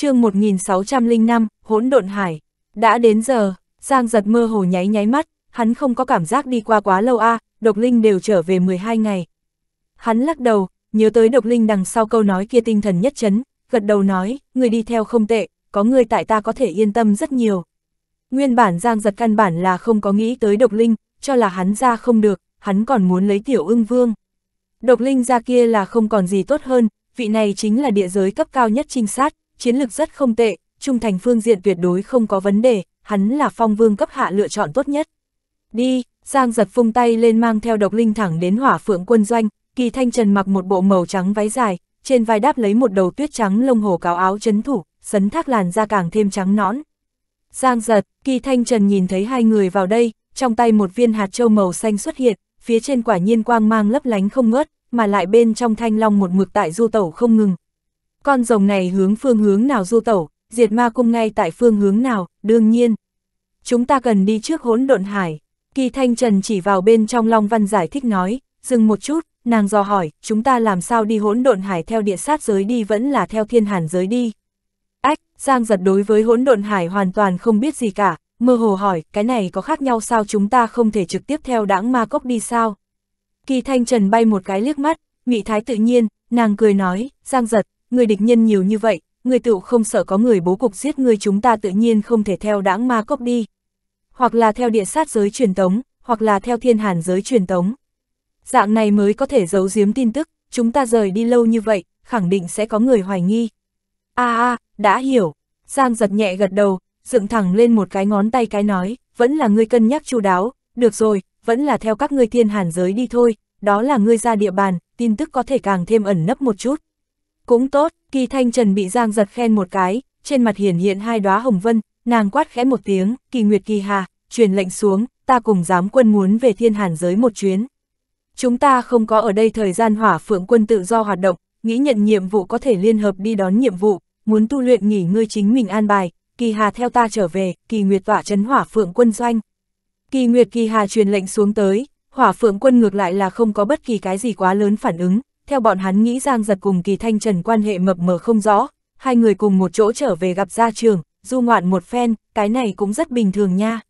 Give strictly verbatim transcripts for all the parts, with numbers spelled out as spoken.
Chương một nghìn sáu trăm lẻ năm, Hỗn Độn Hải. Đã đến giờ, Giang Dật mơ hồ nháy nháy mắt, hắn không có cảm giác đi qua quá lâu a, à, Độc Linh đều trở về mười hai ngày. Hắn lắc đầu, nhớ tới Độc Linh đằng sau câu nói kia tinh thần nhất chấn, gật đầu nói, người đi theo không tệ, có người tại ta có thể yên tâm rất nhiều. Nguyên bản Giang Dật căn bản là không có nghĩ tới Độc Linh, cho là hắn ra không được, hắn còn muốn lấy Tiểu Ưng Vương. Độc Linh ra kia là không còn gì tốt hơn, vị này chính là địa giới cấp cao nhất trinh sát, chiến lực rất không tệ, trung thành phương diện tuyệt đối không có vấn đề, hắn là phong vương cấp hạ lựa chọn tốt nhất. Đi, Giang Dật phung tay lên mang theo Độc Linh thẳng đến Hỏa Phượng Quân doanh. Kỳ Thanh Trần mặc một bộ màu trắng váy dài, trên vai đáp lấy một đầu tuyết trắng lông hồ cáo áo trấn thủ, sấn thác làn da càng thêm trắng nõn. Giang Dật, Kỳ Thanh Trần nhìn thấy hai người vào đây, trong tay một viên hạt châu màu xanh xuất hiện, phía trên quả nhiên quang mang lấp lánh không ngớt, mà lại bên trong thanh long một mực tại du tẩu không ngừng. Con rồng này hướng phương hướng nào du tẩu, Diệt Ma Cung ngay tại phương hướng nào, đương nhiên. Chúng ta cần đi trước Hỗn Độn Hải. Kỳ Thanh Trần chỉ vào bên trong long văn giải thích nói, dừng một chút, nàng dò hỏi, chúng ta làm sao đi Hỗn Độn Hải, theo địa sát giới đi vẫn là theo Thiên Hàn giới đi? Ách, Giang Dật đối với Hỗn Độn Hải hoàn toàn không biết gì cả, mơ hồ hỏi, cái này có khác nhau sao, chúng ta không thể trực tiếp theo đãng ma cốc đi sao? Kỳ Thanh Trần bay một cái liếc mắt, mị thái tự nhiên, nàng cười nói, Giang Dật, người địch nhân nhiều như vậy, người tựu không sợ có người bố cục giết người, chúng ta tự nhiên không thể theo đãng ma cốc đi. Hoặc là theo địa sát giới truyền tống, hoặc là theo Thiên Hàn giới truyền tống. Dạng này mới có thể giấu giếm tin tức, chúng ta rời đi lâu như vậy, khẳng định sẽ có người hoài nghi. À à, đã hiểu. Giang Dật nhẹ gật đầu, dựng thẳng lên một cái ngón tay cái nói, vẫn là ngươi cân nhắc chu đáo, được rồi, vẫn là theo các ngươi Thiên Hàn giới đi thôi, đó là ngươi ra địa bàn, tin tức có thể càng thêm ẩn nấp một chút. Cũng tốt, Kỳ Thanh Trần bị Giang Dật khen một cái, trên mặt hiển hiện hai đóa hồng vân, nàng quát khẽ một tiếng, Kỳ Nguyệt Kỳ Hà, truyền lệnh xuống, ta cùng giám quân muốn về Thiên Hàn giới một chuyến. Chúng ta không có ở đây thời gian, Hỏa Phượng Quân tự do hoạt động, nghĩ nhận nhiệm vụ có thể liên hợp đi đón nhiệm vụ, muốn tu luyện nghỉ ngơi chính mình an bài, Kỳ Hà theo ta trở về, Kỳ Nguyệt tỏa trấn Hỏa Phượng Quân doanh. Kỳ Nguyệt Kỳ Hà truyền lệnh xuống tới, Hỏa Phượng Quân ngược lại là không có bất kỳ cái gì quá lớn phản ứng, theo bọn hắn nghĩ Giang Dật cùng Kỳ Thanh Trần quan hệ mập mờ không rõ, hai người cùng một chỗ trở về gặp gia trưởng, du ngoạn một phen, cái này cũng rất bình thường nha.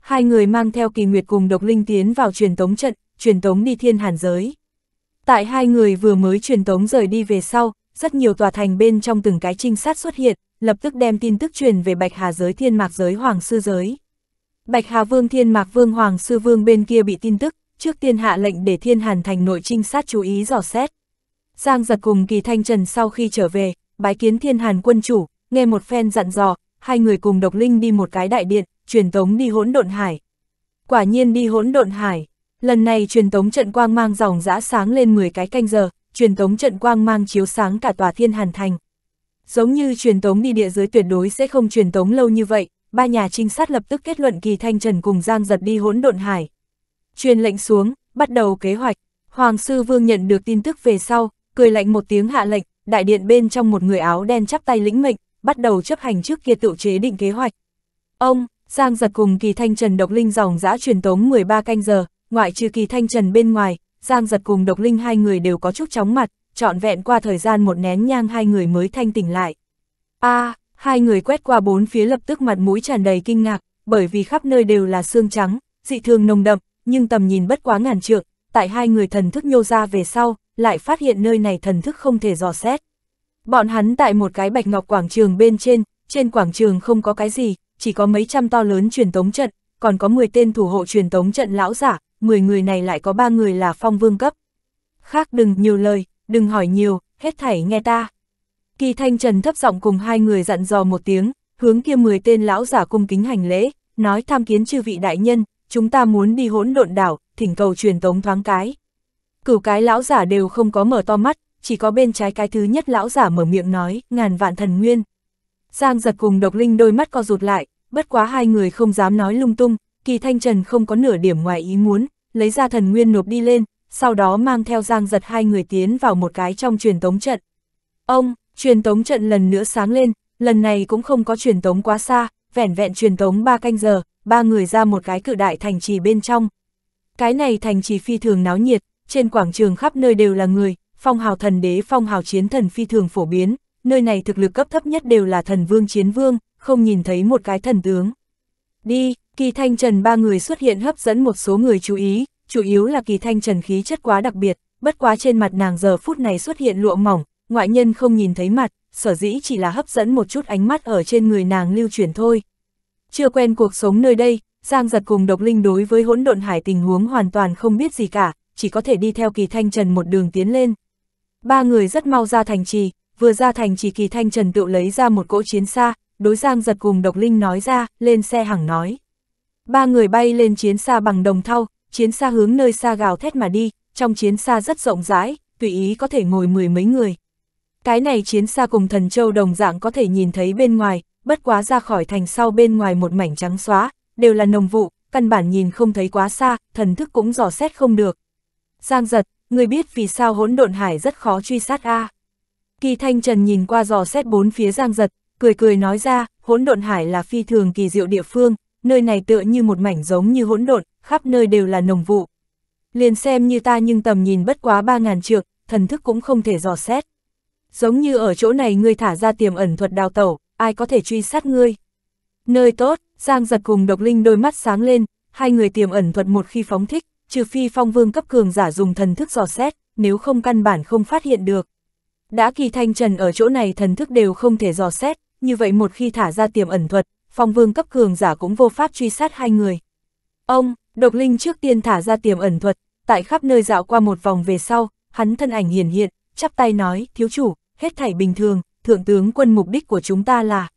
Hai người mang theo Kỳ Nguyệt cùng Độc Linh tiến vào truyền tống trận, truyền tống đi Thiên Hàn giới. Tại hai người vừa mới truyền tống rời đi về sau, rất nhiều tòa thành bên trong từng cái trinh sát xuất hiện, lập tức đem tin tức truyền về Bạch Hà giới, Thiên Mạc giới, Hoàng Sư giới. Bạch Hà Vương, Thiên Mạc Vương, Hoàng Sư Vương bên kia bị tin tức, trước tiên hạ lệnh để Thiên Hàn thành nội trinh sát chú ý dò xét. Giang Dật cùng Kỳ Thanh Trần sau khi trở về, bái kiến Thiên Hàn quân chủ, nghe một phen dặn dò, hai người cùng Độc Linh đi một cái đại điện, truyền tống đi Hỗn Độn Hải. Quả nhiên đi Hỗn Độn Hải. Lần này truyền tống trận quang mang dòng dã sáng lên mười cái canh giờ, truyền tống trận quang mang chiếu sáng cả tòa Thiên Hàn thành. Giống như truyền tống đi địa giới tuyệt đối sẽ không truyền tống lâu như vậy, ba nhà trinh sát lập tức kết luận Kỳ Thanh Trần cùng Giang Dật đi Hỗn Độn Hải. Truyền lệnh xuống, bắt đầu kế hoạch. Hoàng Sư Vương nhận được tin tức về sau, cười lạnh một tiếng hạ lệnh, đại điện bên trong một người áo đen chắp tay lĩnh mệnh, bắt đầu chấp hành trước kia tự chế định kế hoạch. Ông, Giang Dật cùng Kỳ Thanh Trần, Độc Linh dòng dã truyền tống mười ba canh giờ. Ngoại trừ Kỳ Thanh Trần bên ngoài, Giang Dật cùng Độc Linh hai người đều có chút chóng mặt, trọn vẹn qua thời gian một nén nhang hai người mới thanh tỉnh lại. A, à, hai người quét qua bốn phía lập tức mặt mũi tràn đầy kinh ngạc, bởi vì khắp nơi đều là xương trắng, dị thường nồng đậm, nhưng tầm nhìn bất quá ngàn trượng, tại hai người thần thức nhô ra về sau, lại phát hiện nơi này thần thức không thể dò xét. Bọn hắn tại một cái bạch ngọc quảng trường bên trên, trên quảng trường không có cái gì, chỉ có mấy trăm to lớn truyền tống trận, còn có mười tên thủ hộ truyền tống trận lão giả. mười người này lại có ba người là phong vương cấp. Khác đừng nhiều lời, đừng hỏi nhiều, hết thảy nghe ta. Kỳ Thanh Trần thấp giọng cùng hai người dặn dò một tiếng, hướng kia mười tên lão giả cung kính hành lễ, nói tham kiến chư vị đại nhân, chúng ta muốn đi Hỗn Độn Đảo, thỉnh cầu truyền tống thoáng cái. Cửu cái lão giả đều không có mở to mắt, chỉ có bên trái cái thứ nhất lão giả mở miệng nói, ngàn vạn thần nguyên. Giang Dật cùng Độc Linh đôi mắt co rụt lại, bất quá hai người không dám nói lung tung. Kỳ Thanh Trần không có nửa điểm ngoài ý muốn, lấy ra thần nguyên nộp đi lên, sau đó mang theo Giang Dật hai người tiến vào một cái trong truyền tống trận. Ông, truyền tống trận lần nữa sáng lên, lần này cũng không có truyền tống quá xa, vẻn vẹn truyền tống ba canh giờ, ba người ra một cái cự đại thành trì bên trong. Cái này thành trì phi thường náo nhiệt, trên quảng trường khắp nơi đều là người, phong hào thần đế, phong hào chiến thần phi thường phổ biến, nơi này thực lực cấp thấp nhất đều là thần vương chiến vương, không nhìn thấy một cái thần tướng. Đi, Kỳ Thanh Trần ba người xuất hiện hấp dẫn một số người chú ý, chủ yếu là Kỳ Thanh Trần khí chất quá đặc biệt, bất quá trên mặt nàng giờ phút này xuất hiện lụa mỏng, ngoại nhân không nhìn thấy mặt, sở dĩ chỉ là hấp dẫn một chút ánh mắt ở trên người nàng lưu chuyển thôi. Chưa quen cuộc sống nơi đây, Giang Dật cùng Độc Linh đối với hỗn độn hải tình huống hoàn toàn không biết gì cả, chỉ có thể đi theo Kỳ Thanh Trần một đường tiến lên. Ba người rất mau ra thành trì, vừa ra thành trì Kỳ Thanh Trần tự lấy ra một cỗ chiến xa, đối Giang Dật cùng Độc Linh nói ra, lên xe hàng nói. Ba người bay lên chiến xa bằng đồng thau, chiến xa hướng nơi xa gào thét mà đi, trong chiến xa rất rộng rãi, tùy ý có thể ngồi mười mấy người. Cái này chiến xa cùng thần châu đồng dạng có thể nhìn thấy bên ngoài, bất quá ra khỏi thành sau bên ngoài một mảnh trắng xóa, đều là nồng vụ, căn bản nhìn không thấy quá xa, thần thức cũng dò xét không được. Giang Dật, người biết vì sao hỗn độn hải rất khó truy sát a? Kỳ Thanh Trần nhìn qua dò xét bốn phía Giang Dật, cười cười nói ra, hỗn độn hải là phi thường kỳ diệu địa phương, nơi này tựa như một mảnh giống như hỗn độn, khắp nơi đều là nồng vụ. Liền xem như ta nhưng tầm nhìn bất quá ba ngàn trượng, thần thức cũng không thể dò xét. Giống như ở chỗ này ngươi thả ra tiềm ẩn thuật đào tẩu, ai có thể truy sát ngươi. Nơi tốt, Giang Dật cùng Độc Linh đôi mắt sáng lên, hai người tiềm ẩn thuật một khi phóng thích, trừ phi phong vương cấp cường giả dùng thần thức dò xét, nếu không căn bản không phát hiện được. Đã Kỳ Thanh Trần ở chỗ này thần thức đều không thể dò xét, như vậy một khi thả ra tiềm ẩn thuật, phong vương cấp cường giả cũng vô pháp truy sát hai người. Ông, Độc Linh trước tiên thả ra tiềm ẩn thuật, tại khắp nơi dạo qua một vòng về sau, hắn thân ảnh hiển hiện, chắp tay nói, thiếu chủ, hết thảy bình thường, thượng tướng quân mục đích của chúng ta là.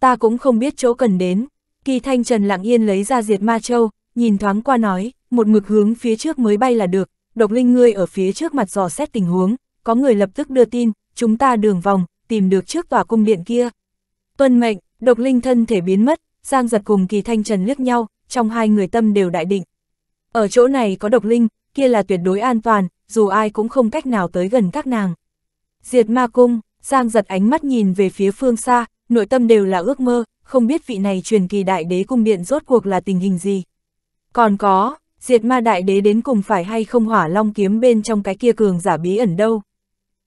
Ta cũng không biết chỗ cần đến. Kỳ Thanh Trần lặng yên lấy ra Diệt Ma Châu, nhìn thoáng qua nói, một mực hướng phía trước mới bay là được, Độc Linh ngươi ở phía trước mặt dò xét tình huống, có người lập tức đưa tin, chúng ta đường vòng, tìm được trước tòa cung điện kia. Tuân mệnh, Độc Linh thân thể biến mất, Giang Dật cùng Kỳ Thanh Trần liếc nhau, trong hai người tâm đều đại định. Ở chỗ này có Độc Linh, kia là tuyệt đối an toàn, dù ai cũng không cách nào tới gần các nàng. Diệt Ma Cung, Giang Dật ánh mắt nhìn về phía phương xa, nội tâm đều là ước mơ, không biết vị này truyền kỳ đại đế cung điện rốt cuộc là tình hình gì. Còn có, Diệt Ma đại đế đến cùng phải hay không Hỏa Long Kiếm bên trong cái kia cường giả bí ẩn đâu.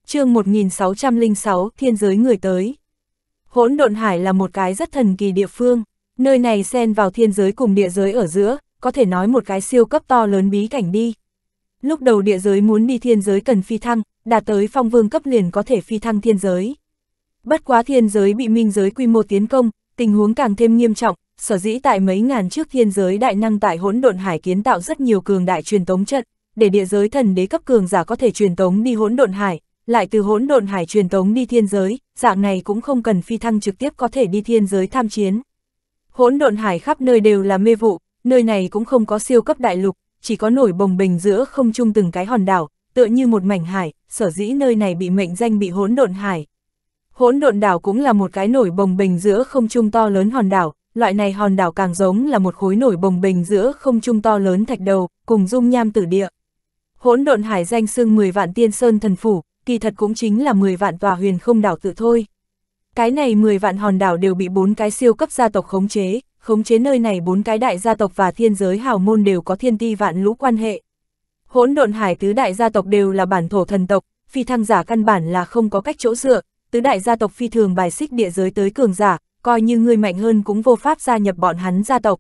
Chương một nghìn sáu trăm linh sáu, Thiên Giới người tới. Hỗn độn hải là một cái rất thần kỳ địa phương, nơi này xen vào thiên giới cùng địa giới ở giữa, có thể nói một cái siêu cấp to lớn bí cảnh đi. Lúc đầu địa giới muốn đi thiên giới cần phi thăng, đạt tới phong vương cấp liền có thể phi thăng thiên giới. Bất quá thiên giới bị minh giới quy mô tiến công, tình huống càng thêm nghiêm trọng, sở dĩ tại mấy ngàn trước thiên giới đại năng tại hỗn độn hải kiến tạo rất nhiều cường đại truyền tống trận, để địa giới thần đế cấp cường giả có thể truyền tống đi hỗn độn hải, lại từ hỗn độn hải truyền tống đi thiên giới, dạng này cũng không cần phi thăng trực tiếp có thể đi thiên giới tham chiến. Hỗn độn hải khắp nơi đều là mê vụ, nơi này cũng không có siêu cấp đại lục, chỉ có nổi bồng bềnh giữa không trung từng cái hòn đảo, tựa như một mảnh hải, sở dĩ nơi này bị mệnh danh bị hỗn độn hải. Hỗn độn đảo cũng là một cái nổi bồng bềnh giữa không trung to lớn hòn đảo, loại này hòn đảo càng giống là một khối nổi bồng bềnh giữa không trung to lớn thạch đầu, cùng dung nham tử địa. Hỗn độn hải danh xưng mười vạn tiên sơn thần phủ, kỳ thật cũng chính là mười vạn tòa huyền không đảo tự thôi. Cái này mười vạn hòn đảo đều bị bốn cái siêu cấp gia tộc khống chế, khống chế nơi này bốn cái đại gia tộc và thiên giới hào môn đều có thiên ti vạn lũ quan hệ. Hỗn độn hải tứ đại gia tộc đều là bản thổ thần tộc, phi thăng giả căn bản là không có cách chỗ dựa, tứ đại gia tộc phi thường bài xích địa giới tới cường giả, coi như người mạnh hơn cũng vô pháp gia nhập bọn hắn gia tộc.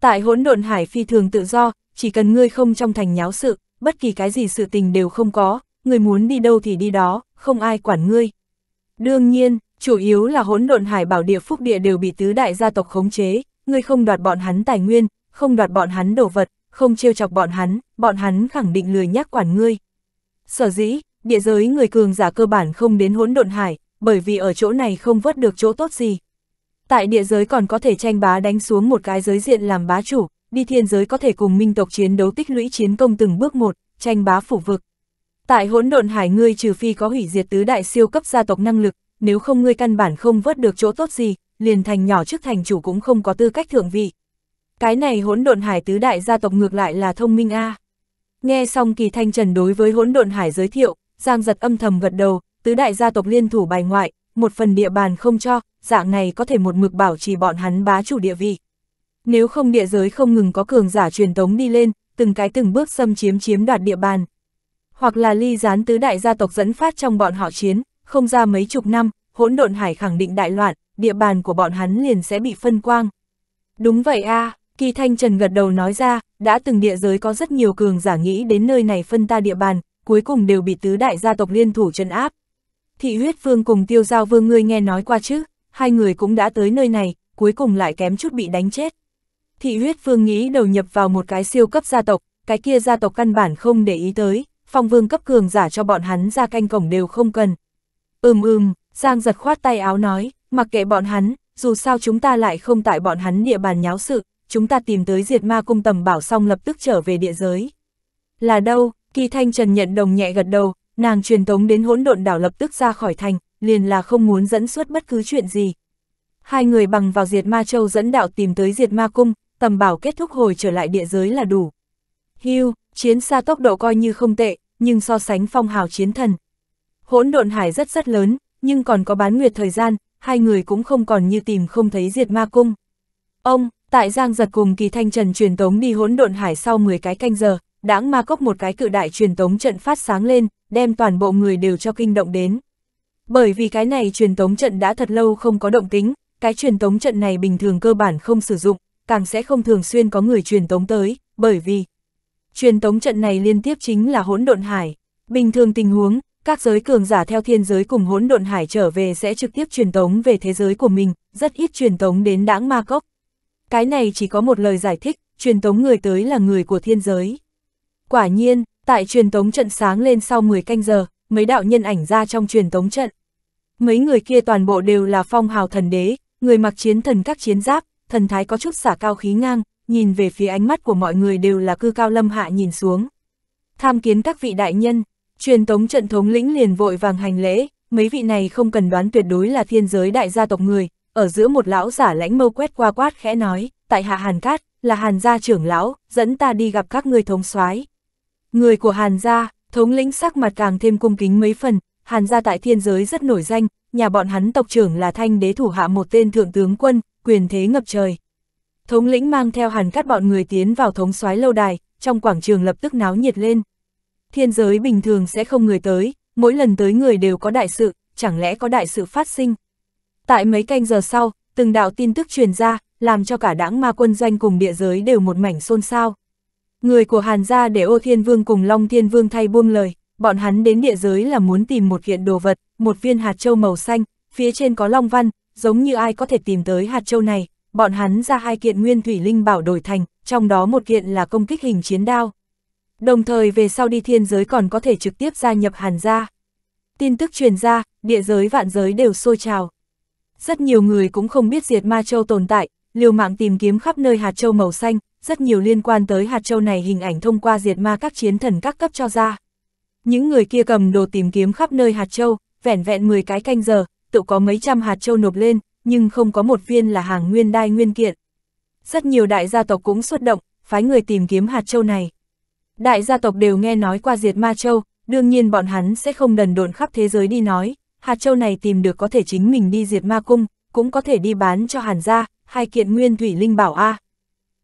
Tại hỗn độn hải phi thường tự do, chỉ cần ngươi không trong thành nháo sự, bất kỳ cái gì sự tình đều không có. Người muốn đi đâu thì đi đó, không ai quản ngươi. Đương nhiên, chủ yếu là hỗn độn hải bảo địa phúc địa đều bị tứ đại gia tộc khống chế, ngươi không đoạt bọn hắn tài nguyên, không đoạt bọn hắn đồ vật, không trêu chọc bọn hắn, bọn hắn khẳng định lười nhắc quản ngươi. Sở dĩ, địa giới người cường giả cơ bản không đến hỗn độn hải, bởi vì ở chỗ này không vớt được chỗ tốt gì. Tại địa giới còn có thể tranh bá đánh xuống một cái giới diện làm bá chủ, đi thiên giới có thể cùng minh tộc chiến đấu tích lũy chiến công từng bước một, tranh bá phủ vực. Tại hỗn độn hải ngươi trừ phi có hủy diệt tứ đại siêu cấp gia tộc năng lực, nếu không ngươi căn bản không vớt được chỗ tốt gì, liền thành nhỏ trước thành chủ cũng không có tư cách thượng vị. Cái này hỗn độn hải tứ đại gia tộc ngược lại là thông minh a. À. Nghe xong Kỳ Thanh Trần đối với hỗn độn hải giới thiệu, Giang Dật âm thầm gật đầu, tứ đại gia tộc liên thủ bài ngoại, một phần địa bàn không cho, dạng này có thể một mực bảo trì bọn hắn bá chủ địa vị. Nếu không địa giới không ngừng có cường giả truyền tống đi lên, từng cái từng bước xâm chiếm chiếm đoạt địa bàn. Hoặc là ly gián tứ đại gia tộc dẫn phát trong bọn họ chiến, không ra mấy chục năm, Hỗn Độn Hải khẳng định đại loạn, địa bàn của bọn hắn liền sẽ bị phân quang. Đúng vậy a, à, Kỳ Thanh Trần gật đầu nói ra, đã từng địa giới có rất nhiều cường giả nghĩ đến nơi này phân ta địa bàn, cuối cùng đều bị tứ đại gia tộc liên thủ trấn áp. Thị Huyết Vương cùng Tiêu Giao Vương ngươi nghe nói qua chứ, hai người cũng đã tới nơi này, cuối cùng lại kém chút bị đánh chết. Thị Huyết Vương nghĩ đầu nhập vào một cái siêu cấp gia tộc, cái kia gia tộc căn bản không để ý tới, phong vương cấp cường giả cho bọn hắn ra canh cổng đều không cần. Ừm ừm, Giang Dật khoát tay áo nói, mặc kệ bọn hắn, dù sao chúng ta lại không tại bọn hắn địa bàn nháo sự, chúng ta tìm tới Diệt Ma Cung tầm bảo xong lập tức trở về địa giới. Là đâu, Kỳ Thanh Trần nhận đồng nhẹ gật đầu, nàng truyền tống đến Hỗn Độn Đảo lập tức ra khỏi thành, liền là không muốn dẫn xuất bất cứ chuyện gì. Hai người bằng vào Diệt Ma Châu dẫn đạo tìm tới Diệt Ma Cung, tầm bảo kết thúc hồi trở lại địa giới là đủ. Hưu, chiến xa tốc độ coi như không tệ, nhưng so sánh phong hào chiến thần. Hỗn Độn Hải rất rất lớn, nhưng còn có bán nguyệt thời gian, hai người cũng không còn như tìm không thấy Diệt Ma Cung. Ông, tại Giang Dật cùng Kỳ Thanh Trần truyền tống đi Hỗn Độn Hải sau mười cái canh giờ, đãng ma cốc một cái cự đại truyền tống trận phát sáng lên, đem toàn bộ người đều cho kinh động đến. Bởi vì cái này truyền tống trận đã thật lâu không có động tính, cái truyền tống trận này bình thường cơ bản không sử dụng, càng sẽ không thường xuyên có người truyền tống tới, bởi vì truyền tống trận này liên tiếp chính là Hỗn Độn Hải. Bình thường tình huống, các giới cường giả theo thiên giới cùng Hỗn Độn Hải trở về sẽ trực tiếp truyền tống về thế giới của mình, rất ít truyền tống đến đãng ma cốc. Cái này chỉ có một lời giải thích, truyền tống người tới là người của thiên giới. Quả nhiên, tại truyền tống trận sáng lên sau mười canh giờ, mấy đạo nhân ảnh ra trong truyền tống trận. Mấy người kia toàn bộ đều là phong hào thần đế, người mặc chiến thần các chiến giáp, thần thái có chút xả cao khí ngang, nhìn về phía ánh mắt của mọi người đều là cư cao lâm hạ nhìn xuống. Tham kiến các vị đại nhân, truyền tống trận thống lĩnh liền vội vàng hành lễ, mấy vị này không cần đoán tuyệt đối là thiên giới đại gia tộc người. Ở giữa một lão giả lãnh mâu quét qua quát khẽ nói, tại hạ Hàn Cát, là Hàn gia trưởng lão, dẫn ta đi gặp các ngươi thống soái. Người của Hàn gia, thống lĩnh sắc mặt càng thêm cung kính mấy phần, Hàn gia tại thiên giới rất nổi danh, nhà bọn hắn tộc trưởng là Thanh Đế thủ hạ một tên thượng tướng quân, quyền thế ngập trời. Thống lĩnh mang theo Hàn Cát bọn người tiến vào thống soái lâu đài, trong quảng trường lập tức náo nhiệt lên. Thiên giới bình thường sẽ không người tới, mỗi lần tới người đều có đại sự, chẳng lẽ có đại sự phát sinh. Tại mấy canh giờ sau, từng đạo tin tức truyền ra, làm cho cả đãng ma quân doanh cùng địa giới đều một mảnh xôn xao. Người của Hàn gia để Ô Thiên Vương cùng Long Thiên Vương thay buông lời, bọn hắn đến địa giới là muốn tìm một kiện đồ vật, một viên hạt châu màu xanh, phía trên có long văn, giống như ai có thể tìm tới hạt châu này, bọn hắn ra hai kiện nguyên thủy linh bảo đổi thành, trong đó một kiện là công kích hình chiến đao. Đồng thời về sau đi thiên giới còn có thể trực tiếp gia nhập Hàn gia. Tin tức truyền ra, địa giới vạn giới đều sôi trào. Rất nhiều người cũng không biết Diệt Ma Châu tồn tại, liều mạng tìm kiếm khắp nơi hạt châu màu xanh, rất nhiều liên quan tới hạt châu này hình ảnh thông qua Diệt Ma các chiến thần các cấp cho ra. Những người kia cầm đồ tìm kiếm khắp nơi hạt châu, vẻn vẹn mười cái canh giờ, tự có mấy trăm hạt châu nộp lên, nhưng không có một viên là hàng nguyên đai nguyên kiện. Rất nhiều đại gia tộc cũng xuất động, phái người tìm kiếm hạt châu này. Đại gia tộc đều nghe nói qua Diệt Ma Châu, đương nhiên bọn hắn sẽ không đần độn khắp thế giới đi nói. Hạt châu này tìm được có thể chính mình đi Diệt Ma Cung, cũng có thể đi bán cho Hàn gia, hai kiện nguyên thủy linh bảo a.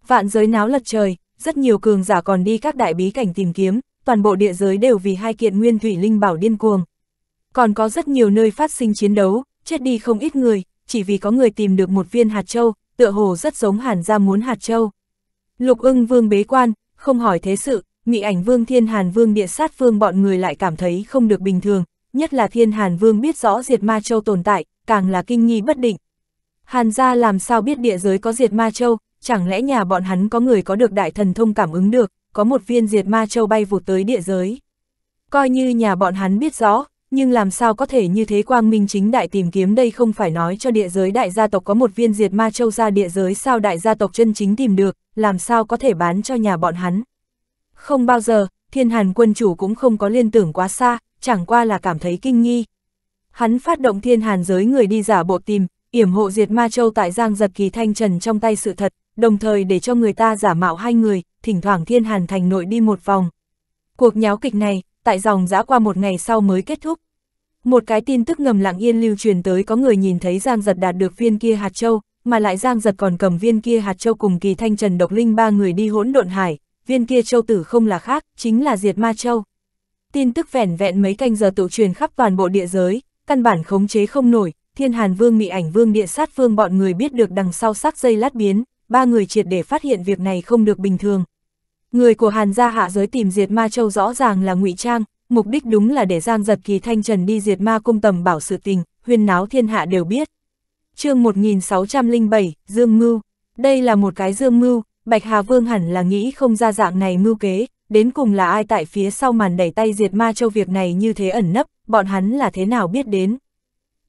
Vạn giới náo lật trời, rất nhiều cường giả còn đi các đại bí cảnh tìm kiếm, toàn bộ địa giới đều vì hai kiện nguyên thủy linh bảo điên cuồng. Còn có rất nhiều nơi phát sinh chiến đấu, chết đi không ít người, chỉ vì có người tìm được một viên hạt châu, tựa hồ rất giống Hàn gia muốn hạt châu. Lục Ưng Vương bế quan, không hỏi thế sự, Mỹ Ảnh Vương, Thiên Hàn Vương, Địa Sát Vương bọn người lại cảm thấy không được bình thường. Nhất là Thiên Hàn Vương biết rõ Diệt Ma Châu tồn tại, càng là kinh nghi bất định. Hàn gia làm sao biết địa giới có Diệt Ma Châu, chẳng lẽ nhà bọn hắn có người có được đại thần thông cảm ứng được, có một viên Diệt Ma Châu bay vụt tới địa giới. Coi như nhà bọn hắn biết rõ, nhưng làm sao có thể như thế quang minh chính đại tìm kiếm, đây không phải nói cho địa giới đại gia tộc có một viên Diệt Ma Châu ra địa giới sao, đại gia tộc chân chính tìm được, làm sao có thể bán cho nhà bọn hắn. Không bao giờ, Thiên Hàn quân chủ cũng không có liên tưởng quá xa. Chẳng qua là cảm thấy kinh nghi. Hắn phát động Thiên Hàn giới người đi giả bộ tìm, yểm hộ Diệt Ma Châu tại Giang Dật, Kỳ Thanh Trần trong tay sự thật, đồng thời để cho người ta giả mạo hai người, thỉnh thoảng Thiên Hàn thành nội đi một vòng. Cuộc nháo kịch này, tại dòng dã qua một ngày sau mới kết thúc. Một cái tin tức ngầm lặng yên lưu truyền tới, có người nhìn thấy Giang Dật đạt được viên kia hạt châu, mà lại Giang Dật còn cầm viên kia hạt châu cùng Kỳ Thanh Trần, Độc Linh ba người đi Hỗn Độn Hải, viên kia châu tử không là khác, chính là Diệt Ma Châu. Tin tức vẻn vẹn mấy canh giờ tự truyền khắp toàn bộ địa giới, căn bản khống chế không nổi, Thiên Hàn Vương, Mỹ Ảnh Vương, Địa Sát Vương bọn người biết được đằng sau xác dây lát biến, ba người triệt để phát hiện việc này không được bình thường. Người của Hàn gia hạ giới tìm Diệt Ma Châu rõ ràng là ngụy trang, mục đích đúng là để Giang Dật, Kỳ Thanh Trần đi Diệt Ma Cung tầm bảo sự tình, huyên náo thiên hạ đều biết. Chương một nghìn sáu trăm lẻ bảy, Dương Mưu. Đây là một cái Dương Mưu, Bạch Hà Vương hẳn là nghĩ không ra dạng này mưu kế, đến cùng là ai tại phía sau màn đẩy tay Diệt Ma Châu, việc này như thế ẩn nấp, bọn hắn là thế nào biết đến.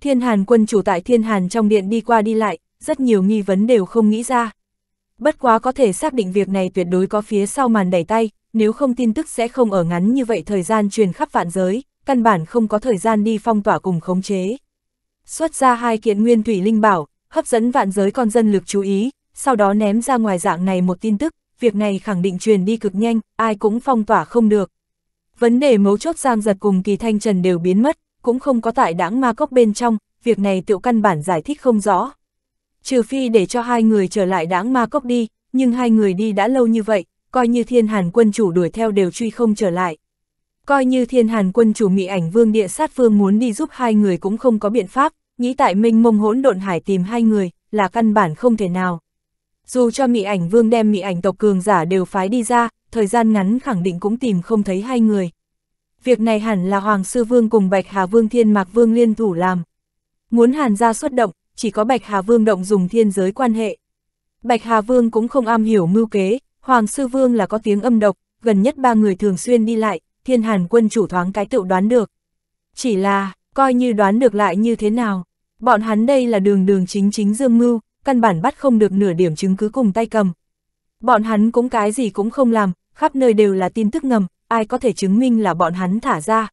Thiên Hàn Quân Chủ tại Thiên Hàn trong điện đi qua đi lại, rất nhiều nghi vấn đều không nghĩ ra. Bất quá có thể xác định việc này tuyệt đối có phía sau màn đẩy tay, nếu không tin tức sẽ không ở ngắn như vậy thời gian truyền khắp vạn giới, căn bản không có thời gian đi phong tỏa cùng khống chế. Xuất ra hai kiện nguyên thủy linh bảo, hấp dẫn vạn giới con dân lực chú ý, sau đó ném ra ngoài dạng này một tin tức, việc này khẳng định truyền đi cực nhanh, ai cũng phong tỏa không được. Vấn đề mấu chốt Giang Dật cùng Kỳ Thanh Trần đều biến mất, cũng không có tại đãng ma cốc bên trong, việc này tiểu căn bản giải thích không rõ. Trừ phi để cho hai người trở lại đãng ma cốc đi, nhưng hai người đi đã lâu như vậy, coi như Thiên Hàn Quân Chủ đuổi theo đều truy không trở lại. Coi như Thiên Hàn Quân Chủ, Mỹ Ảnh Vương, Địa Sát Vương muốn đi giúp hai người cũng không có biện pháp, nghĩ tại mênh mông hỗn độn hải tìm hai người là căn bản không thể nào. Dù cho Mỹ Ảnh Vương đem Mỹ Ảnh tộc cường giả đều phái đi ra, thời gian ngắn khẳng định cũng tìm không thấy hai người. Việc này hẳn là Hoàng Sư Vương cùng Bạch Hà Vương, Thiên Mạc Vương liên thủ làm. Muốn Hàn gia xuất động, chỉ có Bạch Hà Vương động dùng thiên giới quan hệ. Bạch Hà Vương cũng không am hiểu mưu kế, Hoàng Sư Vương là có tiếng âm độc, gần nhất ba người thường xuyên đi lại, Thiên Hàn Quân Chủ thoáng cái tự đoán được. Chỉ là, coi như đoán được lại như thế nào, bọn hắn đây là đường đường chính chính dương mưu, căn bản bắt không được nửa điểm chứng cứ cùng tay cầm. Bọn hắn cũng cái gì cũng không làm, khắp nơi đều là tin tức ngầm, ai có thể chứng minh là bọn hắn thả ra.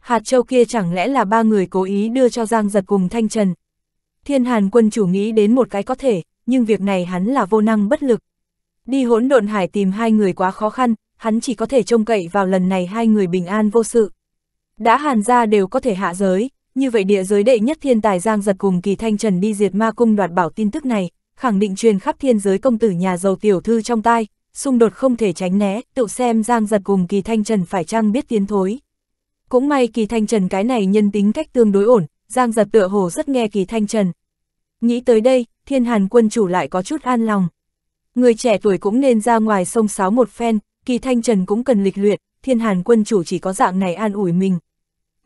Hạt châu kia chẳng lẽ là ba người cố ý đưa cho Giang Dật cùng Thanh Trần. Thiên Hàn Quân Chủ nghĩ đến một cái có thể, nhưng việc này hắn là vô năng bất lực. Đi hỗn độn hải tìm hai người quá khó khăn, hắn chỉ có thể trông cậy vào lần này hai người bình an vô sự. Đã Hàn gia đều có thể hạ giới, như vậy địa giới đệ nhất thiên tài Giang Dật cùng Kỳ Thanh Trần đi Diệt Ma Cung đoạt bảo tin tức này, khẳng định truyền khắp thiên giới công tử nhà giàu tiểu thư trong tai, xung đột không thể tránh né, tự xem Giang Dật cùng Kỳ Thanh Trần phải chăng biết tiến thối. Cũng may Kỳ Thanh Trần cái này nhân tính cách tương đối ổn, Giang Dật tựa hồ rất nghe Kỳ Thanh Trần. Nghĩ tới đây, Thiên Hàn Quân Chủ lại có chút an lòng. Người trẻ tuổi cũng nên ra ngoài sông sáo một phen, Kỳ Thanh Trần cũng cần lịch luyện, Thiên Hàn Quân Chủ chỉ có dạng này an ủi mình.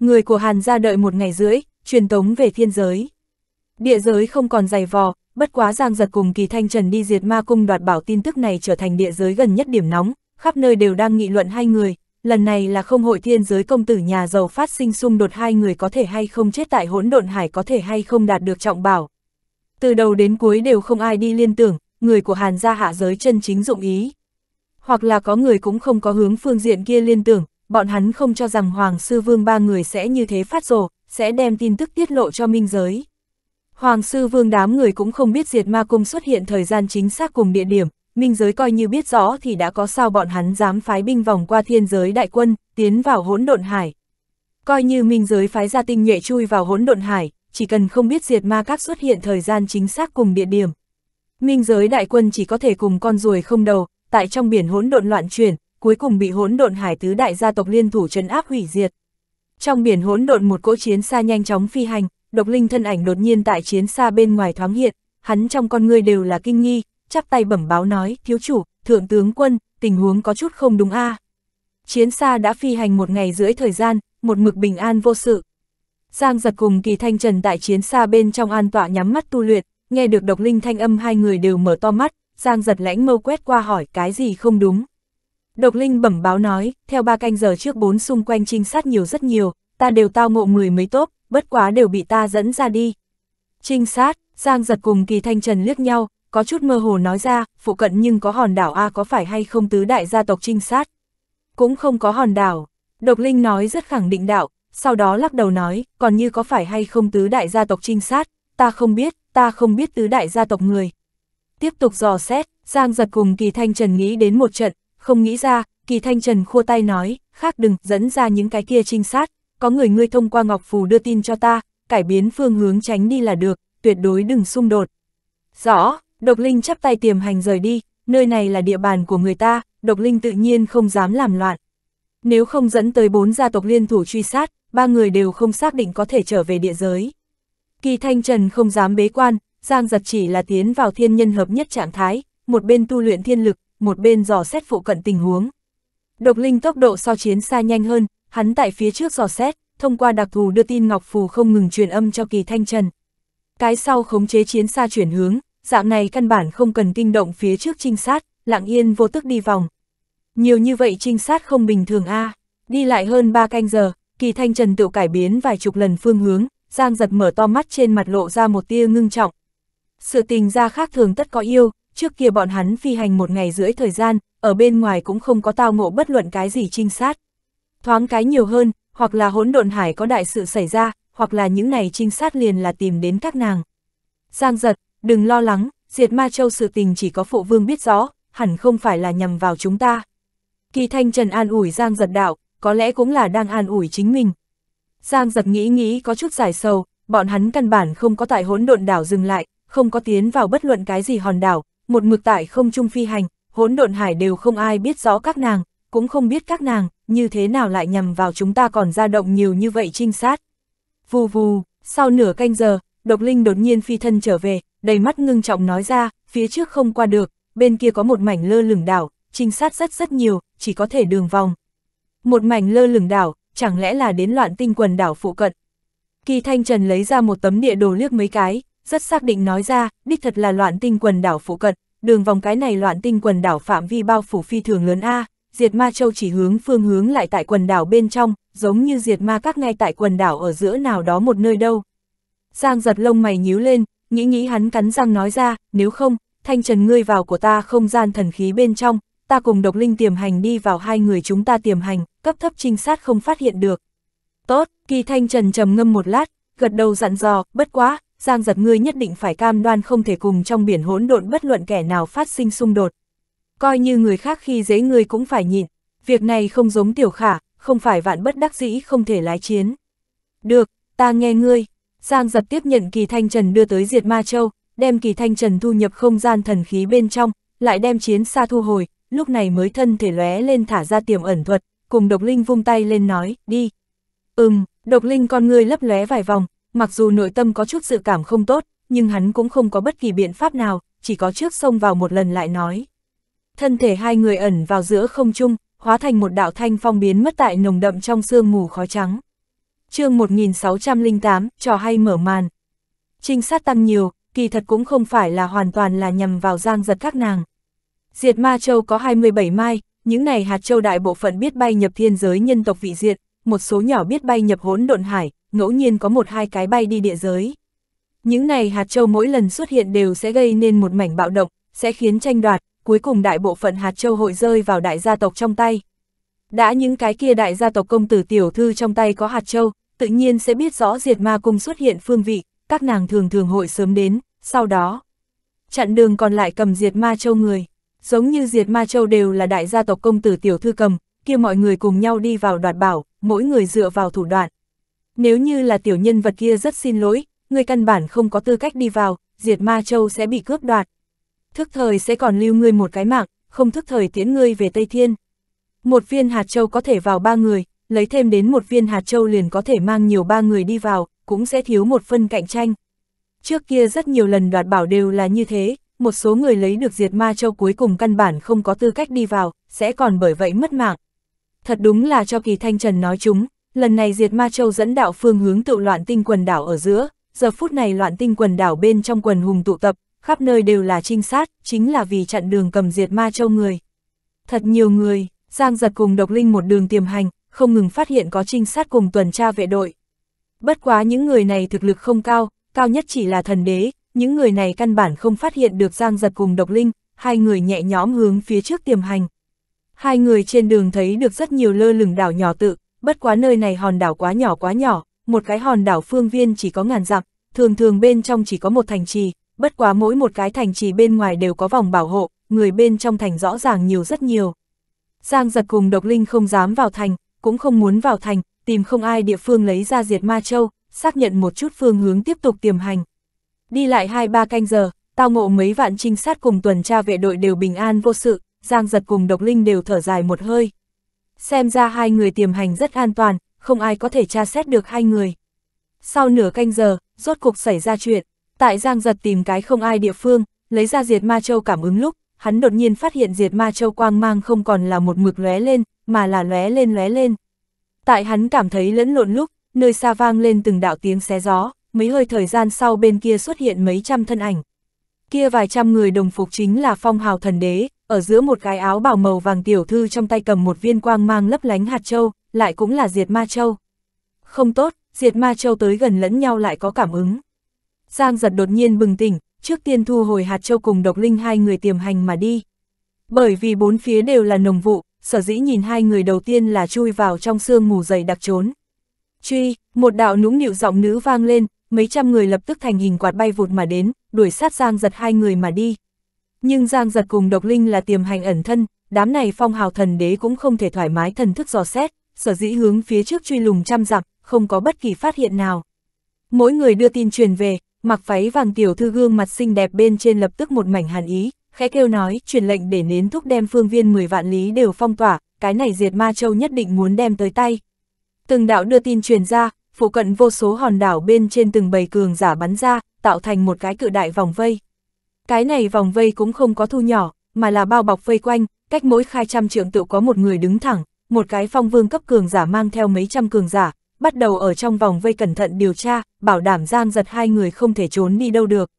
Người của Hàn gia đợi một ngày rưỡi, truyền tống về thiên giới. Địa giới không còn dày vò, bất quá Giang Dật cùng Kỳ Thanh Trần đi Diệt Ma Cung đoạt bảo tin tức này trở thành địa giới gần nhất điểm nóng, khắp nơi đều đang nghị luận hai người. Lần này là không hội thiên giới công tử nhà giàu phát sinh xung đột, hai người có thể hay không chết tại hỗn độn hải, có thể hay không đạt được trọng bảo. Từ đầu đến cuối đều không ai đi liên tưởng, người của Hàn gia hạ giới chân chính dụng ý. Hoặc là có người cũng không có hướng phương diện kia liên tưởng, bọn hắn không cho rằng Hoàng Sư Vương ba người sẽ như thế phát rồ, sẽ đem tin tức tiết lộ cho minh giới. Hoàng Sư Vương đám người cũng không biết Diệt Ma Cung xuất hiện thời gian chính xác cùng địa điểm. Minh giới coi như biết rõ thì đã có sao bọn hắn dám phái binh vòng qua thiên giới đại quân, tiến vào hỗn độn hải. Coi như minh giới phái ra tinh nhuệ chui vào hỗn độn hải, chỉ cần không biết Diệt Ma Các xuất hiện thời gian chính xác cùng địa điểm. Minh giới đại quân chỉ có thể cùng con ruồi không đầu, tại trong biển hỗn độn loạn chuyển, cuối cùng bị hỗn độn hải tứ đại gia tộc liên thủ trấn áp hủy diệt. Trong biển hỗn độn một cỗ chiến xa nhanh chóng phi hành, Độc Linh thân ảnh đột nhiên tại chiến xa bên ngoài thoáng hiện, hắn trong con người đều là kinh nghi. Chắp tay bẩm báo nói, thiếu chủ, thượng tướng quân, tình huống có chút không đúng a à. Chiến xa đã phi hành một ngày rưỡi thời gian, một mực bình an vô sự. Giang Dật cùng Kỳ Thanh Trần tại chiến xa bên trong an tọa nhắm mắt tu luyện, nghe được Độc Linh thanh âm hai người đều mở to mắt, Giang Dật lãnh mâu quét qua hỏi cái gì không đúng. Độc Linh bẩm báo nói, theo ba canh giờ trước bốn xung quanh trinh sát nhiều rất nhiều, ta đều tao ngộ mười mấy tốp, bất quá đều bị ta dẫn ra đi. Trinh sát, Giang Dật cùng Kỳ Thanh Trần liếc nhau, có chút mơ hồ nói ra, phụ cận nhưng có hòn đảo a, có phải hay không tứ đại gia tộc trinh sát? Cũng không có hòn đảo, Độc Linh nói rất khẳng định đạo, sau đó lắc đầu nói, còn như có phải hay không tứ đại gia tộc trinh sát, ta không biết, ta không biết tứ đại gia tộc người. Tiếp tục dò xét, Giang Dật cùng Kỳ Thanh Trần nghĩ đến một trận, không nghĩ ra, Kỳ Thanh Trần khua tay nói, khác đừng dẫn ra những cái kia trinh sát, có người ngươi thông qua ngọc phù đưa tin cho ta, cải biến phương hướng tránh đi là được, tuyệt đối đừng xung đột. Rõ. Độc Linh chắp tay tiềm hành rời đi, nơi này là địa bàn của người ta, Độc Linh tự nhiên không dám làm loạn. Nếu không dẫn tới bốn gia tộc liên thủ truy sát, ba người đều không xác định có thể trở về địa giới. Kỳ Thanh Trần không dám bế quan, Giang Dật chỉ là tiến vào thiên nhân hợp nhất trạng thái, một bên tu luyện thiên lực, một bên dò xét phụ cận tình huống. Độc Linh tốc độ so chiến xa nhanh hơn, hắn tại phía trước dò xét, thông qua đặc thù đưa tin ngọc phù không ngừng truyền âm cho Kỳ Thanh Trần. Cái sau khống chế chiến xa chuyển hướng, dạng này căn bản không cần kinh động phía trước trinh sát, lặng yên vô tức đi vòng. Nhiều như vậy trinh sát không bình thường a. À. Đi lại hơn ba canh giờ, Kỳ Thanh Trần tự cải biến vài chục lần phương hướng, Giang Dật mở to mắt, trên mặt lộ ra một tia ngưng trọng. Sự tình ra khác thường tất có yêu, trước kia bọn hắn phi hành một ngày rưỡi thời gian, ở bên ngoài cũng không có tao ngộ bất luận cái gì trinh sát. Thoáng cái nhiều hơn, hoặc là hỗn độn hải có đại sự xảy ra, hoặc là những này trinh sát liền là tìm đến các nàng. Giang Dật, đừng lo lắng, Diệt Ma Châu sự tình chỉ có phụ vương biết rõ, hẳn không phải là nhằm vào chúng ta. Kỳ Thanh Trần an ủi Giang Dật đạo, có lẽ cũng là đang an ủi chính mình. Giang Dật nghĩ nghĩ có chút giải sầu, bọn hắn căn bản không có tại hỗn độn đảo dừng lại, không có tiến vào bất luận cái gì hòn đảo, một mực tại không trung phi hành, hỗn độn hải đều không ai biết rõ các nàng, cũng không biết các nàng, như thế nào lại nhằm vào chúng ta còn ra động nhiều như vậy trinh sát. Vù vù, sau nửa canh giờ, Độc Linh đột nhiên phi thân trở về, đầy mắt ngưng trọng nói ra, phía trước không qua được, bên kia có một mảnh lơ lửng đảo, trinh sát rất rất nhiều, chỉ có thể đường vòng. Một mảnh lơ lửng đảo, chẳng lẽ là đến Loạn Tinh Quần Đảo phụ cận. Kỳ Thanh Trần lấy ra một tấm địa đồ liếc mấy cái, rất xác định nói ra, đích thật là Loạn Tinh Quần Đảo phụ cận, đường vòng cái này Loạn Tinh Quần Đảo phạm vi bao phủ phi thường lớn a, Diệt Ma Châu chỉ hướng phương hướng lại tại quần đảo bên trong, giống như Diệt Ma Các ngay tại quần đảo ở giữa nào đó một nơi đâu. Giang Dật lông mày nhíu lên, nghĩ nghĩ hắn cắn răng nói ra, nếu không, Thanh Trần ngươi vào của ta không gian thần khí bên trong, ta cùng Độc Linh tiềm hành đi vào, hai người chúng ta tiềm hành, cấp thấp trinh sát không phát hiện được. Tốt, Kỳ Thanh Trần trầm ngâm một lát, gật đầu dặn dò, bất quá, Giang Dật ngươi nhất định phải cam đoan không thể cùng trong biển hỗn độn bất luận kẻ nào phát sinh xung đột. Coi như người khác khi dễ ngươi cũng phải nhịn, việc này không giống Tiểu Khả, không phải vạn bất đắc dĩ không thể lái chiến. Được, ta nghe ngươi. Giang Dật tiếp nhận Kỳ Thanh Trần đưa tới Diệt Ma Châu, đem Kỳ Thanh Trần thu nhập không gian thần khí bên trong, lại đem chiến xa thu hồi, lúc này mới thân thể lóe lên thả ra tiềm ẩn thuật, cùng Độc Linh vung tay lên nói, đi. Ừm, Độc Linh con ngươi lấp lóe vài vòng, mặc dù nội tâm có chút dự cảm không tốt, nhưng hắn cũng không có bất kỳ biện pháp nào, chỉ có trước xông vào một lần lại nói. Thân thể hai người ẩn vào giữa không trung, hóa thành một đạo thanh phong biến mất tại nồng đậm trong sương mù khói trắng. Chương một nghìn sáu trăm lẻ tám, trò hay mở màn. Trinh sát tăng nhiều, kỳ thật cũng không phải là hoàn toàn là nhằm vào Giang Dật các nàng. Diệt Ma Châu có hai mươi bảy mai, những này hạt châu đại bộ phận biết bay nhập thiên giới nhân tộc vị diện, một số nhỏ biết bay nhập hỗn độn hải, ngẫu nhiên có một hai cái bay đi địa giới. Những này hạt châu mỗi lần xuất hiện đều sẽ gây nên một mảnh bạo động, sẽ khiến tranh đoạt, cuối cùng đại bộ phận hạt châu hội rơi vào đại gia tộc trong tay. Đã những cái kia đại gia tộc công tử tiểu thư trong tay có hạt châu, tự nhiên sẽ biết rõ Diệt Ma Cung xuất hiện phương vị, các nàng thường thường hội sớm đến, sau đó chặn đường còn lại cầm Diệt Ma Châu người. Giống như Diệt Ma Châu đều là đại gia tộc công tử tiểu thư cầm, kia mọi người cùng nhau đi vào đoạt bảo, mỗi người dựa vào thủ đoạn. Nếu như là tiểu nhân vật kia rất xin lỗi, người căn bản không có tư cách đi vào, Diệt Ma Châu sẽ bị cướp đoạt. Thức thời sẽ còn lưu ngươi một cái mạng, không thức thời tiễn ngươi về Tây Thiên. Một viên hạt châu có thể vào ba người, lấy thêm đến một viên hạt châu liền có thể mang nhiều ba người đi vào, cũng sẽ thiếu một phân cạnh tranh. Trước kia rất nhiều lần đoạt bảo đều là như thế, một số người lấy được Diệt Ma Châu cuối cùng căn bản không có tư cách đi vào, sẽ còn bởi vậy mất mạng. Thật đúng là cho Kỳ Thanh Trần nói chúng, lần này Diệt Ma Châu dẫn đạo phương hướng tự Loạn Tinh Quần Đảo ở giữa, giờ phút này Loạn Tinh Quần Đảo bên trong quần hùng tụ tập, khắp nơi đều là trinh sát, chính là vì chặn đường cầm Diệt Ma Châu người. Thật nhiều người, Giang Dật cùng Độc Linh một đường tiềm hành, không ngừng phát hiện có trinh sát cùng tuần tra vệ đội. Bất quá những người này thực lực không cao, cao nhất chỉ là thần đế, những người này căn bản không phát hiện được Giang Dật cùng Độc Linh, hai người nhẹ nhõm hướng phía trước tiềm hành. Hai người trên đường thấy được rất nhiều lơ lửng đảo nhỏ tự, bất quá nơi này hòn đảo quá nhỏ quá nhỏ, một cái hòn đảo phương viên chỉ có ngàn dặm, thường thường bên trong chỉ có một thành trì, bất quá mỗi một cái thành trì bên ngoài đều có vòng bảo hộ, người bên trong thành rõ ràng nhiều rất nhiều. Giang Dật cùng Độc Linh không dám vào thành, cũng không muốn vào thành, tìm không ai địa phương lấy ra Diệt Ma Châu, xác nhận một chút phương hướng tiếp tục tiềm hành. Đi lại hai ba canh giờ, tao ngộ mấy vạn trinh sát cùng tuần tra vệ đội đều bình an vô sự, Giang Dật cùng Độc Linh đều thở dài một hơi. Xem ra hai người tiềm hành rất an toàn, không ai có thể tra xét được hai người. sau nửa canh giờ, rốt cục xảy ra chuyện. Tại Giang Dật tìm cái không ai địa phương, lấy ra Diệt Ma Châu cảm ứng lúc, hắn đột nhiên phát hiện Diệt Ma Châu quang mang không còn là một mực lóe lên, mà là lóe lên lóe lên. Tại hắn cảm thấy lẫn lộn lúc, nơi xa vang lên từng đạo tiếng xé gió, mấy hơi thời gian sau bên kia xuất hiện mấy trăm thân ảnh. Kia vài trăm người đồng phục chính là Phong Hào Thần Đế, ở giữa một cái áo bào màu vàng tiểu thư trong tay cầm một viên quang mang lấp lánh hạt châu, lại cũng là Diệt Ma Châu. Không tốt, Diệt Ma Châu tới gần lẫn nhau lại có cảm ứng. Giang Dật đột nhiên bừng tỉnh, trước tiên thu hồi hạt châu cùng Độc Linh hai người tiềm hành mà đi. Bởi vì bốn phía đều là nồng vụ, sở dĩ nhìn hai người đầu tiên là chui vào trong sương mù dày đặc trốn. Truy, một đạo nũng nịu giọng nữ vang lên, mấy trăm người lập tức thành hình quạt bay vụt mà đến, đuổi sát Giang Dật hai người mà đi. Nhưng Giang Dật cùng Độc Linh là tiềm hành ẩn thân, đám này Phong Hào Thần Đế cũng không thể thoải mái thần thức dò xét, sở dĩ hướng phía trước truy lùng trăm dặm, không có bất kỳ phát hiện nào. Mỗi người đưa tin truyền về, mặc váy vàng tiểu thư gương mặt xinh đẹp bên trên lập tức một mảnh hàn ý, khẽ kêu nói, truyền lệnh để nến thúc đem phương viên mười vạn lý đều phong tỏa, cái này Diệt Ma Châu nhất định muốn đem tới tay. Từng đạo đưa tin truyền ra, phụ cận vô số hòn đảo bên trên từng bầy cường giả bắn ra, tạo thành một cái cự đại vòng vây. Cái này vòng vây cũng không có thu nhỏ, mà là bao bọc vây quanh, cách mỗi khai trăm trượng tự có một người đứng thẳng, một cái phong vương cấp cường giả mang theo mấy trăm cường giả, bắt đầu ở trong vòng vây cẩn thận điều tra, bảo đảm Giang Dật hai người không thể trốn đi đâu được.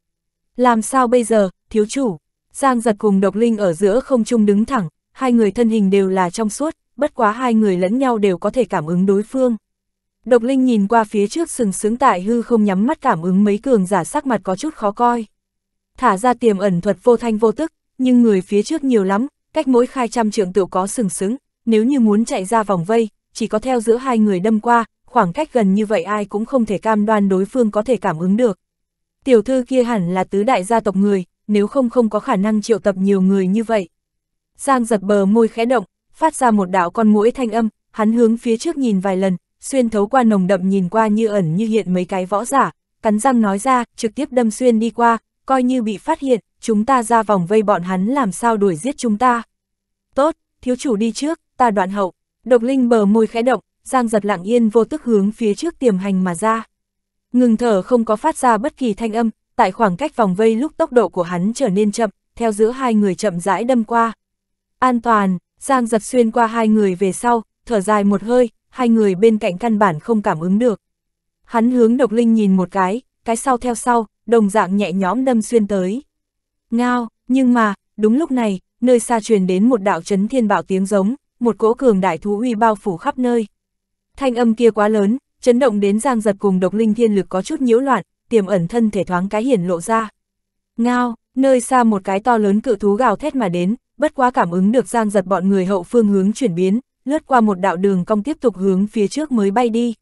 Làm sao bây giờ, thiếu chủ? Giang Dật cùng Độc Linh ở giữa không trung đứng thẳng, hai người thân hình đều là trong suốt, bất quá hai người lẫn nhau đều có thể cảm ứng đối phương. Độc Linh nhìn qua phía trước sừng sững tại hư không nhắm mắt cảm ứng mấy cường giả sắc mặt có chút khó coi. Thả ra tiềm ẩn thuật vô thanh vô tức, nhưng người phía trước nhiều lắm, cách mỗi khai trăm trượng tự có sừng sững, nếu như muốn chạy ra vòng vây, chỉ có theo giữa hai người đâm qua, khoảng cách gần như vậy ai cũng không thể cam đoan đối phương có thể cảm ứng được. Tiểu thư kia hẳn là tứ đại gia tộc người, nếu không không có khả năng triệu tập nhiều người như vậy. Giang Dật bờ môi khẽ động, phát ra một đạo con muỗi thanh âm, hắn hướng phía trước nhìn vài lần, xuyên thấu qua nồng đậm nhìn qua như ẩn như hiện mấy cái võ giả, cắn răng nói ra, trực tiếp đâm xuyên đi qua, coi như bị phát hiện, chúng ta ra vòng vây bọn hắn làm sao đuổi giết chúng ta. Tốt, thiếu chủ đi trước, ta đoạn hậu. Độc Linh bờ môi khẽ động, Giang Dật lặng yên vô tức hướng phía trước tiềm hành mà ra. Ngừng thở không có phát ra bất kỳ thanh âm, tại khoảng cách vòng vây lúc tốc độ của hắn trở nên chậm, theo giữa hai người chậm rãi đâm qua. An toàn, Giang Dật xuyên qua hai người về sau, thở dài một hơi, hai người bên cạnh căn bản không cảm ứng được. Hắn hướng Độc Linh nhìn một cái, cái sau theo sau, đồng dạng nhẹ nhõm đâm xuyên tới. Ngao, nhưng mà, đúng lúc này, nơi xa truyền đến một đạo chấn thiên bạo tiếng giống, một cỗ cường đại thú uy bao phủ khắp nơi. Thanh âm kia quá lớn, chấn động đến Giang Dật cùng Độc Linh thiên lực có chút nhiễu loạn, tiềm ẩn thân thể thoáng cái hiển lộ ra. Ngao, nơi xa một cái to lớn cự thú gào thét mà đến, bất quá cảm ứng được Giang Dật bọn người hậu phương hướng chuyển biến, lướt qua một đạo đường cong tiếp tục hướng phía trước mới bay đi.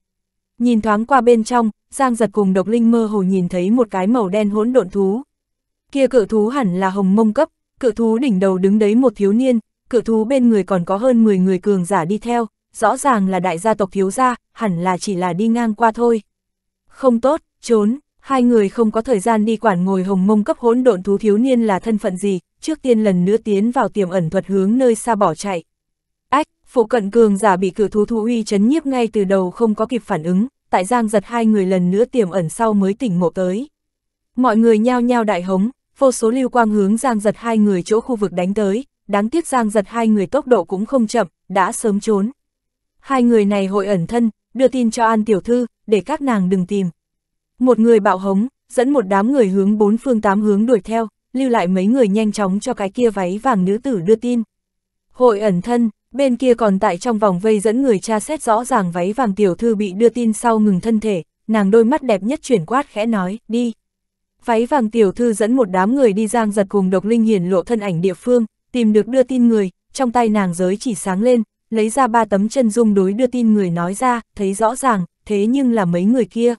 Nhìn thoáng qua bên trong, Giang Dật cùng Độc Linh mơ hồ nhìn thấy một cái màu đen hỗn độn thú. Kia cự thú hẳn là hồng mông cấp, cự thú đỉnh đầu đứng đấy một thiếu niên, cự thú bên người còn có hơn mười người cường giả đi theo. Rõ ràng là đại gia tộc thiếu gia, hẳn là chỉ là đi ngang qua thôi. Không tốt, trốn, hai người không có thời gian đi quản ngồi hồng mông cấp hỗn độn thú thiếu niên là thân phận gì, trước tiên lần nữa tiến vào tiềm ẩn thuật hướng nơi xa bỏ chạy. Ách, phụ cận cường giả bị cự thú thú uy chấn nhiếp ngay từ đầu không có kịp phản ứng, tại Giang Dật hai người lần nữa tiềm ẩn sau mới tỉnh ngộ tới. Mọi người nhao nhao đại hống, vô số lưu quang hướng Giang Dật hai người chỗ khu vực đánh tới, đáng tiếc Giang Dật hai người tốc độ cũng không chậm, đã sớm trốn. Hai người này hội ẩn thân, đưa tin cho An tiểu thư, để các nàng đừng tìm. Một người bạo hống, dẫn một đám người hướng bốn phương tám hướng đuổi theo, lưu lại mấy người nhanh chóng cho cái kia váy vàng nữ tử đưa tin. Hội ẩn thân, bên kia còn tại trong vòng vây dẫn người tra xét rõ ràng váy vàng tiểu thư bị đưa tin sau ngừng thân thể, nàng đôi mắt đẹp nhất chuyển quát khẽ nói, đi. Váy vàng tiểu thư dẫn một đám người đi Giang Dật cùng Độc Linh hiển lộ thân ảnh địa phương, tìm được đưa tin người, trong tay nàng giới chỉ sáng lên. Lấy ra ba tấm chân dung đối đưa tin người nói ra, thấy rõ ràng, thế nhưng là mấy người kia.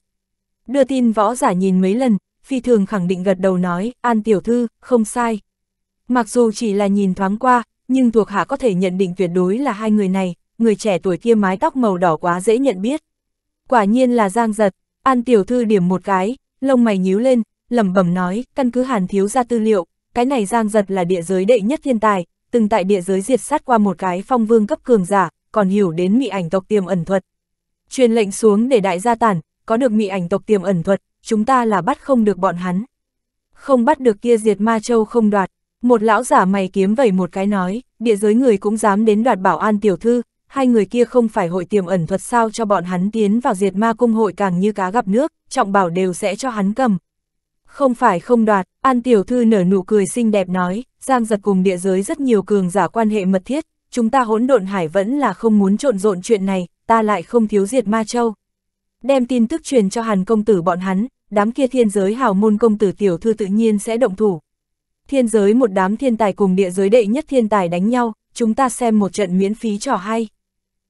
Đưa tin võ giả nhìn mấy lần, phi thường khẳng định gật đầu nói, An tiểu thư, không sai. Mặc dù chỉ là nhìn thoáng qua, nhưng thuộc hạ có thể nhận định tuyệt đối là hai người này, người trẻ tuổi kia mái tóc màu đỏ quá dễ nhận biết. Quả nhiên là Giang Dật, An tiểu thư điểm một cái, lông mày nhíu lên, lẩm bẩm nói, căn cứ Hàn thiếu gia tư liệu, cái này Giang Dật là địa giới đệ nhất thiên tài. Từng tại địa giới diệt sát qua một cái phong vương cấp cường giả, còn hiểu đến mỹ ảnh tộc tiềm ẩn thuật. Truyền lệnh xuống để đại gia tản, có được Mỹ Ảnh tộc tiềm ẩn thuật, chúng ta là bắt không được bọn hắn. Không bắt được kia Diệt Ma Châu không đoạt, một lão giả mày kiếm vẩy một cái nói, địa giới người cũng dám đến đoạt bảo An tiểu thư, hai người kia không phải hội tiềm ẩn thuật sao, cho bọn hắn tiến vào Diệt Ma Cung hội càng như cá gặp nước, trọng bảo đều sẽ cho hắn cầm. Không phải không đoạt, An tiểu thư nở nụ cười xinh đẹp nói, Giang Dật cùng địa giới rất nhiều cường giả quan hệ mật thiết, chúng ta Hỗn Độn Hải vẫn là không muốn trộn rộn chuyện này, ta lại không thiếu Diệt Ma Châu. Đem tin tức truyền cho Hàn công tử bọn hắn, đám kia thiên giới hào môn công tử tiểu thư tự nhiên sẽ động thủ. Thiên giới một đám thiên tài cùng địa giới đệ nhất thiên tài đánh nhau, chúng ta xem một trận miễn phí trò hay.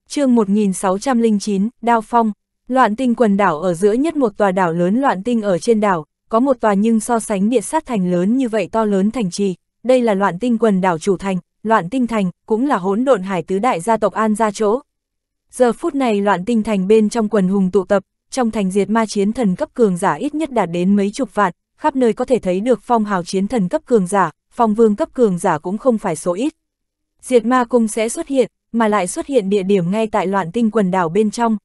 Chương một nghìn sáu trăm lẻ chín, Đao Phong. Loạn Tinh Quần Đảo ở giữa nhất một tòa đảo lớn Loạn Tinh, ở trên đảo có một tòa nhưng so sánh địa sát thành lớn như vậy to lớn thành trì, đây là Loạn Tinh Quần Đảo chủ thành, Loạn Tinh Thành, cũng là Hỗn Độn Hải tứ đại gia tộc An gia chỗ. Giờ phút này Loạn Tinh Thành bên trong quần hùng tụ tập, trong thành diệt ma chiến thần cấp cường giả ít nhất đạt đến mấy chục vạn, khắp nơi có thể thấy được phong hào chiến thần cấp cường giả, phong vương cấp cường giả cũng không phải số ít. Diệt Ma Cung sẽ xuất hiện, mà lại xuất hiện địa điểm ngay tại Loạn Tinh Quần Đảo bên trong.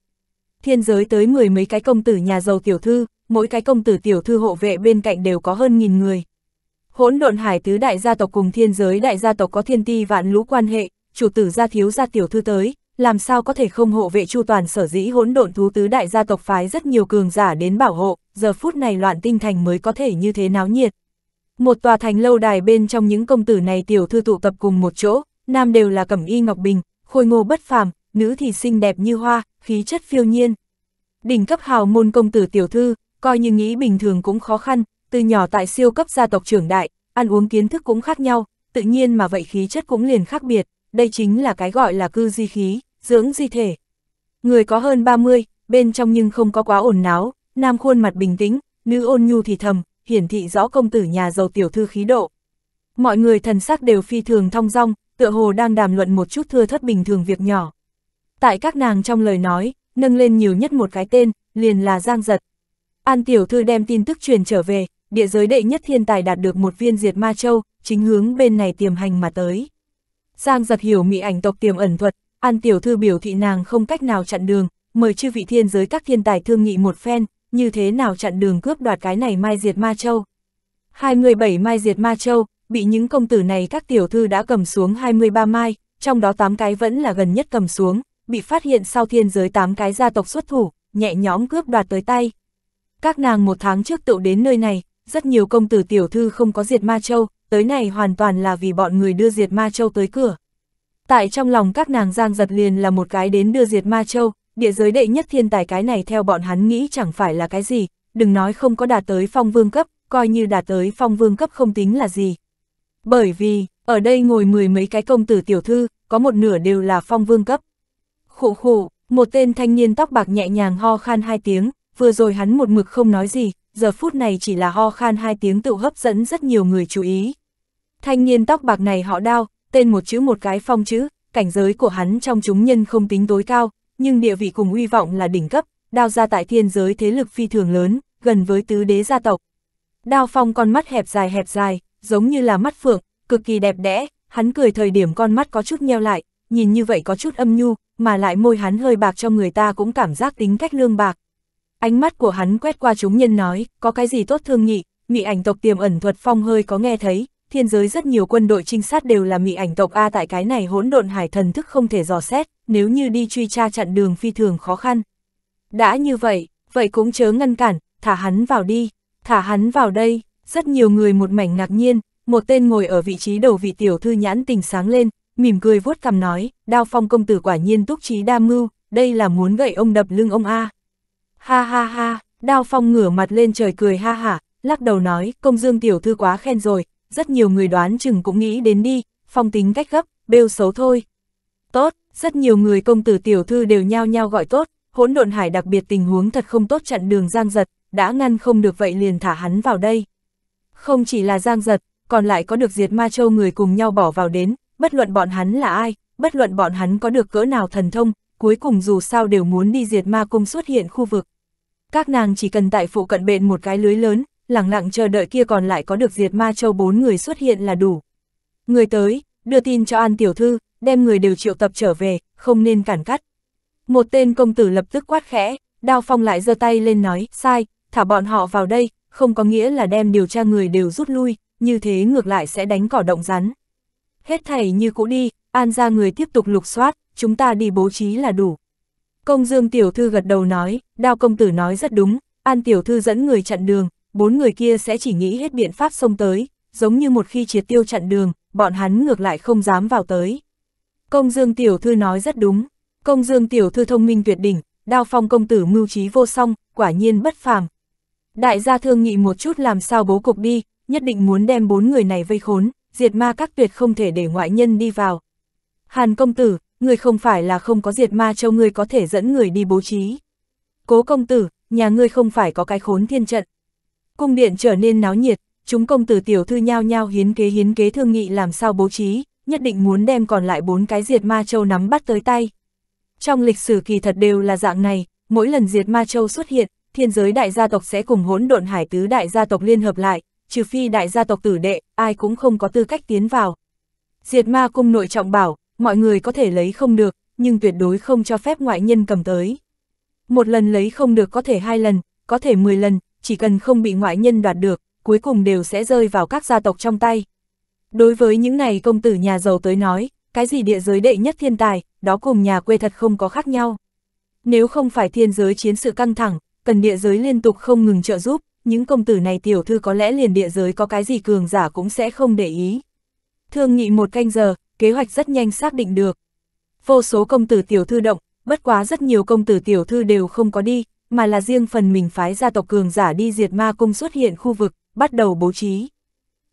Thiên giới tới mười mấy cái công tử nhà giàu tiểu thư, mỗi cái công tử tiểu thư hộ vệ bên cạnh đều có hơn nghìn người. Hỗn Độn Hải tứ đại gia tộc cùng thiên giới đại gia tộc có thiên ti vạn lũ quan hệ, chủ tử gia thiếu gia tiểu thư tới, làm sao có thể không hộ vệ chu toàn, sở dĩ hỗn độn thú tứ đại gia tộc phái rất nhiều cường giả đến bảo hộ, giờ phút này Loạn Tinh Thành mới có thể như thế náo nhiệt. Một tòa thành lâu đài bên trong những công tử này tiểu thư tụ tập cùng một chỗ, nam đều là cẩm y ngọc bình, khôi ngô bất phàm, nữ thì xinh đẹp như hoa, khí chất phiêu nhiên. Đỉnh cấp hào môn công tử tiểu thư, coi như nghĩ bình thường cũng khó khăn, từ nhỏ tại siêu cấp gia tộc trưởng đại, ăn uống kiến thức cũng khác nhau, tự nhiên mà vậy khí chất cũng liền khác biệt, đây chính là cái gọi là cư di khí, dưỡng di thể. Người có hơn ba mươi, bên trong nhưng không có quá ồn náo, nam khuôn mặt bình tĩnh, nữ ôn nhu thì thầm, hiển thị rõ công tử nhà giàu tiểu thư khí độ. Mọi người thần sắc đều phi thường thong dong, tựa hồ đang đàm luận một chút thưa thất bình thường việc nhỏ. Tại các nàng trong lời nói, nâng lên nhiều nhất một cái tên, liền là Giang Dật. An tiểu thư đem tin tức truyền trở về, địa giới đệ nhất thiên tài đạt được một viên Diệt Ma Châu, chính hướng bên này tiềm hành mà tới. Giang Dật hiểu Mỹ Ảnh tộc tiềm ẩn thuật, An tiểu thư biểu thị nàng không cách nào chặn đường, mời chư vị thiên giới các thiên tài thương nghị một phen, như thế nào chặn đường cướp đoạt cái này mai Diệt Ma Châu. hai mươi bảy mai Diệt Ma Châu, bị những công tử này các tiểu thư đã cầm xuống hai mươi ba mai, trong đó tám cái vẫn là gần nhất cầm xuống, bị phát hiện sau thiên giới tám cái gia tộc xuất thủ, nhẹ nhõm cướp đoạt tới tay. Các nàng một tháng trước tựu đến nơi này, rất nhiều công tử tiểu thư không có Diệt Ma Châu, tới này hoàn toàn là vì bọn người đưa Diệt Ma Châu tới cửa. Tại trong lòng các nàng Giang Dật liền là một cái đến đưa Diệt Ma Châu, địa giới đệ nhất thiên tài cái này theo bọn hắn nghĩ chẳng phải là cái gì, đừng nói không có đạt tới phong vương cấp, coi như đạt tới phong vương cấp không tính là gì. Bởi vì, ở đây ngồi mười mấy cái công tử tiểu thư, có một nửa đều là phong vương cấp. Khụ khụ, một tên thanh niên tóc bạc nhẹ nhàng ho khan hai tiếng, vừa rồi hắn một mực không nói gì, giờ phút này chỉ là ho khan hai tiếng tự hấp dẫn rất nhiều người chú ý. Thanh niên tóc bạc này họ Đao, tên một chữ một cái phong chữ, cảnh giới của hắn trong chúng nhân không tính tối cao, nhưng địa vị cùng uy vọng là đỉnh cấp, Đao gia tại thiên giới thế lực phi thường lớn, gần với tứ đế gia tộc. Đao Phong con mắt hẹp dài hẹp dài, giống như là mắt phượng, cực kỳ đẹp đẽ, hắn cười thời điểm con mắt có chút nheo lại, nhìn như vậy có chút âm nhu, mà lại môi hắn hơi bạc cho người ta cũng cảm giác tính cách lương bạc. Ánh mắt của hắn quét qua chúng nhân nói, có cái gì tốt thương nghị, Mỹ Ảnh tộc tiềm ẩn thuật phong hơi có nghe thấy, thiên giới rất nhiều quân đội trinh sát đều là Mỹ Ảnh tộc a, tại cái này hỗn độn hải thần thức không thể dò xét, nếu như đi truy tra chặn đường phi thường khó khăn. Đã như vậy, vậy cũng chớ ngăn cản, thả hắn vào đi, thả hắn vào đây, rất nhiều người một mảnh ngạc nhiên, một tên ngồi ở vị trí đầu vị tiểu thư nhãn tình sáng lên, mỉm cười vuốt cằm nói, Đao Phong công tử quả nhiên túc trí đa mưu, đây là muốn gậy ông đập lưng ông a. Ha ha ha, Đao Phong ngửa mặt lên trời cười ha hả, lắc đầu nói, Công Dương tiểu thư quá khen rồi, rất nhiều người đoán chừng cũng nghĩ đến đi, Phong tính cách gấp, bêu xấu thôi. Tốt, rất nhiều người công tử tiểu thư đều nhao nhao gọi tốt, hỗn độn hải đặc biệt tình huống thật không tốt, chặn đường Giang Dật, đã ngăn không được vậy liền thả hắn vào đây. Không chỉ là Giang Dật, còn lại có được Diệt Ma Châu người cùng nhau bỏ vào đến, bất luận bọn hắn là ai, bất luận bọn hắn có được cỡ nào thần thông, cuối cùng dù sao đều muốn đi Diệt Ma Cung xuất hiện khu vực. Các nàng chỉ cần tại phụ cận bện một cái lưới lớn, lẳng lặng chờ đợi kia còn lại có được Diệt Ma Châu bốn người xuất hiện là đủ. Người tới, đưa tin cho An tiểu thư, đem người đều triệu tập trở về, không nên cản cắt. Một tên công tử lập tức quát khẽ, Đao Phong lại giơ tay lên nói, sai, thả bọn họ vào đây, không có nghĩa là đem điều tra người đều rút lui, như thế ngược lại sẽ đánh cỏ động rắn. Hết thảy như cũ đi, An gia người tiếp tục lục soát, chúng ta đi bố trí là đủ. Công Dương tiểu thư gật đầu nói, Đao công tử nói rất đúng, An tiểu thư dẫn người chặn đường, bốn người kia sẽ chỉ nghĩ hết biện pháp xông tới, giống như một khi triệt tiêu chặn đường, bọn hắn ngược lại không dám vào tới. Công Dương tiểu thư nói rất đúng, Công Dương tiểu thư thông minh tuyệt đỉnh, Đao Phong công tử mưu trí vô song, quả nhiên bất phàm. Đại gia thương nghị một chút làm sao bố cục đi, nhất định muốn đem bốn người này vây khốn, diệt ma các tuyệt không thể để ngoại nhân đi vào. Hàn công tử, người không phải là không có diệt ma châu người có thể dẫn người đi bố trí. Cố công tử, nhà ngươi không phải có cái khốn thiên trận. Cung điện trở nên náo nhiệt, chúng công tử tiểu thư nhao nhao hiến kế hiến kế thương nghị làm sao bố trí, nhất định muốn đem còn lại bốn cái diệt ma châu nắm bắt tới tay. Trong lịch sử kỳ thật đều là dạng này, mỗi lần diệt ma châu xuất hiện, thiên giới đại gia tộc sẽ cùng hỗn độn hải tứ đại gia tộc liên hợp lại, trừ phi đại gia tộc tử đệ, ai cũng không có tư cách tiến vào. Diệt ma cung nội trọng bảo, mọi người có thể lấy không được, nhưng tuyệt đối không cho phép ngoại nhân cầm tới. Một lần lấy không được có thể hai lần, có thể mười lần, chỉ cần không bị ngoại nhân đoạt được, cuối cùng đều sẽ rơi vào các gia tộc trong tay. Đối với những này công tử nhà giàu tới nói, cái gì địa giới đệ nhất thiên tài, đó cùng nhà quê thật không có khác nhau. Nếu không phải thiên giới chiến sự căng thẳng, cần địa giới liên tục không ngừng trợ giúp, những công tử này tiểu thư có lẽ liền địa giới có cái gì cường giả cũng sẽ không để ý. Thương nghị một canh giờ, kế hoạch rất nhanh xác định được. Vô số công tử tiểu thư động, bất quá rất nhiều công tử tiểu thư đều không có đi, mà là riêng phần mình phái gia tộc cường giả đi diệt ma cung xuất hiện khu vực, bắt đầu bố trí.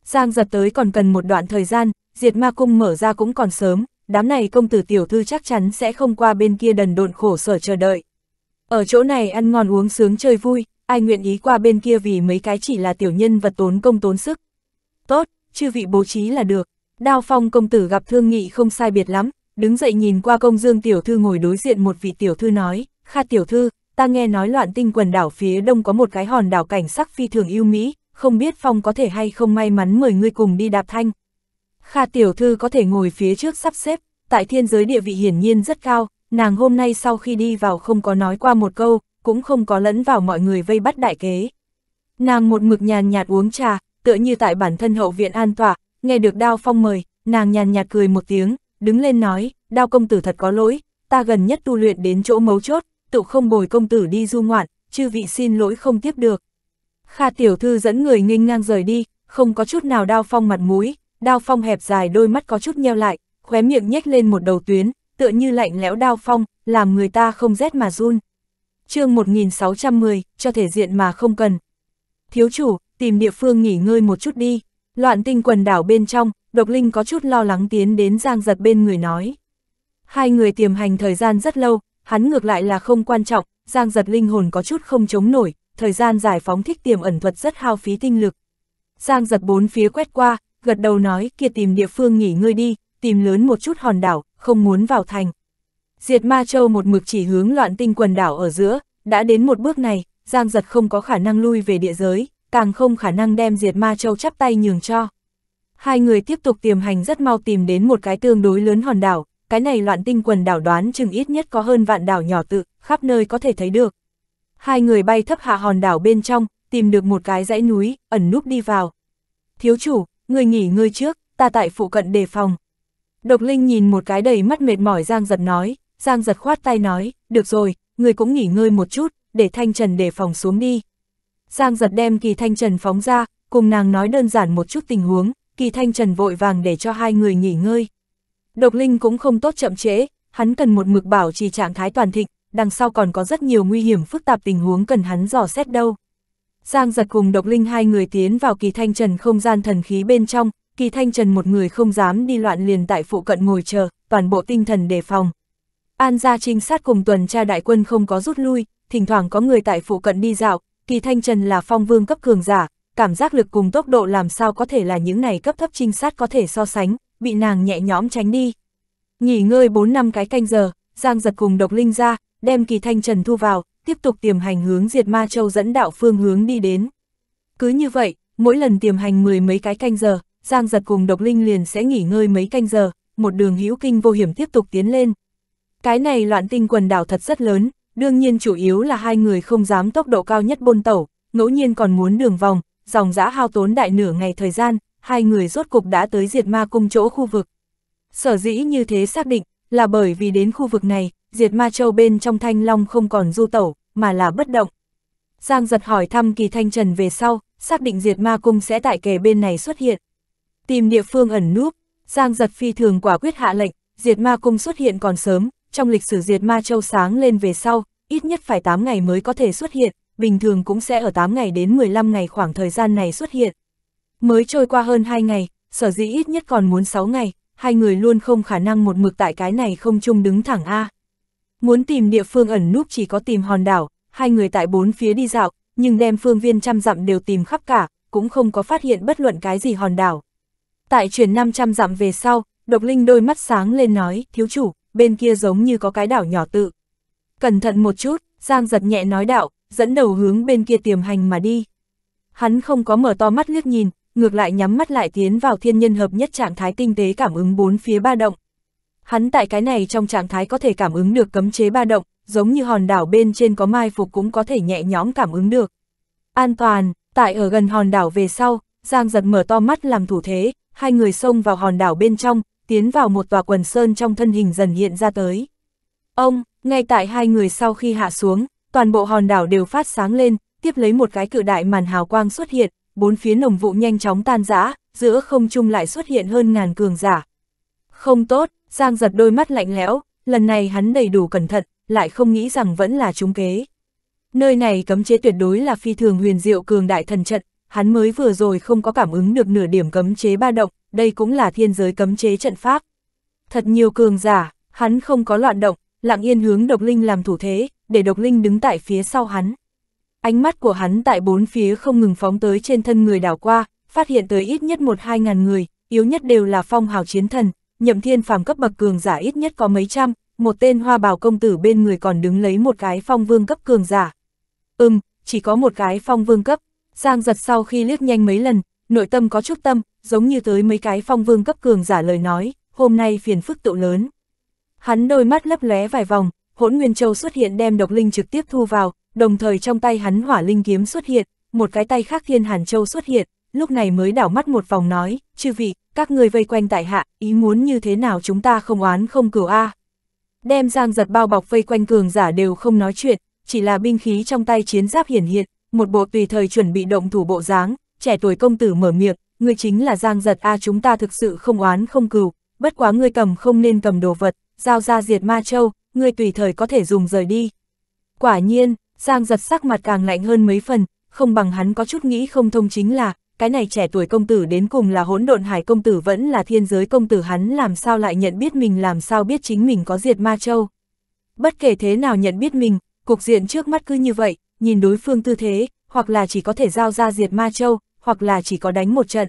Giang Dật tới còn cần một đoạn thời gian, diệt ma cung mở ra cũng còn sớm, đám này công tử tiểu thư chắc chắn sẽ không qua bên kia đần độn khổ sở chờ đợi. Ở chỗ này ăn ngon uống sướng chơi vui, ai nguyện ý qua bên kia vì mấy cái chỉ là tiểu nhân vật tốn công tốn sức. Tốt, chư vị bố trí là được. Đao Phong công tử gặp thương nghị không sai biệt lắm, đứng dậy nhìn qua Công Dương tiểu thư ngồi đối diện một vị tiểu thư nói, Kha tiểu thư, ta nghe nói Loạn Tinh Quần Đảo phía đông có một cái hòn đảo cảnh sắc phi thường yêu mỹ, không biết Phong có thể hay không may mắn mời ngươi cùng đi đạp thanh. Kha tiểu thư có thể ngồi phía trước sắp xếp, tại thiên giới địa vị hiển nhiên rất cao, nàng hôm nay sau khi đi vào không có nói qua một câu, cũng không có lẫn vào mọi người vây bắt đại kế. Nàng một mực nhàn nhạt uống trà, tựa như tại bản thân hậu viện an tọa, nghe được Đao Phong mời, nàng nhàn nhạt cười một tiếng, đứng lên nói, Đao công tử thật có lỗi, ta gần nhất tu luyện đến chỗ mấu chốt, tự không bồi công tử đi du ngoạn, chư vị xin lỗi không tiếp được. Kha tiểu thư dẫn người nghênh ngang rời đi, không có chút nào Đao Phong mặt mũi. Đao Phong hẹp dài đôi mắt có chút nheo lại, khóe miệng nhếch lên một đầu tuyến, tựa như lạnh lẽo Đao Phong, làm người ta không rét mà run. Chương một nghìn sáu trăm mười, cho thể diện mà không cần. Thiếu chủ, tìm địa phương nghỉ ngơi một chút đi. Loạn Tinh Quần Đảo bên trong, Độc Linh có chút lo lắng tiến đến Giang Dật bên người nói. Hai người tiềm hành thời gian rất lâu, hắn ngược lại là không quan trọng, Giang Dật linh hồn có chút không chống nổi, thời gian giải phóng thích tiềm ẩn thuật rất hao phí tinh lực. Giang Dật bốn phía quét qua, gật đầu nói, kia tìm địa phương nghỉ ngơi đi, tìm lớn một chút hòn đảo, không muốn vào thành. Diệt Ma Châu một mực chỉ hướng Loạn Tinh Quần Đảo ở giữa, đã đến một bước này, Giang Dật không có khả năng lui về địa giới, càng không khả năng đem Diệt Ma Châu chắp tay nhường cho. Hai người tiếp tục tiềm hành rất mau tìm đến một cái tương đối lớn hòn đảo, cái này Loạn Tinh Quần Đảo đoán chừng ít nhất có hơn vạn đảo nhỏ tự, khắp nơi có thể thấy được. Hai người bay thấp hạ hòn đảo bên trong, tìm được một cái dãy núi, ẩn núp đi vào. Thiếu chủ, người nghỉ ngơi trước, ta tại phụ cận đề phòng. Độc Linh nhìn một cái đầy mắt mệt mỏi Giang Dật nói, Giang Dật khoát tay nói, được rồi, người cũng nghỉ ngơi một chút, để Thanh Trần đề phòng xuống đi. Giang Dật đem Kỳ Thanh Trần phóng ra, cùng nàng nói đơn giản một chút tình huống, Kỳ Thanh Trần vội vàng để cho hai người nghỉ ngơi. Độc Linh cũng không tốt chậm trễ, hắn cần một mực bảo trì trạng thái toàn thịnh, đằng sau còn có rất nhiều nguy hiểm phức tạp tình huống cần hắn dò xét đâu. Giang Dật cùng Độc Linh hai người tiến vào Kỳ Thanh Trần không gian thần khí bên trong, Kỳ Thanh Trần một người không dám đi loạn liền tại phụ cận ngồi chờ, toàn bộ tinh thần đề phòng. An gia trinh sát cùng tuần tra đại quân không có rút lui, thỉnh thoảng có người tại phụ cận đi dạo, Kỳ Thanh Trần là phong vương cấp cường giả, cảm giác lực cùng tốc độ làm sao có thể là những này cấp thấp trinh sát có thể so sánh, bị nàng nhẹ nhõm tránh đi. Nghỉ ngơi bốn năm cái canh giờ, Giang Dật cùng Độc Linh ra, đem Kỳ Thanh Trần thu vào, tiếp tục tiềm hành hướng Diệt Ma Châu dẫn đạo phương hướng đi đến. Cứ như vậy, mỗi lần tiềm hành mười mấy cái canh giờ, Giang Dật cùng Độc Linh liền sẽ nghỉ ngơi mấy canh giờ, một đường hữu kinh vô hiểm tiếp tục tiến lên. Cái này Loạn Tinh Quần Đảo thật rất lớn, Đương nhiên chủ yếu là hai người không dám tốc độ cao nhất bôn tẩu, ngẫu nhiên còn muốn đường vòng, dòng dã hao tốn đại nửa ngày thời gian, hai người rốt cục đã tới Diệt Ma Cung chỗ khu vực. Sở dĩ như thế xác định là bởi vì đến khu vực này, Diệt Ma Châu bên trong Thanh Long không còn du tẩu, mà là bất động. Giang Dật hỏi thăm Kỳ Thanh Trần về sau, xác định Diệt Ma Cung sẽ tại kề bên này xuất hiện. Tìm địa phương ẩn núp, Giang Dật phi thường quả quyết hạ lệnh, Diệt Ma Cung xuất hiện còn sớm, trong lịch sử Diệt Ma Châu sáng lên về sau, ít nhất phải tám ngày mới có thể xuất hiện, bình thường cũng sẽ ở tám ngày đến mười lăm ngày khoảng thời gian này xuất hiện. Mới trôi qua hơn hai ngày, sở dĩ ít nhất còn muốn sáu ngày, hai người luôn không khả năng một mực tại cái này không chung đứng thẳng a. Muốn tìm địa phương ẩn núp chỉ có tìm hòn đảo, hai người tại bốn phía đi dạo, nhưng đem phương viên trăm dặm đều tìm khắp cả, cũng không có phát hiện bất luận cái gì hòn đảo. Tại chuyển năm trăm dặm về sau, Độc Linh đôi mắt sáng lên nói, thiếu chủ, bên kia giống như có cái đảo nhỏ tự. Cẩn thận một chút, Giang Dật nhẹ nói đạo, dẫn đầu hướng bên kia tiềm hành mà đi. Hắn không có mở to mắt liếc nhìn, ngược lại nhắm mắt lại tiến vào thiên nhân hợp nhất trạng thái tinh tế cảm ứng bốn phía ba động. Hắn tại cái này trong trạng thái có thể cảm ứng được cấm chế ba động, giống như hòn đảo bên trên có mai phục cũng có thể nhẹ nhõm cảm ứng được. An toàn, tại ở gần hòn đảo về sau, Giang Dật mở to mắt làm thủ thế, hai người xông vào hòn đảo bên trong, tiến vào một tòa quần sơn trong thân hình dần hiện ra tới. Ông, ngay tại hai người sau khi hạ xuống, toàn bộ hòn đảo đều phát sáng lên, tiếp lấy một cái cự đại màn hào quang xuất hiện, bốn phía nồng vụ nhanh chóng tan rã, giữa không trung lại xuất hiện hơn ngàn cường giả. Không tốt, Giang Dật đôi mắt lạnh lẽo, lần này hắn đầy đủ cẩn thận, lại không nghĩ rằng vẫn là trúng kế. Nơi này cấm chế tuyệt đối là phi thường huyền diệu cường đại thần trận, hắn mới vừa rồi không có cảm ứng được nửa điểm cấm chế ba động, đây cũng là thiên giới cấm chế trận pháp. Thật nhiều cường giả, hắn không có loạn động, lặng yên hướng Độc Linh làm thủ thế, để Độc Linh đứng tại phía sau hắn. Ánh mắt của hắn tại bốn phía không ngừng phóng tới trên thân người đảo qua, phát hiện tới ít nhất một hai ngàn người, yếu nhất đều là phong hào chiến thần, nhậm thiên phàm cấp bậc cường giả ít nhất có mấy trăm, một tên hoa bào công tử bên người còn đứng lấy một cái phong vương cấp cường giả. Ừm, chỉ có một cái phong vương cấp. Giang Dật sau khi liếc nhanh mấy lần, nội tâm có chút tâm, giống như tới mấy cái phong vương cấp cường giả lời nói, hôm nay phiền phức tựu lớn. Hắn đôi mắt lấp lóe vài vòng, Hỗn Nguyên Châu xuất hiện đem Độc Linh trực tiếp thu vào, đồng thời trong tay hắn Hỏa Linh Kiếm xuất hiện, một cái tay khác Thiên Hàn Châu xuất hiện, lúc này mới đảo mắt một vòng nói, chư vị, các người vây quanh tại hạ, ý muốn như thế nào chúng ta không oán không cửu a. Đem Giang Dật bao bọc vây quanh cường giả đều không nói chuyện, chỉ là binh khí trong tay chiến giáp hiển hiện, một bộ tùy thời chuẩn bị động thủ bộ dáng, trẻ tuổi công tử mở miệng, ngươi chính là Giang Dật a, chúng ta thực sự không oán không cừu, bất quá ngươi cầm không nên cầm đồ vật, giao ra Diệt Ma Châu, ngươi tùy thời có thể dùng rời đi. Quả nhiên, Giang Dật sắc mặt càng lạnh hơn mấy phần, không bằng hắn có chút nghĩ không thông chính là, cái này trẻ tuổi công tử đến cùng là Hỗn Độn Hải công tử vẫn là thiên giới công tử, hắn làm sao lại nhận biết mình, làm sao biết chính mình có Diệt Ma Châu. Bất kể thế nào nhận biết mình, cục diện trước mắt cứ như vậy, nhìn đối phương tư thế, hoặc là chỉ có thể giao ra Diệt Ma Châu, hoặc là chỉ có đánh một trận.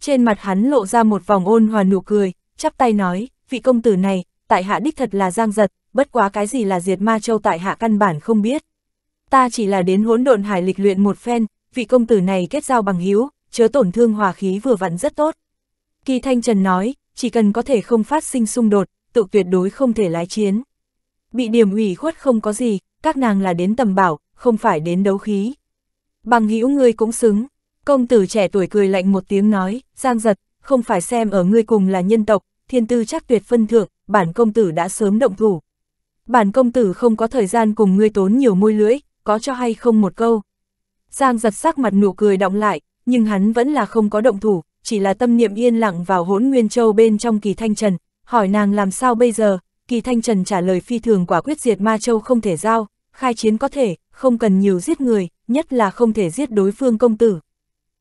Trên mặt hắn lộ ra một vòng ôn hòa nụ cười, chắp tay nói, vị công tử này, tại hạ đích thật là Giang Dật, bất quá cái gì là Diệt Ma Châu tại hạ căn bản không biết. Ta chỉ là đến Hỗn Độn Hải lịch luyện một phen, vị công tử này kết giao bằng hữu, chớ tổn thương hòa khí vừa vặn rất tốt. Kỳ Thanh Trần nói, chỉ cần có thể không phát sinh xung đột, tự tuyệt đối không thể lái chiến. Bị điểm ủy khuất không có gì, các nàng là đến tầm bảo, không phải đến đấu khí. Bằng hữu ngươi cũng xứng. Công tử trẻ tuổi cười lạnh một tiếng nói, Giang Dật, không phải xem ở ngươi cùng là nhân tộc, thiên tư chắc tuyệt phân thượng, bản công tử đã sớm động thủ. Bản công tử không có thời gian cùng ngươi tốn nhiều môi lưỡi, có cho hay không một câu. Giang Dật sắc mặt nụ cười đọng lại, nhưng hắn vẫn là không có động thủ, chỉ là tâm niệm yên lặng vào Hỗn Nguyên Châu bên trong Kỳ Thanh Trần, hỏi nàng làm sao bây giờ. Kỳ Thanh Trần trả lời phi thường quả quyết, Diệt Ma Châu không thể giao, khai chiến có thể, không cần nhiều giết người, nhất là không thể giết đối phương công tử.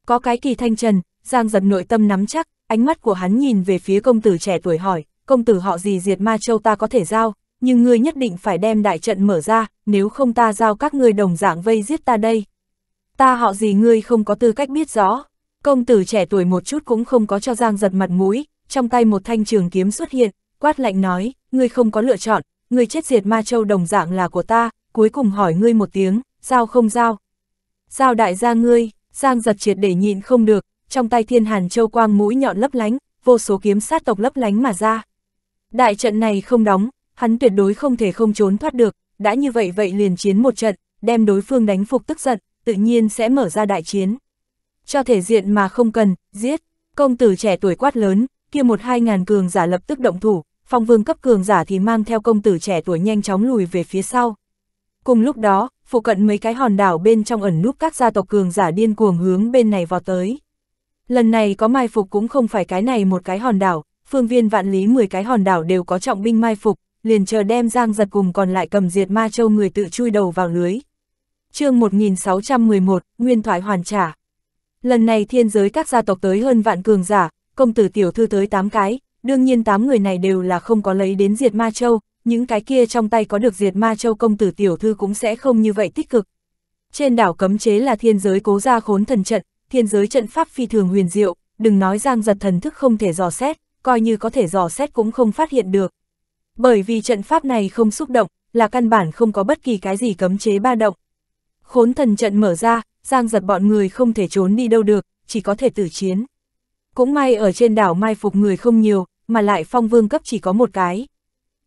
Có cái Kỳ Thanh Trần, Giang Dật nội tâm nắm chắc, ánh mắt của hắn nhìn về phía công tử trẻ tuổi hỏi, công tử họ gì, Diệt Ma Châu ta có thể giao, nhưng ngươi nhất định phải đem đại trận mở ra, nếu không ta giao các ngươi đồng dạng vây giết ta đây. Ta họ gì ngươi không có tư cách biết rõ. Công tử trẻ tuổi một chút cũng không có cho Giang Dật mặt mũi, trong tay một thanh trường kiếm xuất hiện, quát lạnh nói, ngươi không có lựa chọn, ngươi chết Diệt Ma Châu đồng dạng là của ta, cuối cùng hỏi ngươi một tiếng, giao không giao. Giao đại gia ngươi. Giang Dật triệt để nhịn không được, trong tay Thiên Hàn Châu quang mũi nhọn lấp lánh, vô số kiếm sát tộc lấp lánh mà ra. Đại trận này không đóng, hắn tuyệt đối không thể không trốn thoát được, đã như vậy vậy liền chiến một trận, đem đối phương đánh phục tức giận, tự nhiên sẽ mở ra đại chiến. Cho thể diện mà không cần, giết, công tử trẻ tuổi quát lớn, kia một hai ngàn cường giả lập tức động thủ, phong vương cấp cường giả thì mang theo công tử trẻ tuổi nhanh chóng lùi về phía sau. Cùng lúc đó, phụ cận mấy cái hòn đảo bên trong ẩn núp các gia tộc cường giả điên cuồng hướng bên này vọt tới. Lần này có mai phục cũng không phải cái này một cái hòn đảo, phương viên vạn lý mười cái hòn đảo đều có trọng binh mai phục, liền chờ đem Giang Dật cùng còn lại cầm Diệt Ma Châu người tự chui đầu vào lưới. Chương một nghìn sáu trăm mười một, Nguyên Thoại hoàn trả. Lần này thiên giới các gia tộc tới hơn vạn cường giả, công tử tiểu thư tới tám cái, đương nhiên tám người này đều là không có lấy đến Diệt Ma Châu, những cái kia trong tay có được Diệt Ma Châu công tử tiểu thư cũng sẽ không như vậy tích cực. Trên đảo cấm chế là thiên giới cố ra khốn thần trận, thiên giới trận pháp phi thường huyền diệu, đừng nói Giang Dật thần thức không thể dò xét, coi như có thể dò xét cũng không phát hiện được. Bởi vì trận pháp này không xúc động, là căn bản không có bất kỳ cái gì cấm chế ba động. Khốn thần trận mở ra, Giang Dật bọn người không thể trốn đi đâu được, chỉ có thể tử chiến. Cũng may ở trên đảo mai phục người không nhiều, mà lại phong vương cấp chỉ có một cái.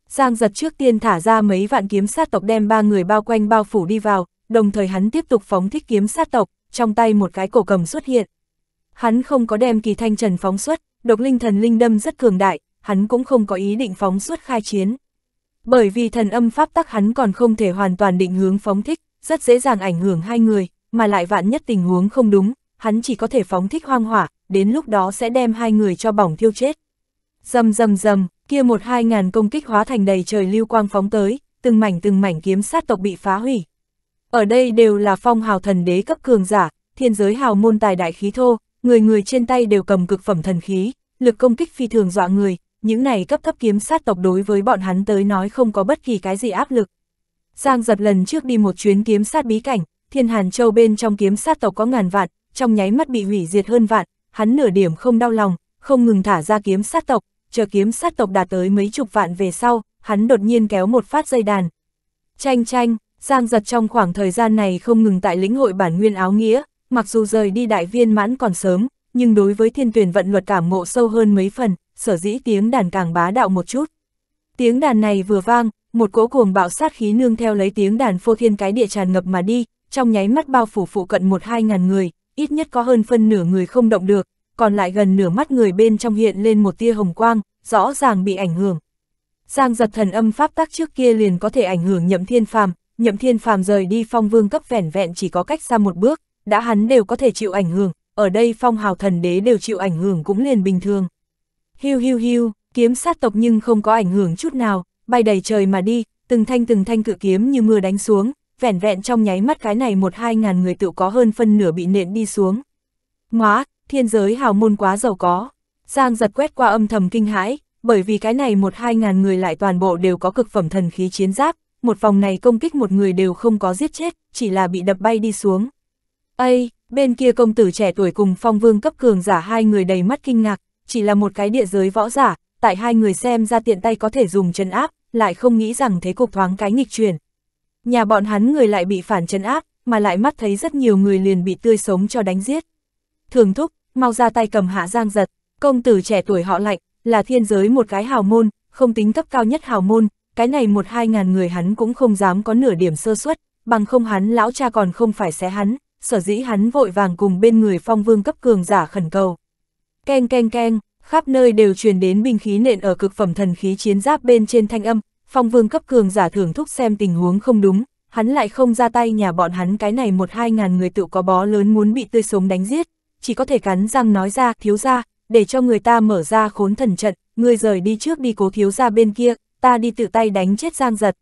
Giang Dật trước tiên thả ra mấy vạn kiếm sát tộc đem ba người bao quanh bao phủ đi vào, đồng thời hắn tiếp tục phóng thích kiếm sát tộc, trong tay một cái cổ cầm xuất hiện. Hắn không có đem Kỳ Thanh Trần phóng xuất, độc linh thần linh đâm rất cường đại, hắn cũng không có ý định phóng xuất khai chiến. Bởi vì thần âm pháp tắc hắn còn không thể hoàn toàn định hướng phóng thích, rất dễ dàng ảnh hưởng hai người, mà lại vạn nhất tình huống không đúng, hắn chỉ có thể phóng thích hoang hỏa, đến lúc đó sẽ đem hai người cho bỏng thiêu chết. Rầm rầm rầm, kia một hai ngàn công kích hóa thành đầy trời lưu quang phóng tới, từng mảnh từng mảnh kiếm sát tộc bị phá hủy. Ở đây đều là phong hào thần đế cấp cường giả, thiên giới hào môn tài đại khí thô, người người trên tay đều cầm cực phẩm thần khí, lực công kích phi thường dọa người, những này cấp thấp kiếm sát tộc đối với bọn hắn tới nói không có bất kỳ cái gì áp lực. Giang Dật lần trước đi một chuyến kiếm sát bí cảnh, Thiên Hàn Châu bên trong kiếm sát tộc có ngàn vạn, trong nháy mắt bị hủy diệt hơn vạn, hắn nửa điểm không đau lòng, không ngừng thả ra kiếm sát tộc, chờ kiếm sát tộc đạt tới mấy chục vạn về sau, hắn đột nhiên kéo một phát dây đàn. Chanh chanh, Giang Dật trong khoảng thời gian này không ngừng tại lĩnh hội bản nguyên áo nghĩa, mặc dù rời đi đại viên mãn còn sớm, nhưng đối với thiên tuyển vận luật cảm ngộ sâu hơn mấy phần, sở dĩ tiếng đàn càng bá đạo một chút. Tiếng đàn này vừa vang, một cỗ cuồng bạo sát khí nương theo lấy tiếng đàn phô thiên cái địa tràn ngập mà đi, trong nháy mắt bao phủ phụ cận một hai ngàn người, ít nhất có hơn phân nửa người không động được, còn lại gần nửa mắt người bên trong hiện lên một tia hồng quang, rõ ràng bị ảnh hưởng. Giang Dật thần âm pháp tắc trước kia liền có thể ảnh hưởng Nhậm Thiên Phàm, Nhậm Thiên Phàm rời đi phong vương cấp vẻn vẹn chỉ có cách xa một bước, đã hắn đều có thể chịu ảnh hưởng, ở đây phong hào thần đế đều chịu ảnh hưởng cũng liền bình thường. Hiu hiu hiu, kiếm sát tộc nhưng không có ảnh hưởng chút nào, bay đầy trời mà đi, từng thanh từng thanh cự kiếm như mưa đánh xuống, vẻn vẹn trong nháy mắt cái này một hai ngàn người tự có hơn phân nửa bị nện đi xuống. Ngoá, thiên giới hào môn quá giàu có. Giang Dật quét qua âm thầm kinh hãi, bởi vì cái này một hai ngàn người lại toàn bộ đều có cực phẩm thần khí chiến giáp, một vòng này công kích một người đều không có giết chết, chỉ là bị đập bay đi xuống. Ây, bên kia công tử trẻ tuổi cùng phong vương cấp cường giả hai người đầy mắt kinh ngạc, chỉ là một cái địa giới võ giả, tại hai người xem ra tiện tay có thể dùng trấn áp, lại không nghĩ rằng thế cục thoáng cái nghịch chuyển. Nhà bọn hắn người lại bị phản trấn áp, mà lại mắt thấy rất nhiều người liền bị tươi sống cho đánh giết. Thường thúc, mau ra tay cầm hạ Giang Dật, công tử trẻ tuổi họ Lạnh, là thiên giới một cái hào môn, không tính cấp cao nhất hào môn, cái này một hai ngàn người hắn cũng không dám có nửa điểm sơ suất, bằng không hắn lão cha còn không phải xé hắn, sở dĩ hắn vội vàng cùng bên người phong vương cấp cường giả khẩn cầu. Keng keng keng, khắp nơi đều truyền đến binh khí nện ở cực phẩm thần khí chiến giáp bên trên thanh âm, phong vương cấp cường giả thưởng thúc xem tình huống không đúng, hắn lại không ra tay nhà bọn hắn cái này một hai ngàn người tự có bó lớn muốn bị tươi sống đánh giết, chỉ có thể cắn răng nói ra, thiếu gia, để cho người ta mở ra khốn thần trận, người rời đi trước đi cố thiếu gia bên kia, ta đi tự tay đánh chết Giang Dật.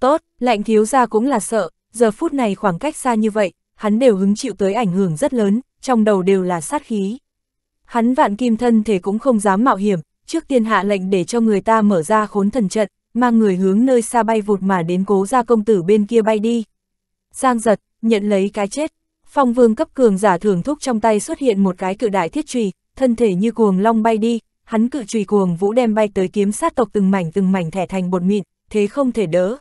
Tốt, Lạnh thiếu gia cũng là sợ, giờ phút này khoảng cách xa như vậy, hắn đều hứng chịu tới ảnh hưởng rất lớn, trong đầu đều là sát khí. Hắn vạn kim thân thể cũng không dám mạo hiểm, trước tiên hạ lệnh để cho người ta mở ra khốn thần trận, mang người hướng nơi xa bay vụt mà đến cố gia công tử bên kia bay đi. Giang Dật, nhận lấy cái chết. Phong vương cấp cường giả thưởng thúc trong tay xuất hiện một cái cự đại thiết chùy, thân thể như cuồng long bay đi, hắn cự chùy cuồng vũ đem bay tới kiếm sát tộc từng mảnh từng mảnh thẻ thành bột mịn, thế không thể đỡ.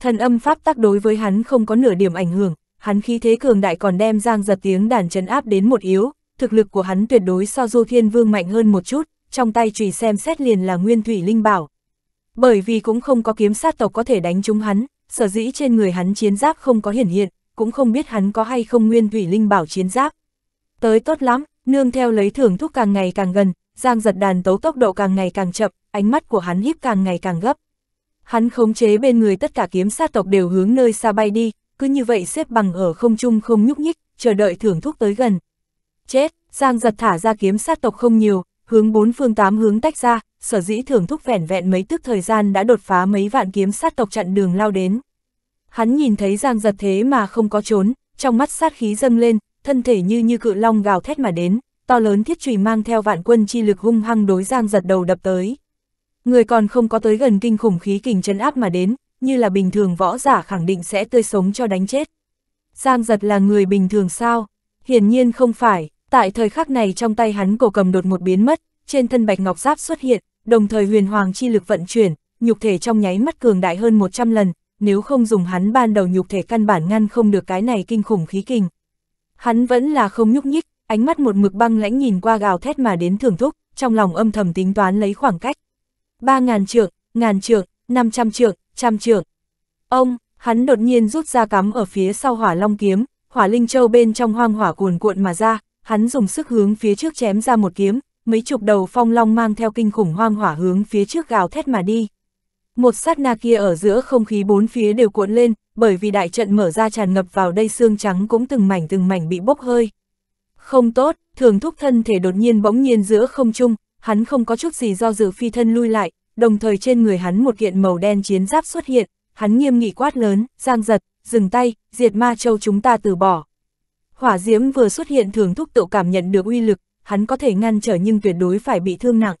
Thần âm pháp tắc đối với hắn không có nửa điểm ảnh hưởng, hắn khí thế cường đại còn đem Giang Dật tiếng đàn trấn áp đến một yếu, thực lực của hắn tuyệt đối so Du Thiên Vương mạnh hơn một chút, trong tay chùy xem xét liền là nguyên thủy linh bảo. Bởi vì cũng không có kiếm sát tộc có thể đánh trúng hắn, sở dĩ trên người hắn chiến giáp không có hiển hiện, cũng không biết hắn có hay không nguyên thủy linh bảo chiến giáp. Tới tốt lắm, nương theo lấy thưởng thúc càng ngày càng gần, Giang Dật đàn tấu tốc độ càng ngày càng chậm, ánh mắt của hắn híp càng ngày càng gấp. Hắn khống chế bên người tất cả kiếm sát tộc đều hướng nơi xa bay đi, cứ như vậy xếp bằng ở không trung không nhúc nhích, chờ đợi thưởng thúc tới gần. Chết, Giang Dật thả ra kiếm sát tộc không nhiều, hướng bốn phương tám hướng tách ra, sở dĩ thưởng thúc vẻn vẹn mấy tức thời gian đã đột phá mấy vạn kiếm sát tộc chặn đường lao đến. Hắn nhìn thấy Giang Dật thế mà không có trốn, trong mắt sát khí dâng lên, thân thể như như cự long gào thét mà đến, to lớn thiết chùy mang theo vạn quân chi lực hung hăng đối Giang Dật đầu đập tới. Người còn không có tới gần, kinh khủng khí kình trấn áp mà đến, như là bình thường võ giả khẳng định sẽ tươi sống cho đánh chết. Giang Dật là người bình thường sao? Hiển nhiên không phải, tại thời khắc này trong tay hắn cổ cầm đột một biến mất, trên thân bạch ngọc giáp xuất hiện, đồng thời huyền hoàng chi lực vận chuyển, nhục thể trong nháy mắt cường đại hơn một trăm lần, nếu không dùng hắn ban đầu nhục thể căn bản ngăn không được cái này kinh khủng khí kình. Hắn vẫn là không nhúc nhích, ánh mắt một mực băng lãnh nhìn qua gào thét mà đến thưởng thúc, trong lòng âm thầm tính toán lấy khoảng cách. Ba ngàn trượng, ngàn trượng, năm trăm trượng, trăm trượng. Ông, hắn đột nhiên rút ra cắm ở phía sau hỏa long kiếm, hỏa linh châu bên trong hoang hỏa cuồn cuộn mà ra, hắn dùng sức hướng phía trước chém ra một kiếm, mấy chục đầu phong long mang theo kinh khủng hoang hỏa hướng phía trước gào thét mà đi. Một sát na kia ở giữa không khí bốn phía đều cuộn lên, bởi vì đại trận mở ra tràn ngập vào đây xương trắng cũng từng mảnh từng mảnh bị bốc hơi. Không tốt, thường thúc thân thể đột nhiên bỗng nhiên giữa không trung, hắn không có chút gì do dự phi thân lui lại, đồng thời trên người hắn một kiện màu đen chiến giáp xuất hiện, hắn nghiêm nghị quát lớn, Giang Dật, dừng tay, Diệt Ma Châu chúng ta từ bỏ. Hỏa diễm vừa xuất hiện, thường thúc tự cảm nhận được uy lực, hắn có thể ngăn trở nhưng tuyệt đối phải bị thương nặng.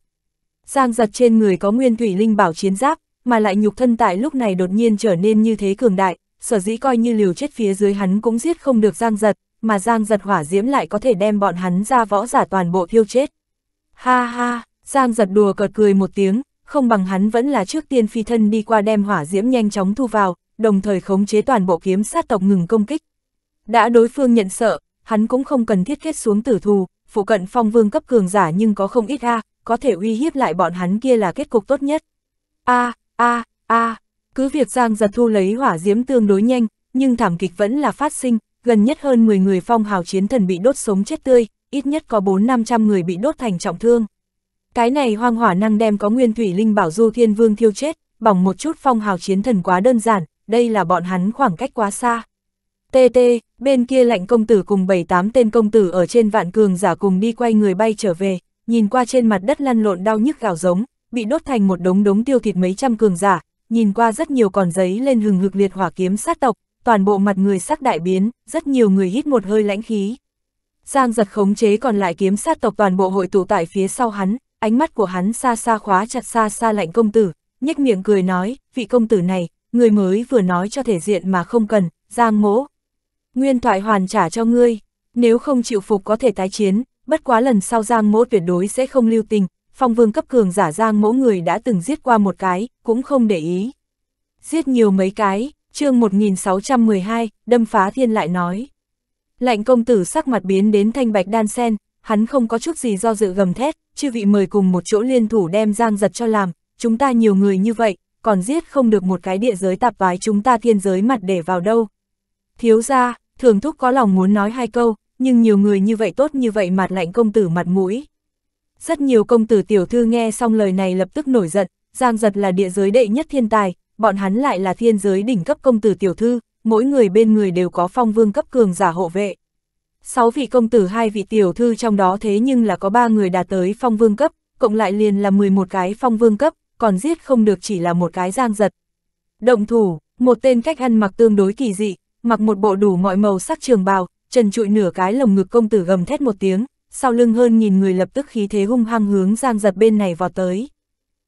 Giang Dật trên người có nguyên thủy linh bảo chiến giáp, mà lại nhục thân tại lúc này đột nhiên trở nên như thế cường đại, sở dĩ coi như liều chết phía dưới hắn cũng giết không được Giang Dật, mà Giang Dật hỏa diễm lại có thể đem bọn hắn ra võ giả toàn bộ thiêu chết. Ha ha, Giang Dật đùa cợt cười một tiếng, không bằng hắn vẫn là trước tiên phi thân đi qua đem hỏa diễm nhanh chóng thu vào, đồng thời khống chế toàn bộ kiếm sát tộc ngừng công kích. Đã đối phương nhận sợ, hắn cũng không cần thiết kết xuống tử thù, phụ cận phong vương cấp cường giả nhưng có không ít a, có thể uy hiếp lại bọn hắn kia là kết cục tốt nhất. A, a, a, cứ việc Giang Dật thu lấy hỏa diễm tương đối nhanh, nhưng thảm kịch vẫn là phát sinh, gần nhất hơn mười người phong hào chiến thần bị đốt sống chết tươi, ít nhất có bốn năm trăm người bị đốt thành trọng thương. Cái này hoang hỏa năng đem có nguyên thủy linh bảo Du Thiên Vương thiêu chết, bỏng một chút phong hào chiến thần quá đơn giản, đây là bọn hắn khoảng cách quá xa. tê tê, bên kia Lạnh công tử cùng bảy tám tên công tử ở trên vạn cường giả cùng đi quay người bay trở về, nhìn qua trên mặt đất lăn lộn đau nhức gào giống, bị đốt thành một đống đống tiêu thịt mấy trăm cường giả, nhìn qua rất nhiều còn giấy lên hừng hực liệt hỏa kiếm sát tộc, toàn bộ mặt người sắc đại biến, rất nhiều người hít một hơi lãnh khí. Giang Dật khống chế còn lại kiếm sát tộc toàn bộ hội tụ tại phía sau hắn, ánh mắt của hắn xa xa khóa chặt xa xa Lạnh công tử, nhếch miệng cười nói, vị công tử này, người mới vừa nói cho thể diện mà không cần, Giang mỗ. Nguyên thoại hoàn trả cho ngươi, nếu không chịu phục có thể tái chiến, bất quá lần sau Giang mỗ tuyệt đối sẽ không lưu tình, phong vương cấp cường giả Giang mỗ người đã từng giết qua một cái, cũng không để ý. Giết nhiều mấy cái, chương một nghìn sáu trăm mười hai, đâm phá thiên lại nói. Lạnh công tử sắc mặt biến đến thanh bạch đan sen, hắn không có chút gì do dự gầm thét, chư vị mời cùng một chỗ liên thủ đem Giang Dật cho làm, chúng ta nhiều người như vậy, còn giết không được một cái địa giới tạp vái chúng ta thiên giới mặt để vào đâu. Thiếu gia, thường thúc có lòng muốn nói hai câu, nhưng nhiều người như vậy tốt như vậy mặt Lạnh công tử mặt mũi. Rất nhiều công tử tiểu thư nghe xong lời này lập tức nổi giận, Giang Dật là địa giới đệ nhất thiên tài, bọn hắn lại là thiên giới đỉnh cấp công tử tiểu thư, mỗi người bên người đều có phong vương cấp cường giả hộ vệ. Sáu vị công tử hai vị tiểu thư trong đó thế nhưng là có ba người đạt tới phong vương cấp, cộng lại liền là mười một cái phong vương cấp, còn giết không được chỉ là một cái Giang Dật. Động thủ, một tên cách ăn mặc tương đối kỳ dị, mặc một bộ đủ mọi màu sắc trường bào, trần trụi nửa cái lồng ngực công tử gầm thét một tiếng, sau lưng hơn nghìn người lập tức khí thế hung hăng hướng Giang Dật bên này vọt tới.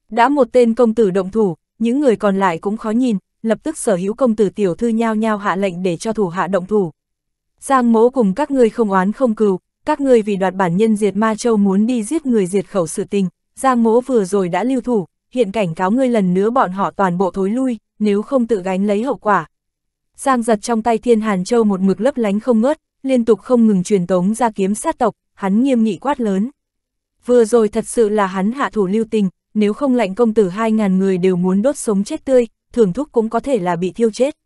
Đã một tên công tử động thủ, những người còn lại cũng khó nhìn, lập tức sở hữu công tử tiểu thư nhao nhao hạ lệnh để cho thủ hạ động thủ. Giang mỗ cùng các ngươi không oán không cừu, các ngươi vì đoạt bản nhân Diệt Ma Châu muốn đi giết người diệt khẩu sự tình, Giang mỗ vừa rồi đã lưu thủ, hiện cảnh cáo ngươi lần nữa bọn họ toàn bộ thối lui, nếu không tự gánh lấy hậu quả. Giang Dật trong tay Thiên Hàn Châu một mực lấp lánh không ngớt, liên tục không ngừng truyền tống ra kiếm sát tộc, hắn nghiêm nghị quát lớn. Vừa rồi thật sự là hắn hạ thủ lưu tình, nếu không Lạnh công tử hai ngàn người đều muốn đốt sống chết tươi, thưởng thuốc cũng có thể là bị thiêu chết.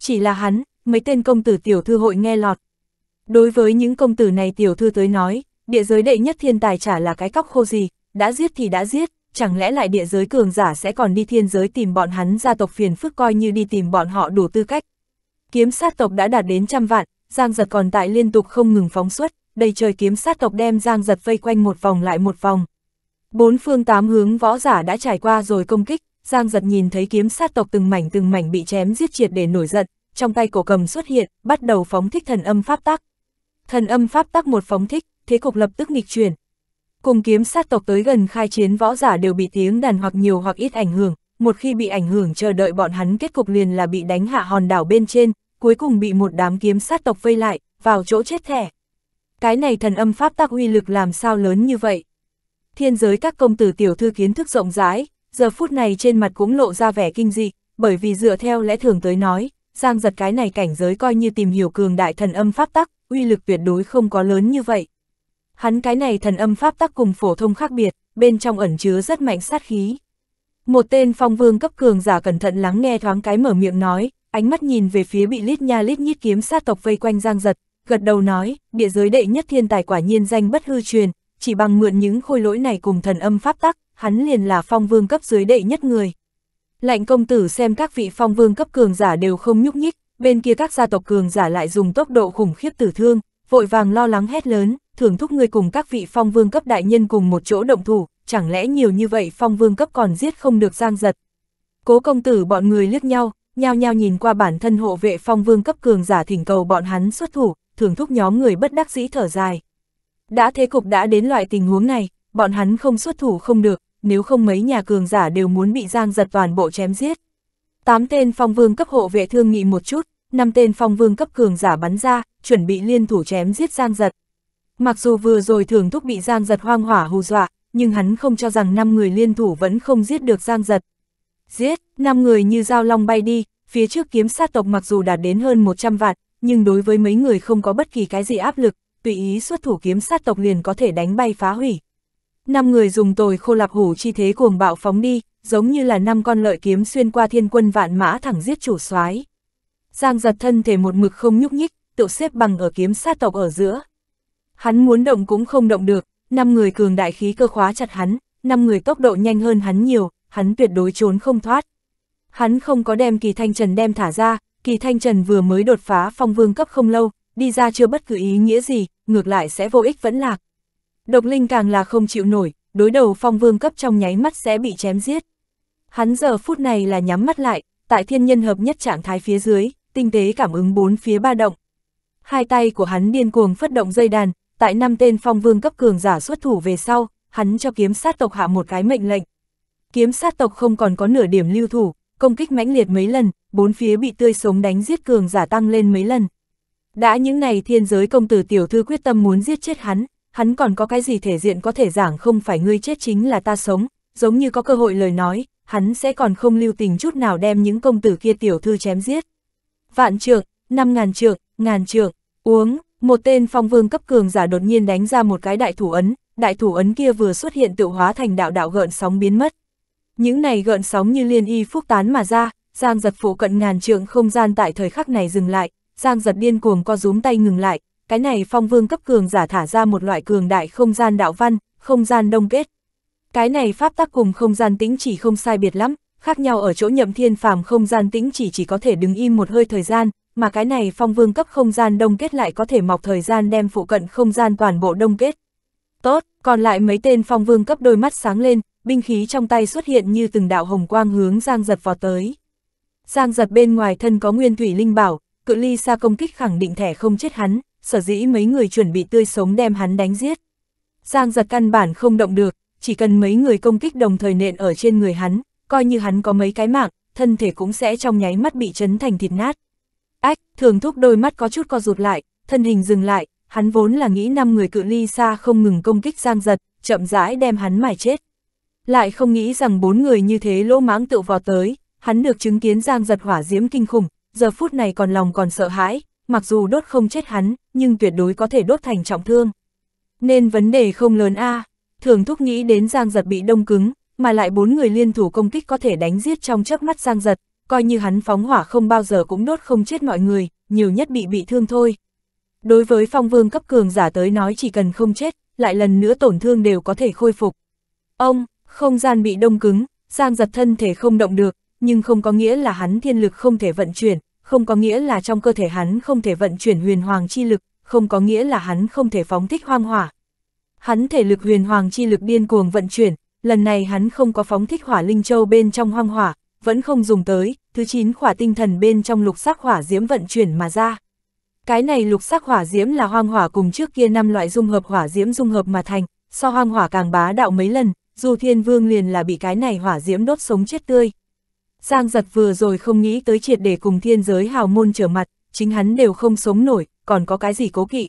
Chỉ là hắn, mấy tên công tử tiểu thư hội nghe lọt. Đối với những công tử này tiểu thư tới nói, địa giới đệ nhất thiên tài chả là cái cóc khô gì, đã giết thì đã giết, chẳng lẽ lại địa giới cường giả sẽ còn đi thiên giới tìm bọn hắn gia tộc phiền phức, coi như đi tìm bọn họ đủ tư cách. Kiếm sát tộc đã đạt đến trăm vạn, Giang Dật còn tại liên tục không ngừng phóng xuất, đầy trời kiếm sát tộc đem Giang Dật vây quanh một vòng lại một vòng. Bốn phương tám hướng võ giả đã trải qua rồi công kích, Giang Dật nhìn thấy kiếm sát tộc từng mảnh từng mảnh bị chém giết triệt để nổi giận, trong tay cổ cầm xuất hiện, bắt đầu phóng thích thần âm pháp tắc. Thần âm pháp tắc một phóng thích, thế cục lập tức nghịch chuyển. Cùng kiếm sát tộc tới gần khai chiến võ giả đều bị tiếng đàn hoặc nhiều hoặc ít ảnh hưởng, một khi bị ảnh hưởng chờ đợi bọn hắn kết cục liền là bị đánh hạ hòn đảo bên trên, cuối cùng bị một đám kiếm sát tộc vây lại, vào chỗ chết thẻ. Cái này thần âm pháp tắc uy lực làm sao lớn như vậy? Thiên giới các công tử tiểu thư kiến thức rộng rãi, giờ phút này trên mặt cũng lộ ra vẻ kinh dị, bởi vì dựa theo lẽ thường tới nói, Giang Dật cái này cảnh giới coi như tìm hiểu cường đại thần âm pháp tắc, uy lực tuyệt đối không có lớn như vậy. Hắn cái này thần âm pháp tắc cùng phổ thông khác biệt, bên trong ẩn chứa rất mạnh sát khí. Một tên phong vương cấp cường giả cẩn thận lắng nghe thoáng cái mở miệng nói, ánh mắt nhìn về phía bị lít nha lít nhít kiếm sát tộc vây quanh Giang Dật, gật đầu nói, địa giới đệ nhất thiên tài quả nhiên danh bất hư truyền, chỉ bằng mượn những khôi lỗi này cùng thần âm pháp tắc, hắn liền là phong vương cấp dưới đệ nhất người. Lạnh công tử xem các vị phong vương cấp cường giả đều không nhúc nhích, bên kia các gia tộc cường giả lại dùng tốc độ khủng khiếp tử thương, vội vàng lo lắng hét lớn, thưởng thúc người cùng các vị phong vương cấp đại nhân cùng một chỗ động thủ, chẳng lẽ nhiều như vậy phong vương cấp còn giết không được Giang Dật. Cố công tử bọn người liếc nhau, nhao nhao nhìn qua bản thân hộ vệ phong vương cấp cường giả thỉnh cầu bọn hắn xuất thủ, thưởng thúc nhóm người bất đắc dĩ thở dài. Đã thế cục đã đến loại tình huống này, bọn hắn không xuất thủ không được, nếu không mấy nhà cường giả đều muốn bị Giang Dật toàn bộ chém giết. Tám tên phong vương cấp hộ vệ thương nghị một chút, năm tên phong vương cấp cường giả bắn ra, chuẩn bị liên thủ chém giết Giang Dật. Mặc dù vừa rồi thường thúc bị Giang Dật hoang hỏa hù dọa, nhưng hắn không cho rằng năm người liên thủ vẫn không giết được Giang Dật. Giết, năm người như dao long bay đi, phía trước kiếm sát tộc mặc dù đạt đến hơn một trăm vạn, nhưng đối với mấy người không có bất kỳ cái gì áp lực, tùy ý xuất thủ kiếm sát tộc liền có thể đánh bay phá hủy. Năm người dùng tồi khô lạp hủ chi thế cuồng bạo phóng đi, giống như là năm con lợi kiếm xuyên qua thiên quân vạn mã thẳng giết chủ soái. Giang Dật thân thể một mực không nhúc nhích, tự xếp bằng ở kiếm sát tộc ở giữa. Hắn muốn động cũng không động được, năm người cường đại khí cơ khóa chặt hắn, năm người tốc độ nhanh hơn hắn nhiều, hắn tuyệt đối trốn không thoát. Hắn không có đem Kỳ Thanh Trần đem thả ra, Kỳ Thanh Trần vừa mới đột phá phong vương cấp không lâu, đi ra chưa bất cứ ý nghĩa gì, ngược lại sẽ vô ích vẫn lạc. Độc Linh càng là không chịu nổi, đối đầu phong vương cấp trong nháy mắt sẽ bị chém giết. Hắn giờ phút này là nhắm mắt lại, tại thiên nhân hợp nhất trạng thái phía dưới, tinh tế cảm ứng bốn phía ba động. Hai tay của hắn điên cuồng phất động dây đàn, tại năm tên phong vương cấp cường giả xuất thủ về sau, hắn cho kiếm sát tộc hạ một cái mệnh lệnh. Kiếm sát tộc không còn có nửa điểm lưu thủ, công kích mãnh liệt mấy lần, bốn phía bị tươi sống đánh giết cường giả tăng lên mấy lần. Đã những này thiên giới công tử tiểu thư quyết tâm muốn giết chết hắn, hắn còn có cái gì thể diện có thể giảng không phải ngươi chết chính là ta sống, giống như có cơ hội lời nói, hắn sẽ còn không lưu tình chút nào đem những công tử kia tiểu thư chém giết. Vạn trượng, năm ngàn trượng, ngàn trượng, uống, một tên phong vương cấp cường giả đột nhiên đánh ra một cái đại thủ ấn, đại thủ ấn kia vừa xuất hiện tự hóa thành đạo đạo gợn sóng biến mất. Những này gợn sóng như liên y phúc tán mà ra, Giang Dật phụ cận ngàn trượng không gian tại thời khắc này dừng lại, Giang Dật điên cuồng co rúm tay ngừng lại, cái này phong vương cấp cường giả thả ra một loại cường đại không gian đạo văn, không gian đông kết. Cái này pháp tắc cùng không gian tĩnh chỉ không sai biệt lắm, khác nhau ở chỗ nhậm thiên phàm không gian tĩnh chỉ chỉ có thể đứng im một hơi thời gian, mà cái này phong vương cấp không gian đông kết lại có thể mọc thời gian đem phụ cận không gian toàn bộ đông kết. Tốt, còn lại mấy tên phong vương cấp đôi mắt sáng lên, binh khí trong tay xuất hiện như từng đạo hồng quang hướng Giang Dật vọt tới. Giang Dật bên ngoài thân có nguyên thủy linh bảo, cự ly xa công kích khẳng định thẻ không chết hắn, sở dĩ mấy người chuẩn bị tươi sống đem hắn đánh giết. Giang Dật căn bản không động được, chỉ cần mấy người công kích đồng thời nện ở trên người hắn, coi như hắn có mấy cái mạng, thân thể cũng sẽ trong nháy mắt bị chấn thành thịt nát. Ách, thường thúc đôi mắt có chút co rụt lại, thân hình dừng lại, hắn vốn là nghĩ năm người cự ly xa không ngừng công kích Giang Dật, chậm rãi đem hắn mài chết. Lại không nghĩ rằng bốn người như thế lỗ mãng tự vọt tới, hắn được chứng kiến Giang Dật hỏa diễm kinh khủng, giờ phút này còn lòng còn sợ hãi, mặc dù đốt không chết hắn, nhưng tuyệt đối có thể đốt thành trọng thương. Nên vấn đề không lớn a. À, thường thúc nghĩ đến Giang Dật bị đông cứng, mà lại bốn người liên thủ công kích có thể đánh giết trong chớp mắt Giang Dật, coi như hắn phóng hỏa không bao giờ cũng đốt không chết mọi người, nhiều nhất bị bị thương thôi. Đối với phong vương cấp cường giả tới nói chỉ cần không chết, lại lần nữa tổn thương đều có thể khôi phục. Ông, không gian bị đông cứng, Giang Dật thân thể không động được, nhưng không có nghĩa là hắn thiên lực không thể vận chuyển, không có nghĩa là trong cơ thể hắn không thể vận chuyển huyền hoàng chi lực, không có nghĩa là hắn không thể phóng thích hoang hỏa. Hắn thể lực huyền hoàng chi lực điên cuồng vận chuyển, lần này hắn không có phóng thích hỏa linh châu bên trong hoang hỏa, vẫn không dùng tới, thứ chín khỏa tinh thần bên trong lục sắc hỏa diễm vận chuyển mà ra. Cái này lục sắc hỏa diễm là hoang hỏa cùng trước kia năm loại dung hợp hỏa diễm dung hợp mà thành, so hoang hỏa càng bá đạo mấy lần, dù Thiên Vương liền là bị cái này hỏa diễm đốt sống chết tươi. Giang Dật vừa rồi không nghĩ tới triệt để cùng thiên giới hào môn trở mặt, chính hắn đều không sống nổi, còn có cái gì cố kỵ.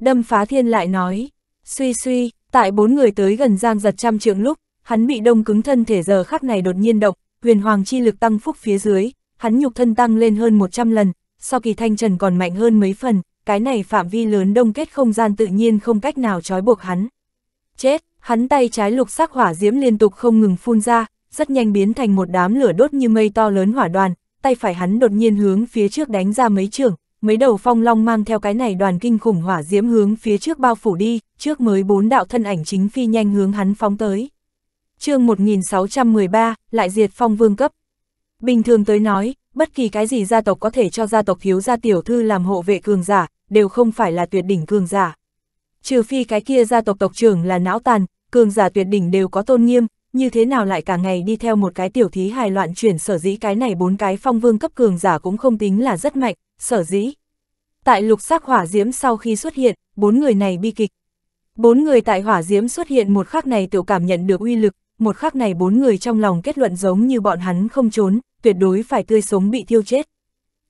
Đâm phá thiên lại nói, suy suy, tại bốn người tới gần Giang Dật trăm trượng lúc, hắn bị đông cứng thân thể giờ khắc này đột nhiên động, huyền hoàng chi lực tăng phúc phía dưới, hắn nhục thân tăng lên hơn một trăm lần, so Kỳ Thanh Trần còn mạnh hơn mấy phần, cái này phạm vi lớn đông kết không gian tự nhiên không cách nào trói buộc hắn. Chết, hắn tay trái lục sắc hỏa diễm liên tục không ngừng phun ra, rất nhanh biến thành một đám lửa đốt như mây to lớn hỏa đoàn, tay phải hắn đột nhiên hướng phía trước đánh ra mấy trường, mấy đầu phong long mang theo cái này đoàn kinh khủng hỏa diễm hướng phía trước bao phủ đi, trước mới bốn đạo thân ảnh chính phi nhanh hướng hắn phóng tới. Chương một nghìn sáu trăm mười ba, lại diệt phong vương cấp. Bình thường tới nói, bất kỳ cái gì gia tộc có thể cho gia tộc thiếu gia tiểu thư làm hộ vệ cường giả, đều không phải là tuyệt đỉnh cường giả. Trừ phi cái kia gia tộc tộc trưởng là não tàn, cường giả tuyệt đỉnh đều có tôn nghiêm, như thế nào lại cả ngày đi theo một cái tiểu thí hài loạn chuyển, sở dĩ cái này bốn cái phong vương cấp cường giả cũng không tính là rất mạnh, sở dĩ. Tại lục sắc hỏa diễm sau khi xuất hiện, bốn người này bi kịch. Bốn người tại hỏa diễm xuất hiện một khắc này tự cảm nhận được uy lực, một khắc này bốn người trong lòng kết luận giống như bọn hắn không trốn, tuyệt đối phải tươi sống bị thiêu chết.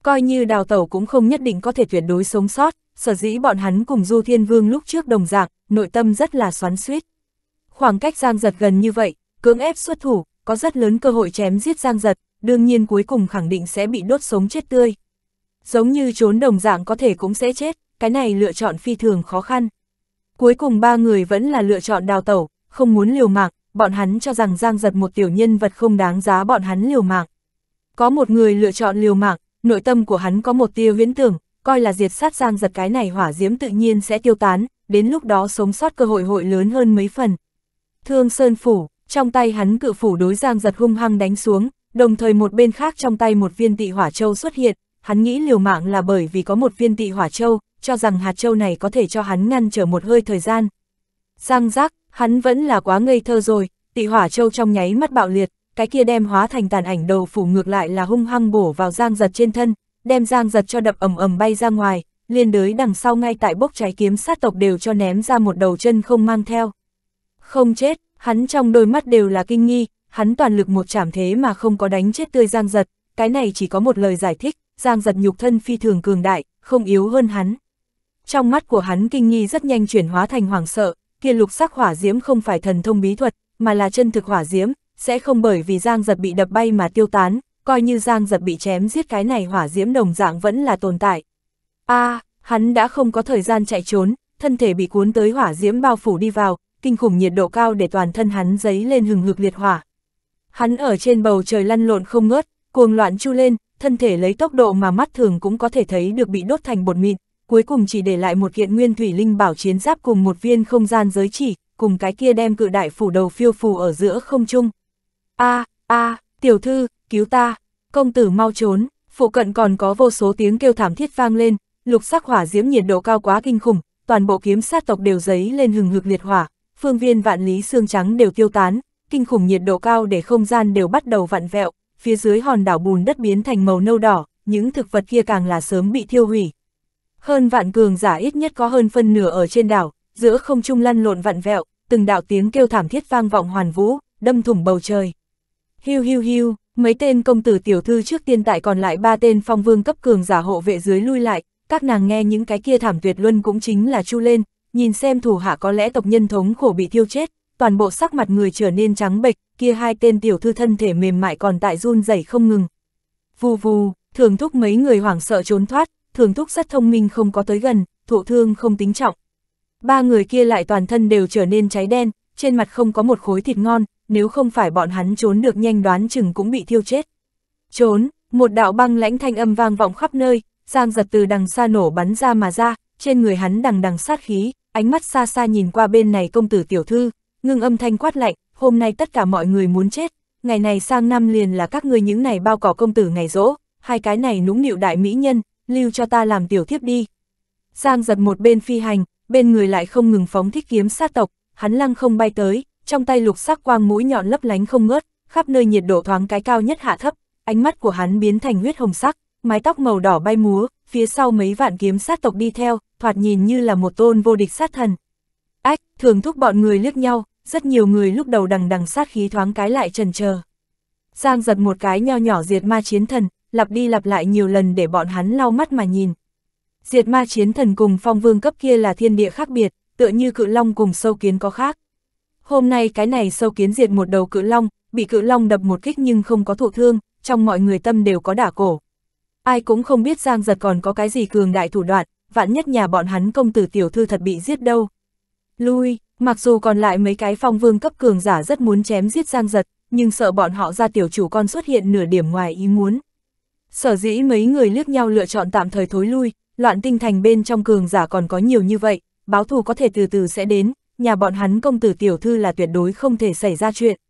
Coi như đào tẩu cũng không nhất định có thể tuyệt đối sống sót, sở dĩ bọn hắn cùng Du Thiên Vương lúc trước đồng dạng, nội tâm rất là xoắn xuýt. Khoảng cách Giang Dật gần như vậy, cưỡng ép xuất thủ, có rất lớn cơ hội chém giết Giang Dật, đương nhiên cuối cùng khẳng định sẽ bị đốt sống chết tươi. Giống như trốn đồng dạng có thể cũng sẽ chết, cái này lựa chọn phi thường khó khăn. Cuối cùng ba người vẫn là lựa chọn đào tẩu, không muốn liều mạng, bọn hắn cho rằng Giang Dật một tiểu nhân vật không đáng giá bọn hắn liều mạng. Có một người lựa chọn liều mạng, nội tâm của hắn có một tia huyễn tưởng, coi là diệt sát Giang Dật cái này hỏa diễm tự nhiên sẽ tiêu tán, đến lúc đó sống sót cơ hội hội lớn hơn mấy phần. Thương Sơn Phủ, trong tay hắn cự phủ đối Giang Dật hung hăng đánh xuống, đồng thời một bên khác trong tay một viên tị hỏa châu xuất hiện, hắn nghĩ liều mạng là bởi vì có một viên tị hỏa châu, cho rằng hạt châu này có thể cho hắn ngăn trở một hơi thời gian. Giang giác, hắn vẫn là quá ngây thơ rồi, tị hỏa châu trong nháy mắt bạo liệt, cái kia đem hóa thành tàn ảnh đầu phủ ngược lại là hung hăng bổ vào Giang Dật trên thân, đem Giang Dật cho đập ầm ầm bay ra ngoài, liên đới đằng sau ngay tại bốc cháy kiếm sát tộc đều cho ném ra một đầu chân không mang theo. Không chết, hắn trong đôi mắt đều là kinh nghi, hắn toàn lực một chạm thế mà không có đánh chết tươi Giang Dật, cái này chỉ có một lời giải thích, Giang Dật nhục thân phi thường cường đại, không yếu hơn hắn. Trong mắt của hắn kinh nghi rất nhanh chuyển hóa thành hoảng sợ, kia lục sắc hỏa diễm không phải thần thông bí thuật, mà là chân thực hỏa diễm, sẽ không bởi vì Giang Dật bị đập bay mà tiêu tán, coi như Giang Dật bị chém giết cái này hỏa diễm đồng dạng vẫn là tồn tại. A, à, hắn đã không có thời gian chạy trốn, thân thể bị cuốn tới hỏa diễm bao phủ đi vào, kinh khủng nhiệt độ cao để toàn thân hắn dấy lên hừng hực liệt hỏa. Hắn ở trên bầu trời lăn lộn không ngớt, cuồng loạn chu lên, thân thể lấy tốc độ mà mắt thường cũng có thể thấy được bị đốt thành bột mịn, cuối cùng chỉ để lại một kiện nguyên thủy linh bảo chiến giáp cùng một viên không gian giới chỉ, cùng cái kia đem cự đại phủ đầu phiêu phù ở giữa không trung. A, a, tiểu thư, cứu ta, công tử mau trốn, phụ cận còn có vô số tiếng kêu thảm thiết vang lên, lục sắc hỏa diễm nhiệt độ cao quá kinh khủng, toàn bộ kiếm sát tộc đều dấy lên hừng hực liệt hỏa, phương viên vạn lý xương trắng đều tiêu tán, kinh khủng nhiệt độ cao để không gian đều bắt đầu vặn vẹo, phía dưới hòn đảo bùn đất biến thành màu nâu đỏ, những thực vật kia càng là sớm bị thiêu hủy. Hơn vạn cường giả ít nhất có hơn phân nửa ở trên đảo, giữa không trung lăn lộn vặn vẹo, từng đạo tiếng kêu thảm thiết vang vọng hoàn vũ, đâm thủng bầu trời. Hiu hiu hiu, mấy tên công tử tiểu thư trước tiên tại còn lại ba tên phong vương cấp cường giả hộ vệ dưới lui lại, các nàng nghe những cái kia thảm tuyệt luân cũng chính là chu lên, nhìn xem thủ hạ có lẽ tộc nhân thống khổ bị thiêu chết, toàn bộ sắc mặt người trở nên trắng bệch, kia hai tên tiểu thư thân thể mềm mại còn tại run rẩy không ngừng. Vù vù, Thường Thúc mấy người hoảng sợ trốn thoát, Thường Thúc rất thông minh không có tới gần, thụ thương không tính trọng. Ba người kia lại toàn thân đều trở nên cháy đen, trên mặt không có một khối thịt ngon, nếu không phải bọn hắn trốn được nhanh đoán chừng cũng bị thiêu chết. Trốn, Một đạo băng lãnh thanh âm vang vọng khắp nơi, Giang Dật từ đằng xa nổ bắn ra mà ra, trên người hắn đằng đằng sát khí, ánh mắt xa xa nhìn qua bên này công tử tiểu thư, ngưng âm thanh quát lạnh, hôm nay tất cả mọi người muốn chết, ngày này sang năm liền là các ngươi những này bao cỏ công tử ngày rỗ, hai cái này nũng nịu đại mỹ nhân, lưu cho ta làm tiểu thiếp đi. Giang Dật một bên phi hành, bên người lại không ngừng phóng thích kiếm sát tộc, hắn lăng không bay tới, trong tay lục sắc quang mũi nhọn lấp lánh không ngớt, khắp nơi nhiệt độ thoáng cái cao nhất hạ thấp, ánh mắt của hắn biến thành huyết hồng sắc, mái tóc màu đỏ bay múa, phía sau mấy vạn kiếm sát tộc đi theo, thoạt nhìn như là một tôn vô địch sát thần. Ách, thường thúc bọn người liếc nhau, rất nhiều người lúc đầu đằng đằng sát khí thoáng cái lại chần chờ. Giang Dật một cái nho nhỏ diệt ma chiến thần, lặp đi lặp lại nhiều lần để bọn hắn lau mắt mà nhìn. Diệt ma chiến thần cùng phong vương cấp kia là thiên địa khác biệt, tựa như cự long cùng sâu kiến có khác. Hôm nay cái này sâu kiến diệt một đầu cự long, bị cự long đập một kích nhưng không có thụ thương, trong mọi người tâm đều có đả cổ. Ai cũng không biết Giang Dật còn có cái gì cường đại thủ đoạn, vạn nhất nhà bọn hắn công tử tiểu thư thật bị giết đâu. Lui, mặc dù còn lại mấy cái phong vương cấp cường giả rất muốn chém giết Giang Dật, nhưng sợ bọn họ ra tiểu chủ con xuất hiện nửa điểm ngoài ý muốn. Sở dĩ mấy người liếc nhau lựa chọn tạm thời thối lui, loạn tinh thành bên trong cường giả còn có nhiều như vậy, báo thù có thể từ từ sẽ đến, nhà bọn hắn công tử tiểu thư là tuyệt đối không thể xảy ra chuyện.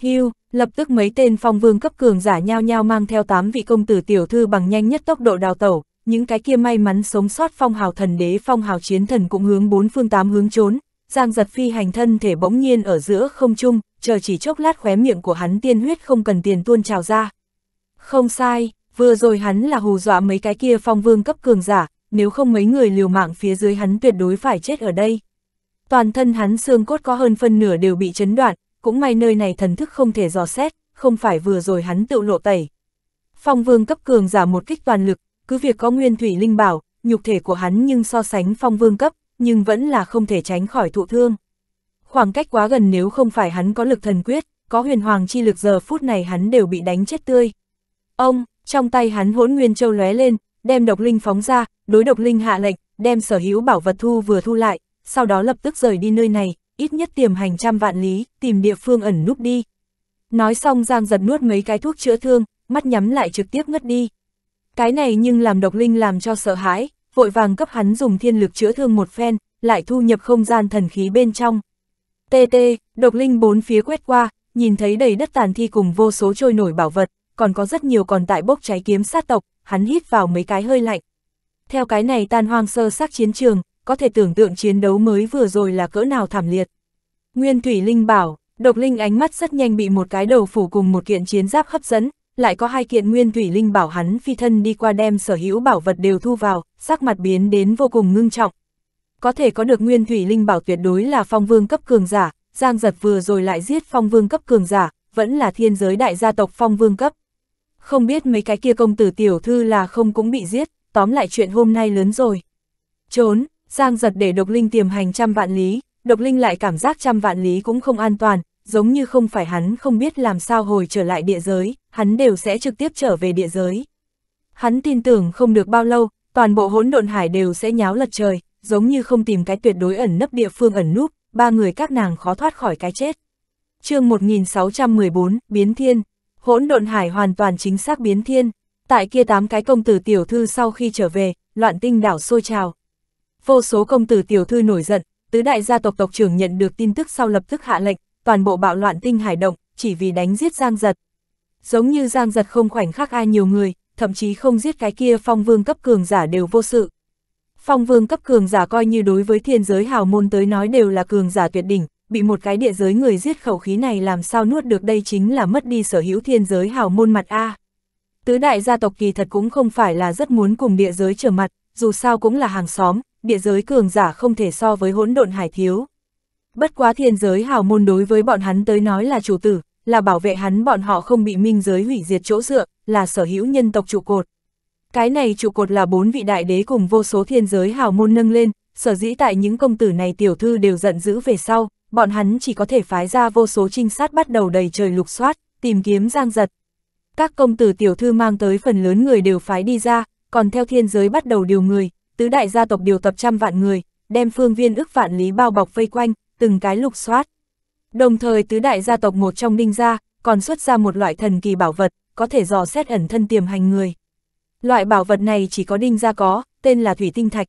Hưu, lập tức mấy tên phong vương cấp cường giả nhao nhao mang theo tám vị công tử tiểu thư bằng nhanh nhất tốc độ đào tẩu, những cái kia may mắn sống sót phong hào thần đế phong hào chiến thần cũng hướng bốn phương tám hướng trốn. Giang Dật phi hành thân thể bỗng nhiên ở giữa không trung, chờ chỉ chốc lát khóe miệng của hắn tiên huyết không cần tiền tuôn trào ra. Không sai, vừa rồi hắn là hù dọa mấy cái kia phong vương cấp cường giả, nếu không mấy người liều mạng phía dưới hắn tuyệt đối phải chết ở đây. Toàn thân hắn xương cốt có hơn phân nửa đều bị chấn đoạn, cũng may nơi này thần thức không thể dò xét, không phải vừa rồi hắn tự lộ tẩy. Phong vương cấp cường giả một kích toàn lực, cứ việc có nguyên thủy linh bảo, nhục thể của hắn nhưng so sánh phong vương cấp, nhưng vẫn là không thể tránh khỏi thụ thương. Khoảng cách quá gần, nếu không phải hắn có lực thần quyết, có huyền hoàng chi lực, giờ phút này hắn đều bị đánh chết tươi. Ông, trong tay hắn hỗn nguyên châu lóe lên, đem độc linh phóng ra, đối độc linh hạ lệnh, đem sở hữu bảo vật thu vừa thu lại, sau đó lập tức rời đi nơi này, ít nhất tiềm hành trăm vạn lý, tìm địa phương ẩn núp đi. Nói xong Giang Dật nuốt mấy cái thuốc chữa thương, mắt nhắm lại trực tiếp ngất đi. Cái này nhưng làm độc linh làm cho sợ hãi, vội vàng cấp hắn dùng thiên lực chữa thương một phen, lại thu nhập không gian thần khí bên trong. Tê tê, độc linh bốn phía quét qua, nhìn thấy đầy đất tàn thi cùng vô số trôi nổi bảo vật, còn có rất nhiều còn tại bốc cháy kiếm sát tộc, hắn hít vào mấy cái hơi lạnh. Theo cái này tan hoang sơ xác chiến trường, có thể tưởng tượng chiến đấu mới vừa rồi là cỡ nào thảm liệt. Nguyên thủy linh bảo, độc linh ánh mắt rất nhanh bị một cái đầu phủ cùng một kiện chiến giáp hấp dẫn, lại có hai kiện nguyên thủy linh bảo, hắn phi thân đi qua đem sở hữu bảo vật đều thu vào, sắc mặt biến đến vô cùng ngưng trọng. Có thể có được nguyên thủy linh bảo tuyệt đối là phong vương cấp cường giả, Giang Dật vừa rồi lại giết phong vương cấp cường giả, vẫn là thiên giới đại gia tộc phong vương cấp. Không biết mấy cái kia công tử tiểu thư là không cũng bị giết, tóm lại chuyện hôm nay lớn rồi. Trốn, Giang Dật để độc linh tiềm hành trăm vạn lý, độc linh lại cảm giác trăm vạn lý cũng không an toàn, giống như không phải hắn không biết làm sao hồi trở lại địa giới, hắn đều sẽ trực tiếp trở về địa giới. Hắn tin tưởng không được bao lâu, toàn bộ hỗn độn hải đều sẽ nháo lật trời, giống như không tìm cái tuyệt đối ẩn nấp địa phương ẩn núp, ba người các nàng khó thoát khỏi cái chết. Chương một nghìn sáu trăm mười bốn, Biến Thiên. Hỗn độn hải hoàn toàn chính xác biến thiên, tại kia tám cái công tử tiểu thư sau khi trở về, loạn tinh đảo sôi trào. Vô số công tử tiểu thư nổi giận, tứ đại gia tộc tộc trưởng nhận được tin tức sau lập tức hạ lệnh, toàn bộ bạo loạn tinh hải động, chỉ vì đánh giết Giang Dật. Giống như Giang Dật không khoảnh khắc ai nhiều người, thậm chí không giết cái kia phong vương cấp cường giả đều vô sự. Phong vương cấp cường giả coi như đối với thiên giới hào môn tới nói đều là cường giả tuyệt đỉnh, bị một cái địa giới người giết, khẩu khí này làm sao nuốt được, đây chính là mất đi sở hữu thiên giới hào môn mặt a. Tứ đại gia tộc kỳ thật cũng không phải là rất muốn cùng địa giới trở mặt, dù sao cũng là hàng xóm, địa giới cường giả không thể so với hỗn độn hải thiếu. Bất quá thiên giới hào môn đối với bọn hắn tới nói là chủ tử, là bảo vệ hắn bọn họ không bị minh giới hủy diệt chỗ dựa, là sở hữu nhân tộc trụ cột. Cái này trụ cột là bốn vị đại đế cùng vô số thiên giới hào môn nâng lên, sở dĩ tại những công tử này tiểu thư đều giận dữ về sau, bọn hắn chỉ có thể phái ra vô số trinh sát bắt đầu đầy trời lục soát, tìm kiếm Giang Dật. Các công tử tiểu thư mang tới phần lớn người đều phái đi ra, còn theo thiên giới bắt đầu điều người, tứ đại gia tộc điều tập trăm vạn người, đem phương viên ức vạn lý bao bọc vây quanh, từng cái lục soát. Đồng thời tứ đại gia tộc một trong Đinh Gia còn xuất ra một loại thần kỳ bảo vật, có thể dò xét ẩn thân tiềm hành người. Loại bảo vật này chỉ có Đinh gia có, tên là Thủy Tinh Thạch.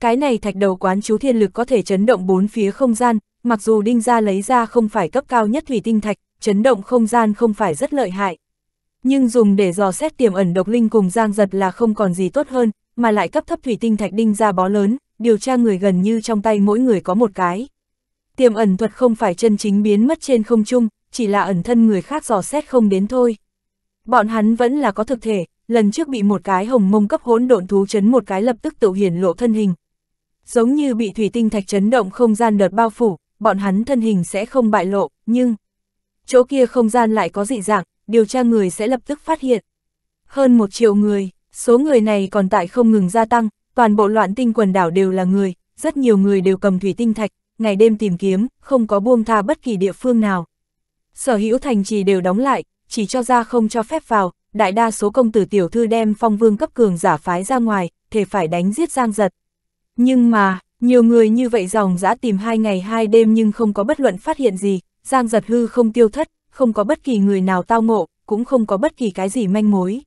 Cái này thạch đầu quán chú thiên lực có thể chấn động bốn phía không gian, mặc dù Đinh gia lấy ra không phải cấp cao nhất Thủy Tinh Thạch, chấn động không gian không phải rất lợi hại. Nhưng dùng để dò xét tiềm ẩn độc linh cùng Giang Dật là không còn gì tốt hơn, mà lại cấp thấp Thủy Tinh Thạch Đinh gia bó lớn, điều tra người gần như trong tay mỗi người có một cái. Tiềm ẩn thuật không phải chân chính biến mất trên không trung, chỉ là ẩn thân người khác dò xét không đến thôi. Bọn hắn vẫn là có thực thể, lần trước bị một cái hồng mông cấp hỗn độn thú chấn một cái lập tức tự hiển lộ thân hình. Giống như bị Thủy Tinh Thạch chấn động không gian đợt bao phủ, bọn hắn thân hình sẽ không bại lộ, nhưng chỗ kia không gian lại có dị dạng, điều tra người sẽ lập tức phát hiện. Hơn một triệu người, số người này còn tại không ngừng gia tăng, toàn bộ loạn tinh quần đảo đều là người, rất nhiều người đều cầm Thủy Tinh Thạch, ngày đêm tìm kiếm, không có buông tha bất kỳ địa phương nào. Sở hữu thành trì đều đóng lại, chỉ cho ra không cho phép vào, đại đa số công tử tiểu thư đem phong vương cấp cường giả phái ra ngoài, thề phải đánh giết Giang Dật. Nhưng mà, nhiều người như vậy dòng dã tìm hai ngày hai đêm nhưng không có bất luận phát hiện gì, Giang Dật hư không tiêu thất, không có bất kỳ người nào tao ngộ, cũng không có bất kỳ cái gì manh mối.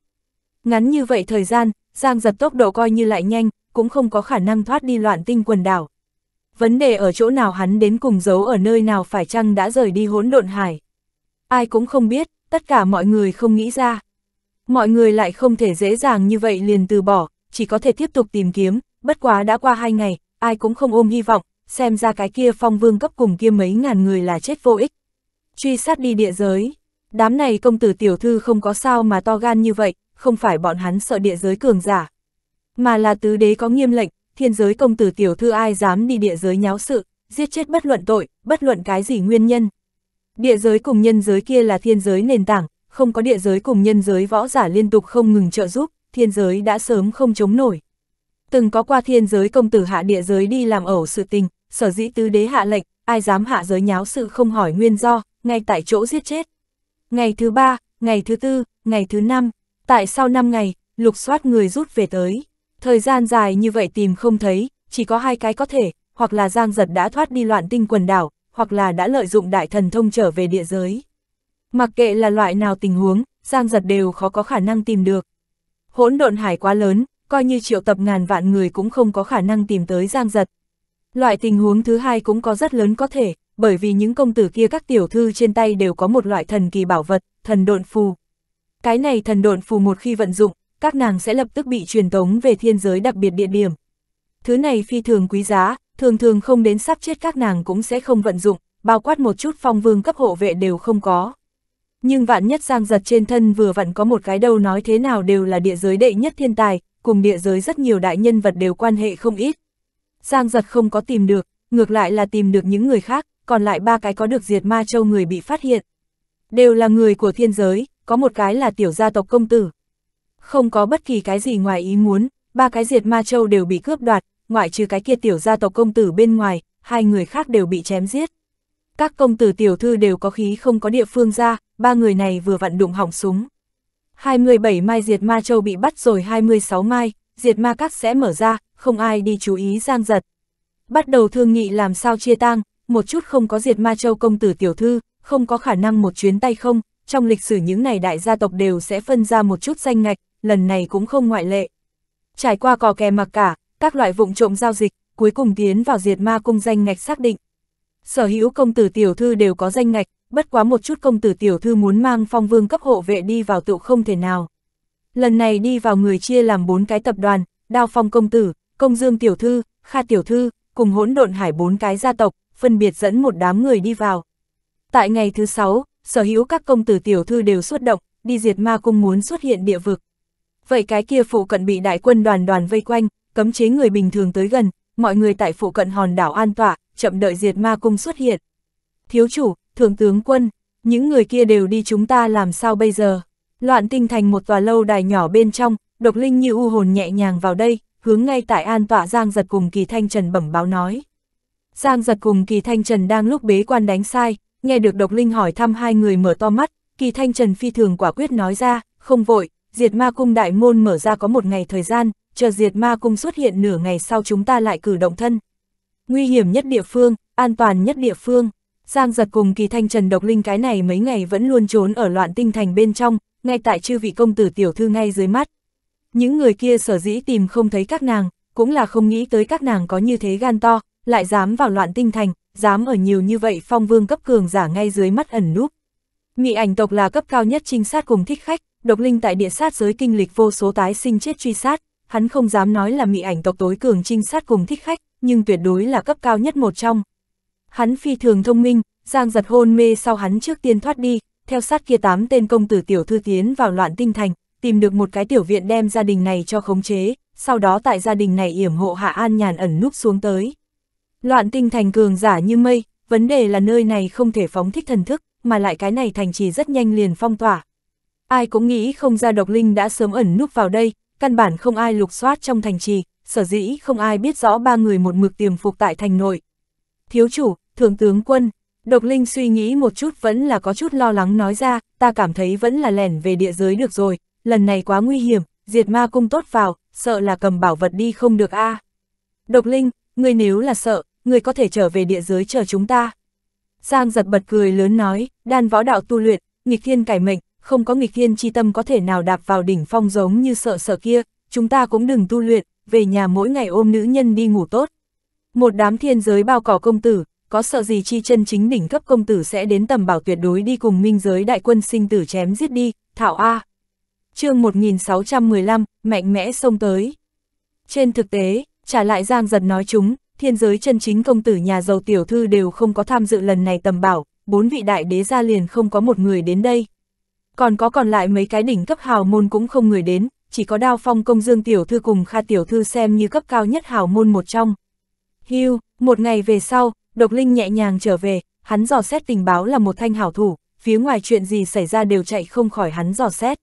Ngắn như vậy thời gian, Giang Dật tốc độ coi như lại nhanh, cũng không có khả năng thoát đi loạn tinh quần đảo. Vấn đề ở chỗ nào, hắn đến cùng giấu ở nơi nào, phải chăng đã rời đi hỗn độn hải? Ai cũng không biết, tất cả mọi người không nghĩ ra. Mọi người lại không thể dễ dàng như vậy liền từ bỏ, chỉ có thể tiếp tục tìm kiếm, bất quá đã qua hai ngày, ai cũng không ôm hy vọng, xem ra cái kia phong vương cấp cùng kia mấy ngàn người là chết vô ích. Truy sát đi địa giới, đám này công tử tiểu thư không có sao mà to gan như vậy, không phải bọn hắn sợ địa giới cường giả, mà là tứ đế có nghiêm lệnh, thiên giới công tử tiểu thư ai dám đi địa giới nháo sự, giết chết bất luận tội, bất luận cái gì nguyên nhân. Địa giới cùng nhân giới kia là thiên giới nền tảng, không có địa giới cùng nhân giới võ giả liên tục không ngừng trợ giúp, thiên giới đã sớm không chống nổi. Từng có qua thiên giới công tử hạ địa giới đi làm ẩu sự tình, sở dĩ tứ đế hạ lệnh, ai dám hạ giới nháo sự không hỏi nguyên do, ngay tại chỗ giết chết. Ngày thứ ba, ngày thứ tư, ngày thứ năm, tại sau năm ngày, lục soát người rút về tới. Thời gian dài như vậy tìm không thấy, chỉ có hai cái có thể, hoặc là Giang Dật đã thoát đi loạn tinh quần đảo, hoặc là đã lợi dụng đại thần thông trở về địa giới. Mặc kệ là loại nào tình huống, Giang Dật đều khó có khả năng tìm được. Hỗn độn hải quá lớn, coi như triệu tập ngàn vạn người cũng không có khả năng tìm tới Giang Dật. Loại tình huống thứ hai cũng có rất lớn có thể, bởi vì những công tử kia các tiểu thư trên tay đều có một loại thần kỳ bảo vật, thần độn phù. Cái này thần độn phù một khi vận dụng, các nàng sẽ lập tức bị truyền tống về thiên giới đặc biệt địa điểm. Thứ này phi thường quý giá, thường thường không đến sắp chết các nàng cũng sẽ không vận dụng, bao quát một chút phong vương cấp hộ vệ đều không có. Nhưng vạn nhất Giang Dật trên thân vừa vặn có một cái, đâu nói thế nào đều là địa giới đệ nhất thiên tài, cùng địa giới rất nhiều đại nhân vật đều quan hệ không ít. Giang Dật không có tìm được, ngược lại là tìm được những người khác, còn lại ba cái có được Diệt Ma Châu người bị phát hiện. Đều là người của thiên giới, có một cái là tiểu gia tộc công tử. Không có bất kỳ cái gì ngoài ý muốn, ba cái Diệt Ma Châu đều bị cướp đoạt, ngoại trừ cái kia tiểu gia tộc công tử bên ngoài, hai người khác đều bị chém giết. Các công tử tiểu thư đều có khí không có địa phương ra, ba người này vừa vặn đụng hỏng súng. hai mươi bảy mai Diệt Ma Châu bị bắt rồi, hai mươi sáu mai, Diệt Ma Các sẽ mở ra, không ai đi chú ý Giang Dật. Bắt đầu thương nghị làm sao chia tang, một chút không có Diệt Ma Châu công tử tiểu thư, không có khả năng một chuyến tay không, trong lịch sử những này đại gia tộc đều sẽ phân ra một chút danh ngạch, lần này cũng không ngoại lệ. Trải qua cò kè mặc cả, các loại vụng trộm giao dịch, cuối cùng tiến vào Diệt Ma Cung danh ngạch xác định. Sở hữu công tử tiểu thư đều có danh ngạch, bất quá một chút công tử tiểu thư muốn mang phong vương cấp hộ vệ đi vào tựu không thể nào. Lần này đi vào người chia làm bốn cái tập đoàn, Đao Phong công tử, Công Dương tiểu thư, Kha tiểu thư, cùng Hỗn Độn Hải bốn cái gia tộc, phân biệt dẫn một đám người đi vào. Tại ngày thứ sáu, sở hữu các công tử tiểu thư đều xuất động, đi Diệt Ma Cung muốn xuất hiện địa vực. Vậy cái kia phụ cận bị đại quân đoàn đoàn vây quanh, cấm chế người bình thường tới gần, mọi người tại phụ cận hòn đảo an tọa, chậm đợi Diệt Ma Cung xuất hiện. Thiếu chủ, thượng tướng quân, những người kia đều đi, chúng ta làm sao bây giờ? Loạn tinh thành một tòa lâu đài nhỏ bên trong, Độc Linh như u hồn nhẹ nhàng vào đây, hướng ngay tại an tọa Giang Dật cùng Kỳ Thanh Trần bẩm báo nói. Giang Dật cùng Kỳ Thanh Trần đang lúc bế quan đánh sai, nghe được Độc Linh hỏi thăm hai người mở to mắt, Kỳ Thanh Trần phi thường quả quyết nói ra, không vội, Diệt Ma Cung đại môn mở ra có một ngày thời gian, chờ Diệt Ma Cung xuất hiện nửa ngày sau chúng ta lại cử động thân. Nguy hiểm nhất địa phương, an toàn nhất địa phương. Giang Dật cùng Kỳ Thanh Trần Độc Linh cái này mấy ngày vẫn luôn trốn ở loạn tinh thành bên trong, ngay tại chư vị công tử tiểu thư ngay dưới mắt. Những người kia sở dĩ tìm không thấy các nàng, cũng là không nghĩ tới các nàng có như thế gan to, lại dám vào Loạn Tinh Thành, dám ở nhiều như vậy phong vương cấp cường giả ngay dưới mắt ẩn núp. Mỹ Ảnh tộc là cấp cao nhất trinh sát cùng thích khách, Độc Linh tại địa sát giới kinh lịch vô số tái sinh chết truy sát, hắn không dám nói là Mỹ Ảnh tộc tối cường trinh sát cùng thích khách, nhưng tuyệt đối là cấp cao nhất một trong. Hắn phi thường thông minh, Giang Dật hôn mê sau hắn trước tiên thoát đi, theo sát kia tám tên công tử tiểu thư tiến vào Loạn Tinh Thành, tìm được một cái tiểu viện đem gia đình này cho khống chế, sau đó tại gia đình này yểm hộ hạ an nhàn ẩn núp xuống tới. Loạn Tinh Thành cường giả như mây, vấn đề là nơi này không thể phóng thích thần thức, mà lại cái này thành trì rất nhanh liền phong tỏa. Ai cũng nghĩ không ra Độc Linh đã sớm ẩn núp vào đây, căn bản không ai lục soát trong thành trì, sở dĩ không ai biết rõ ba người một mực tiềm phục tại thành nội. Thiếu chủ, thượng tướng quân, Độc Linh suy nghĩ một chút vẫn là có chút lo lắng nói ra, ta cảm thấy vẫn là lẻn về địa giới được rồi, lần này quá nguy hiểm, Diệt Ma Cung tốt vào, sợ là cầm bảo vật đi không được a. À. Độc Linh, ngươi nếu là sợ, ngươi có thể trở về địa giới chờ chúng ta. Giang Dật bật cười lớn nói, đan võ đạo tu luyện, nghịch thiên cải mệnh, không có nghịch thiên chi tâm có thể nào đạp vào đỉnh phong giống như sợ sợ kia, chúng ta cũng đừng tu luyện, về nhà mỗi ngày ôm nữ nhân đi ngủ tốt. Một đám thiên giới bao cỏ công tử, có sợ gì chi chân chính đỉnh cấp công tử sẽ đến tầm bảo tuyệt đối đi cùng minh giới đại quân sinh tử chém giết đi, thảo a. Chương một nghìn sáu trăm mười lăm, mạnh mẽ xông tới. Trên thực tế, trả lại Giang Dật nói chúng, thiên giới chân chính công tử nhà giàu tiểu thư đều không có tham dự lần này tầm bảo, bốn vị đại đế gia liền không có một người đến đây. Còn có còn lại mấy cái đỉnh cấp hào môn cũng không người đến, chỉ có Đao Phong Công Dương tiểu thư cùng Kha tiểu thư xem như cấp cao nhất hào môn một trong. Hưu, một ngày về sau, Độc Linh nhẹ nhàng trở về, hắn dò xét tình báo là một thanh hảo thủ, phía ngoài chuyện gì xảy ra đều chạy không khỏi hắn dò xét.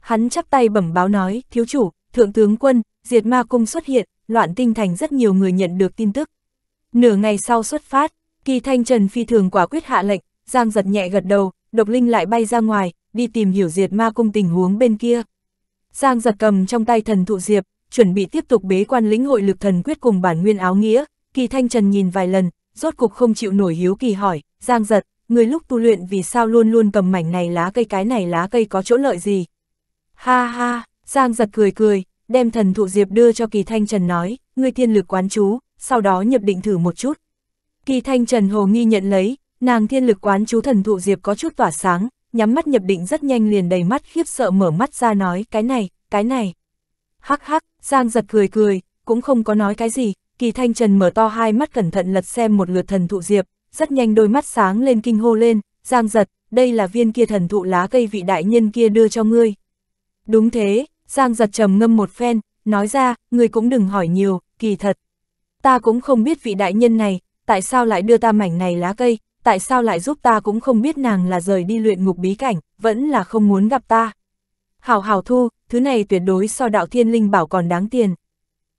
Hắn chắp tay bẩm báo nói, thiếu chủ, thượng tướng quân, Diệt Ma Cung xuất hiện, Loạn Tinh Thành rất nhiều người nhận được tin tức. Nửa ngày sau xuất phát, Kỳ Thanh Trần phi thường quả quyết hạ lệnh, Giang Dật nhẹ gật đầu, Độc Linh lại bay ra ngoài, đi tìm hiểu Diệt Ma Cung tình huống bên kia. Giang Dật cầm trong tay Thần Thụ Diệp, chuẩn bị tiếp tục bế quan lĩnh hội lực thần quyết cùng bản nguyên áo nghĩa, Kỳ Thanh Trần nhìn vài lần, rốt cục không chịu nổi hiếu kỳ hỏi, Giang Dật, người lúc tu luyện vì sao luôn luôn cầm mảnh này lá cây, cái này lá cây có chỗ lợi gì? Ha ha, Giang Dật cười cười, đem Thần Thụ Diệp đưa cho Kỳ Thanh Trần nói, ngươi thiên lực quán chú, sau đó nhập định thử một chút. Kỳ Thanh Trần hồ nghi nhận lấy, nàng thiên lực quán chú Thần Thụ Diệp có chút tỏa sáng, nhắm mắt nhập định rất nhanh liền đầy mắt khiếp sợ mở mắt ra nói, cái này, cái này. Hắc hắc, Giang Dật cười cười, cũng không có nói cái gì, Kỳ Thanh Trần mở to hai mắt cẩn thận lật xem một lượt Thần Thụ Diệp, rất nhanh đôi mắt sáng lên kinh hô lên, Giang Dật, đây là viên kia thần thụ lá cây vị đại nhân kia đưa cho ngươi. Đúng thế, Giang Dật trầm ngâm một phen, nói ra, ngươi cũng đừng hỏi nhiều, kỳ thật. Ta cũng không biết vị đại nhân này, tại sao lại đưa ta mảnh này lá cây, tại sao lại giúp ta cũng không biết, nàng là rời đi luyện ngục bí cảnh, vẫn là không muốn gặp ta. Hảo hảo thu, thứ này tuyệt đối so đạo thiên linh bảo còn đáng tiền.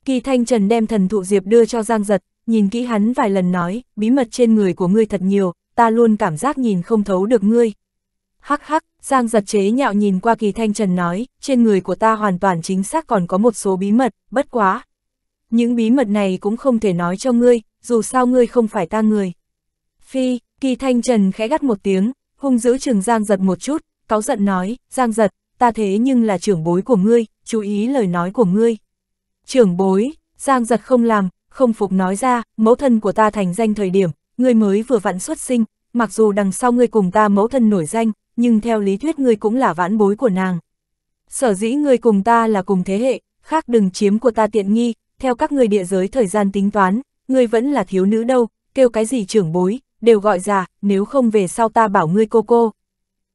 Kỳ Thanh Trần đem Thần Thụ Diệp đưa cho Giang Dật, nhìn kỹ hắn vài lần nói, bí mật trên người của ngươi thật nhiều, ta luôn cảm giác nhìn không thấu được ngươi. Hắc hắc, Giang Dật chế nhạo nhìn qua Kỳ Thanh Trần nói, trên người của ta hoàn toàn chính xác còn có một số bí mật, bất quá. Những bí mật này cũng không thể nói cho ngươi, dù sao ngươi không phải ta người. Phi, Kỳ Thanh Trần khẽ gắt một tiếng, hung dữ chừng Giang Dật một chút, cáu giận nói, Giang Dật, ta thế nhưng là trưởng bối của ngươi, chú ý lời nói của ngươi. Trưởng bối, Giang Dật không làm, không phục nói ra, mẫu thân của ta thành danh thời điểm, ngươi mới vừa vặn xuất sinh, mặc dù đằng sau ngươi cùng ta mẫu thân nổi danh, nhưng theo lý thuyết ngươi cũng là vãn bối của nàng. Sở dĩ ngươi cùng ta là cùng thế hệ, khác đừng chiếm của ta tiện nghi, theo các ngươi địa giới thời gian tính toán, ngươi vẫn là thiếu nữ đâu, kêu cái gì trưởng bối, đều gọi già, nếu không về sau ta bảo ngươi cô cô.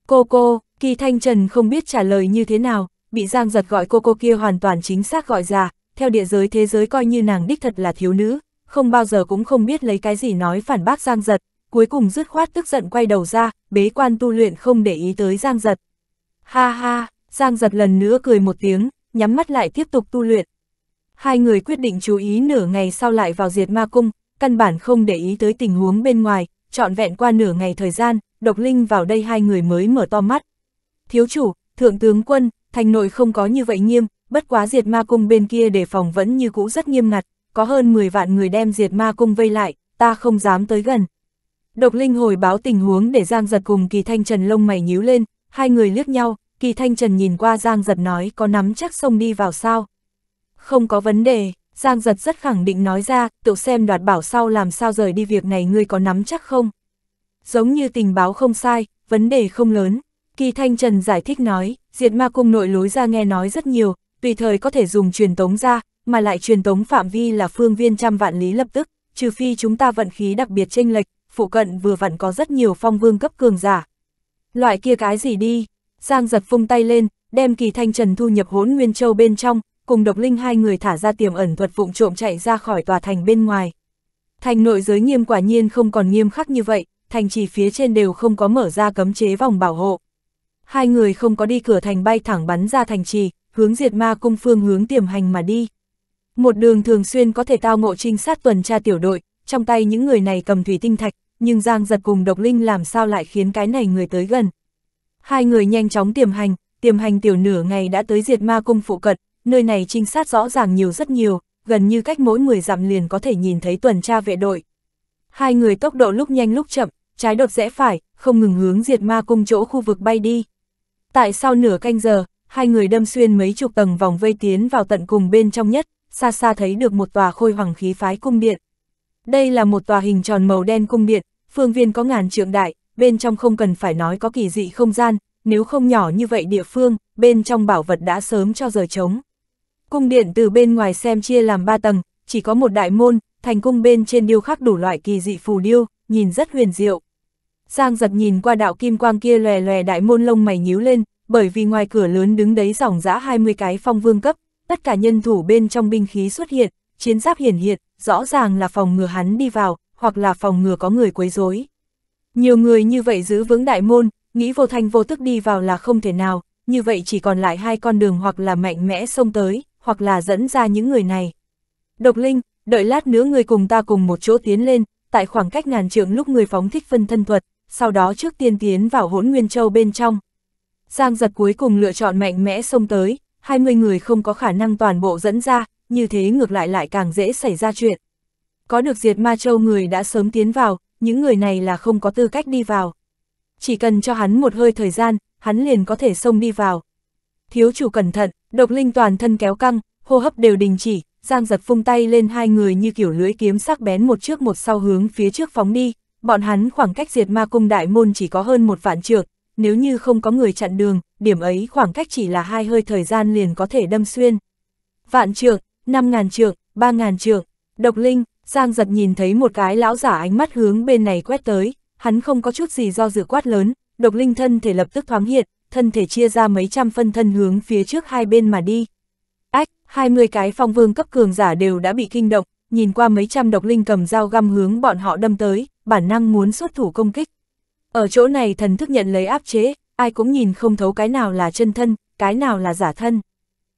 Cô cô, Kỳ Thanh Trần không biết trả lời như thế nào, bị Giang Dật gọi cô cô kia hoàn toàn chính xác gọi già, theo địa giới thế giới coi như nàng đích thật là thiếu nữ, không bao giờ cũng không biết lấy cái gì nói phản bác Giang Dật. Cuối cùng dứt khoát tức giận quay đầu ra, bế quan tu luyện không để ý tới Giang Dật. Ha ha, Giang Dật lần nữa cười một tiếng, nhắm mắt lại tiếp tục tu luyện. Hai người quyết định chú ý nửa ngày sau lại vào Diệt Ma Cung, căn bản không để ý tới tình huống bên ngoài, trọn vẹn qua nửa ngày thời gian, Độc Linh vào đây hai người mới mở to mắt. Thiếu chủ, thượng tướng quân, thành nội không có như vậy nghiêm, bất quá Diệt Ma Cung bên kia đề phòng vẫn như cũ rất nghiêm ngặt, có hơn mười vạn người đem Diệt Ma Cung vây lại, ta không dám tới gần. Độc Linh hồi báo tình huống để Giang Dật cùng Kỳ Thanh Trần lông mày nhíu lên, hai người liếc nhau, Kỳ Thanh Trần nhìn qua Giang Dật nói, có nắm chắc xông đi vào sao? Không có vấn đề, Giang Dật rất khẳng định nói ra, tự xem đoạt bảo sau làm sao rời đi, việc này ngươi có nắm chắc không? Giống như tình báo không sai, vấn đề không lớn. Kỳ Thanh Trần giải thích nói, Diệt Ma Cung nội lối ra nghe nói rất nhiều, tùy thời có thể dùng truyền tống ra, mà lại truyền tống phạm vi là phương viên trăm vạn lý lập tức, trừ phi chúng ta vận khí đặc biệt chênh lệch, phụ cận vừa vặn có rất nhiều phong vương cấp cường giả. Loại kia cái gì đi? Giang Dật vung tay lên, đem Kỳ Thanh Trần thu nhập Hỗn Nguyên Châu bên trong, cùng Độc Linh hai người thả ra tiềm ẩn thuật vụng trộm chạy ra khỏi tòa thành bên ngoài. Thành nội giới nghiêm quả nhiên không còn nghiêm khắc như vậy, thành trì phía trên đều không có mở ra cấm chế vòng bảo hộ. Hai người không có đi cửa thành bay thẳng bắn ra thành trì, hướng Diệt Ma Cung phương hướng tiềm hành mà đi. Một đường thường xuyên có thể tao ngộ trinh sát tuần tra tiểu đội, trong tay những người này cầm thủy tinh thạch, nhưng Giang Dật cùng Độc Linh làm sao lại khiến cái này người tới gần. Hai người nhanh chóng tiềm hành, tiềm hành tiểu nửa ngày đã tới Diệt Ma Cung phụ cận, nơi này trinh sát rõ ràng nhiều rất nhiều, gần như cách mỗi mười dặm liền có thể nhìn thấy tuần tra vệ đội. Hai người tốc độ lúc nhanh lúc chậm, trái đột rẽ phải, không ngừng hướng Diệt Ma Cung chỗ khu vực bay đi. Tại sau nửa canh giờ, hai người đâm xuyên mấy chục tầng vòng vây tiến vào tận cùng bên trong nhất, xa xa thấy được một tòa khôi hoàng khí phái cung điện. Đây là một tòa hình tròn màu đen cung điện, phương viên có ngàn trượng đại, bên trong không cần phải nói có kỳ dị không gian, nếu không nhỏ như vậy địa phương, bên trong bảo vật đã sớm cho rời trống. Cung điện từ bên ngoài xem chia làm ba tầng, chỉ có một đại môn, thành cung bên trên điêu khắc đủ loại kỳ dị phù điêu, nhìn rất huyền diệu. Giang Dật nhìn qua đạo kim quang kia lòe lòe đại môn lông mày nhíu lên, bởi vì ngoài cửa lớn đứng đấy dòng dã hai mươi cái phong vương cấp, tất cả nhân thủ bên trong binh khí xuất hiện, chiến giáp hiển hiện, rõ ràng là phòng ngừa hắn đi vào, hoặc là phòng ngừa có người quấy rối. Nhiều người như vậy giữ vững đại môn, nghĩ vô thanh vô tức đi vào là không thể nào, như vậy chỉ còn lại hai con đường, hoặc là mạnh mẽ xông tới, hoặc là dẫn ra những người này. Độc Linh, đợi lát nữa người cùng ta cùng một chỗ tiến lên, tại khoảng cách ngàn trượng lúc người phóng thích phân thân thuật, sau đó trước tiên tiến vào Hỗn Nguyên Châu bên trong. Giang Dật cuối cùng lựa chọn mạnh mẽ xông tới, hai mươi người không có khả năng toàn bộ dẫn ra, như thế ngược lại lại càng dễ xảy ra chuyện. Có được Diệt Ma Châu người đã sớm tiến vào, những người này là không có tư cách đi vào. Chỉ cần cho hắn một hơi thời gian, hắn liền có thể xông đi vào. Thiếu chủ cẩn thận, Độc Linh toàn thân kéo căng, hô hấp đều đình chỉ, Giang Dật phung tay lên, hai người như kiểu lưỡi kiếm sắc bén một trước một sau hướng phía trước phóng đi. Bọn hắn khoảng cách Diệt Ma Cung đại môn chỉ có hơn một vạn trượng, nếu như không có người chặn đường, điểm ấy khoảng cách chỉ là hai hơi thời gian liền có thể đâm xuyên. Vạn trượng, năm ngàn trượng, ba ngàn trượng, Độc Linh, Giang Dật nhìn thấy một cái lão giả ánh mắt hướng bên này quét tới, hắn không có chút gì do dự quát lớn, Độc Linh thân thể lập tức thoáng hiện, thân thể chia ra mấy trăm phân thân hướng phía trước hai bên mà đi. Ách, hai mươi cái phong vương cấp cường giả đều đã bị kinh động, nhìn qua mấy trăm Độc Linh cầm dao găm hướng bọn họ đâm tới, bản năng muốn xuất thủ công kích. Ở chỗ này thần thức nhận lấy áp chế, ai cũng nhìn không thấu cái nào là chân thân, cái nào là giả thân.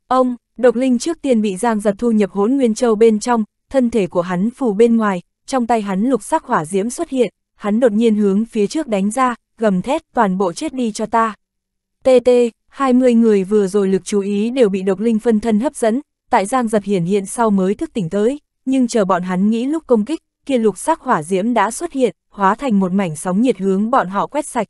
Ông, Độc Linh trước tiên bị Giang Dật thu nhập Hỗn Nguyên Châu bên trong, thân thể của hắn phủ bên ngoài, trong tay hắn lục sắc hỏa diễm xuất hiện, hắn đột nhiên hướng phía trước đánh ra, gầm thét toàn bộ chết đi cho ta. tê tê, hai mươi người vừa rồi lực chú ý đều bị Độc Linh phân thân hấp dẫn, tại Giang Dật hiển hiện sau mới thức tỉnh tới, nhưng chờ bọn hắn nghĩ lúc công kích, kia lục sắc hỏa diễm đã xuất hiện, hóa thành một mảnh sóng nhiệt hướng bọn họ quét sạch.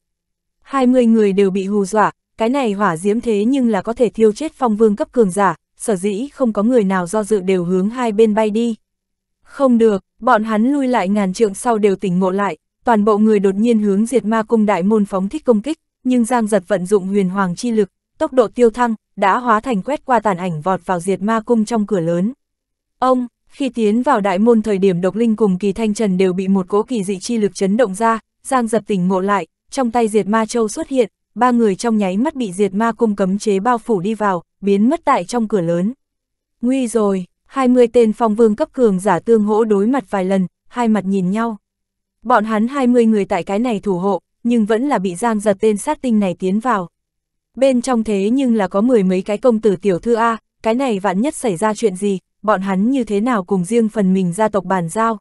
hai mươi người đều bị hù dọa, cái này hỏa diễm thế nhưng là có thể thiêu chết phong vương cấp cường giả, sở dĩ không có người nào do dự đều hướng hai bên bay đi. Không được, bọn hắn lui lại ngàn trượng sau đều tỉnh ngộ lại, toàn bộ người đột nhiên hướng Diệt Ma Cung đại môn phóng thích công kích, nhưng Giang Dật vận dụng huyền hoàng chi lực, tốc độ tiêu thăng, đã hóa thành quét qua tàn ảnh vọt vào Diệt Ma Cung trong cửa lớn. Ông, khi tiến vào đại môn thời điểm Độc Linh cùng Kỳ Thanh Trần đều bị một cỗ kỳ dị chi lực chấn động ra, Giang Dật tỉnh ngộ lại, trong tay Diệt Ma Châu xuất hiện, ba người trong nháy mắt bị Diệt Ma Cung cấm chế bao phủ đi vào, biến mất tại trong cửa lớn. Nguy rồi, hai mươi tên phong vương cấp cường giả tương hỗ đối mặt vài lần, hai mặt nhìn nhau. Bọn hắn hai mươi người tại cái này thủ hộ, nhưng vẫn là bị Giang Dật tên sát tinh này tiến vào. Bên trong thế nhưng là có mười mấy cái công tử tiểu thư a, cái này vạn nhất xảy ra chuyện gì, bọn hắn như thế nào cùng riêng phần mình gia tộc bàn giao.